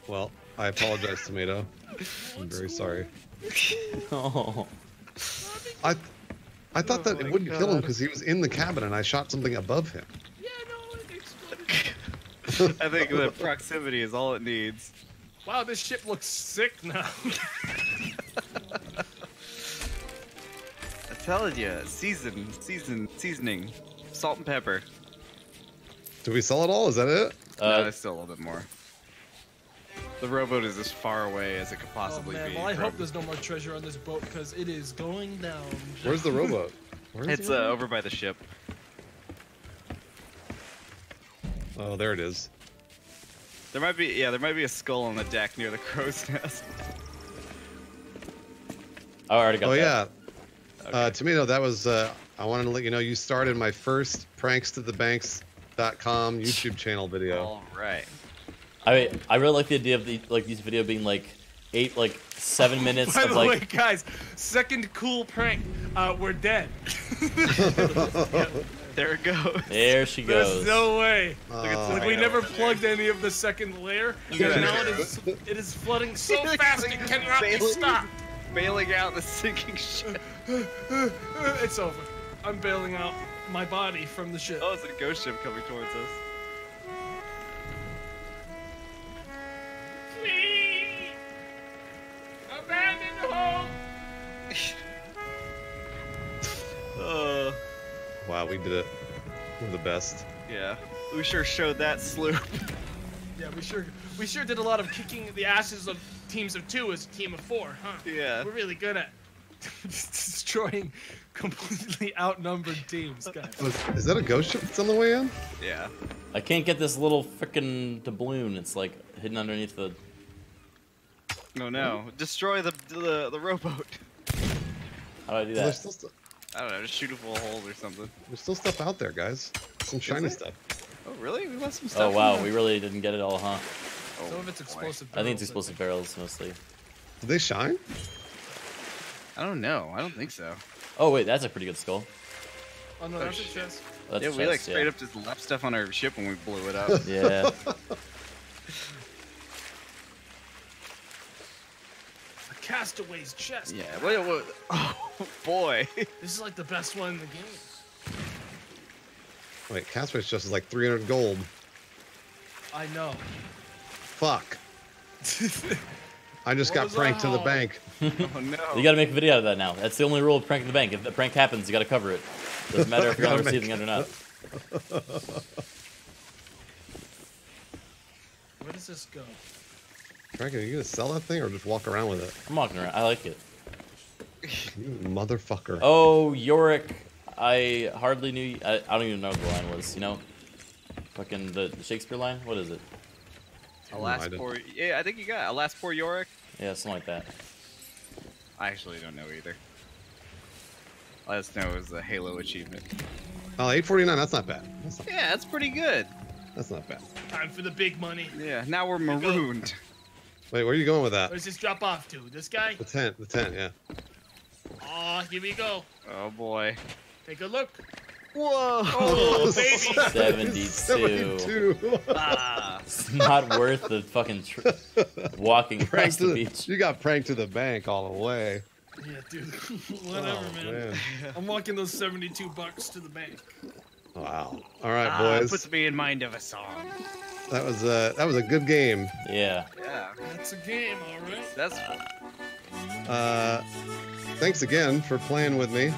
Well, I apologize, Tomato. I'm very sorry. Oh. I. I thought that oh it wouldn't God. kill him because he was in the cabin and I shot something above him. Yeah, no, it exploded. I think the proximity is all it needs. Wow, this ship looks sick now. I'm telling you, season, season, seasoning, salt and pepper. Do we sell it all? Is that it? Uh, no, it's still a little bit more. The rowboat is as far away as it could possibly oh, man. be. Well, I from... hope there's no more treasure on this boat because it is going down. Where's the rowboat? Where it's uh, over by the ship. Oh, there it is. There might be, yeah, there might be a skull on the deck near the crow's nest. Oh, I already got oh, that. Oh, yeah. Okay. Uh, Tomato, that was, uh, I wanted to let you know you started my first pranks to the banks dot com YouTube channel video. All right. I mean, I really like the idea of the like these video being like eight, like seven minutes. By of the like... way, guys, second cool prank. Uh, we're dead. Yep. There it goes. There she goes. There's no way. Uh, like like we never plugged any of the second layer. Yeah. And now it is it is flooding so fast it cannot be stopped. Bailing out the sinking ship. It's over. I'm bailing out my body from the ship. Oh, it's a ghost ship coming towards us. Abandoned home. uh, wow, we did it. We're the best. Yeah, we sure showed that sloop. Yeah, we sure we sure did a lot of kicking the asses of teams of two as a team of four, huh? Yeah. We're really good at destroying completely outnumbered teams, guys. Is that a ghost ship that's on the way in? Yeah. I can't get this little frickin' doubloon. It's like hidden underneath the. No, no. Destroy the the, the rowboat. How do I do that? Still st I don't know. Just shoot a full hole or something. There's still stuff out there, guys. Some shiny stuff. Oh, really? We lost some stuff. Oh, wow. We really didn't get it all, huh? Oh, some of it's explosive barrels. I think it's explosive barrels, mostly. Do they shine? I don't know. I don't think so. Oh, wait. That's a pretty good skull. Oh, no. That's a chest. Yeah, we like straight up just left stuff on our ship when we blew it up. Yeah. Castaway's chest. Yeah, wait, wait, oh boy. This is like the best one in the game. Wait, Castaway's chest is like three hundred gold. I know. Fuck. I just what got pranked to the bank. Oh no. You gotta make a video out of that now. That's the only rule of pranking the bank. If the prank happens, you gotta cover it. Doesn't matter if you're on receiving it or not. Where does this go? Dragon, are you gonna sell that thing or just walk around with it? I'm walking around. I like it. You motherfucker. Oh, Yorick. I hardly knew you. I, I don't even know what the line was, you know? Fucking the, the Shakespeare line? What is it? Alas poor. Yeah, I think you got it. Alas poor Yorick. Yeah, something like that. I actually don't know either. All I just know it was the Halo achievement. Oh, eight forty-nine. That's not bad. That's not yeah, that's pretty good. That's not bad. Time for the big money. Yeah, now we're marooned. Wait, where are you going with that? Where's this drop off to? This guy? The tent, the tent, yeah. Aw, oh, here we go. Oh boy. Take a look. Whoa! Oh, baby! seventy-two. seventy-two. Ah. It's not worth the fucking tr walking across the, the beach. You got pranked to the bank all the way. Yeah, dude. Whatever, oh, man. man. I'm walking those seventy-two bucks to the bank. Wow. All right, ah, boys. Puts me in mind of a song. That was a that was a good game. Yeah. Yeah. That's a game, all right. That's. Uh, uh, thanks again for playing with me.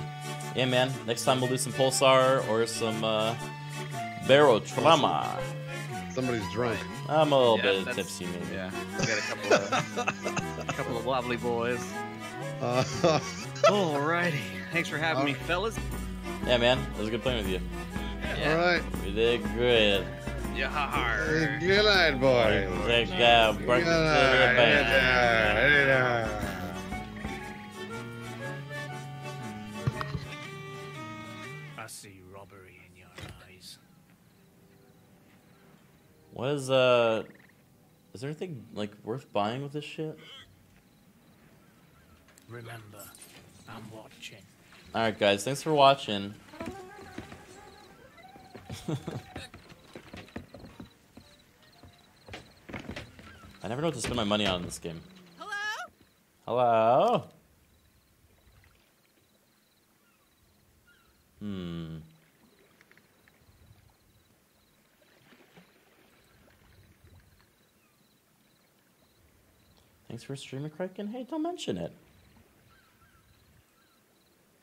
Yeah, man. Next time we'll do some Pulsar or some uh, Barotrauma. Somebody's drunk. I'm a little yeah, bit tipsy, maybe. Yeah. We got a couple of a couple of wobbly boys. Uh, Alrighty. Thanks for having uh, me, fellas. Yeah, man. It was good playing with you. Yeah. All right. We did good. Yeah. Good night, boy. Good night. Good night. I see robbery in your eyes. What is uh? Is there anything like worth buying with this shit? Remember, I'm watching. All right, guys. Thanks for watching. I never know what to spend my money on in this game. Hello? Hello? Hmm. Thanks for streaming, Craig, and hey, don't mention it.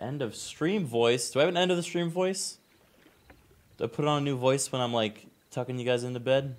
End of stream voice. Do I have an end of the stream voice? Do I put on a new voice when I'm like tucking you guys into bed?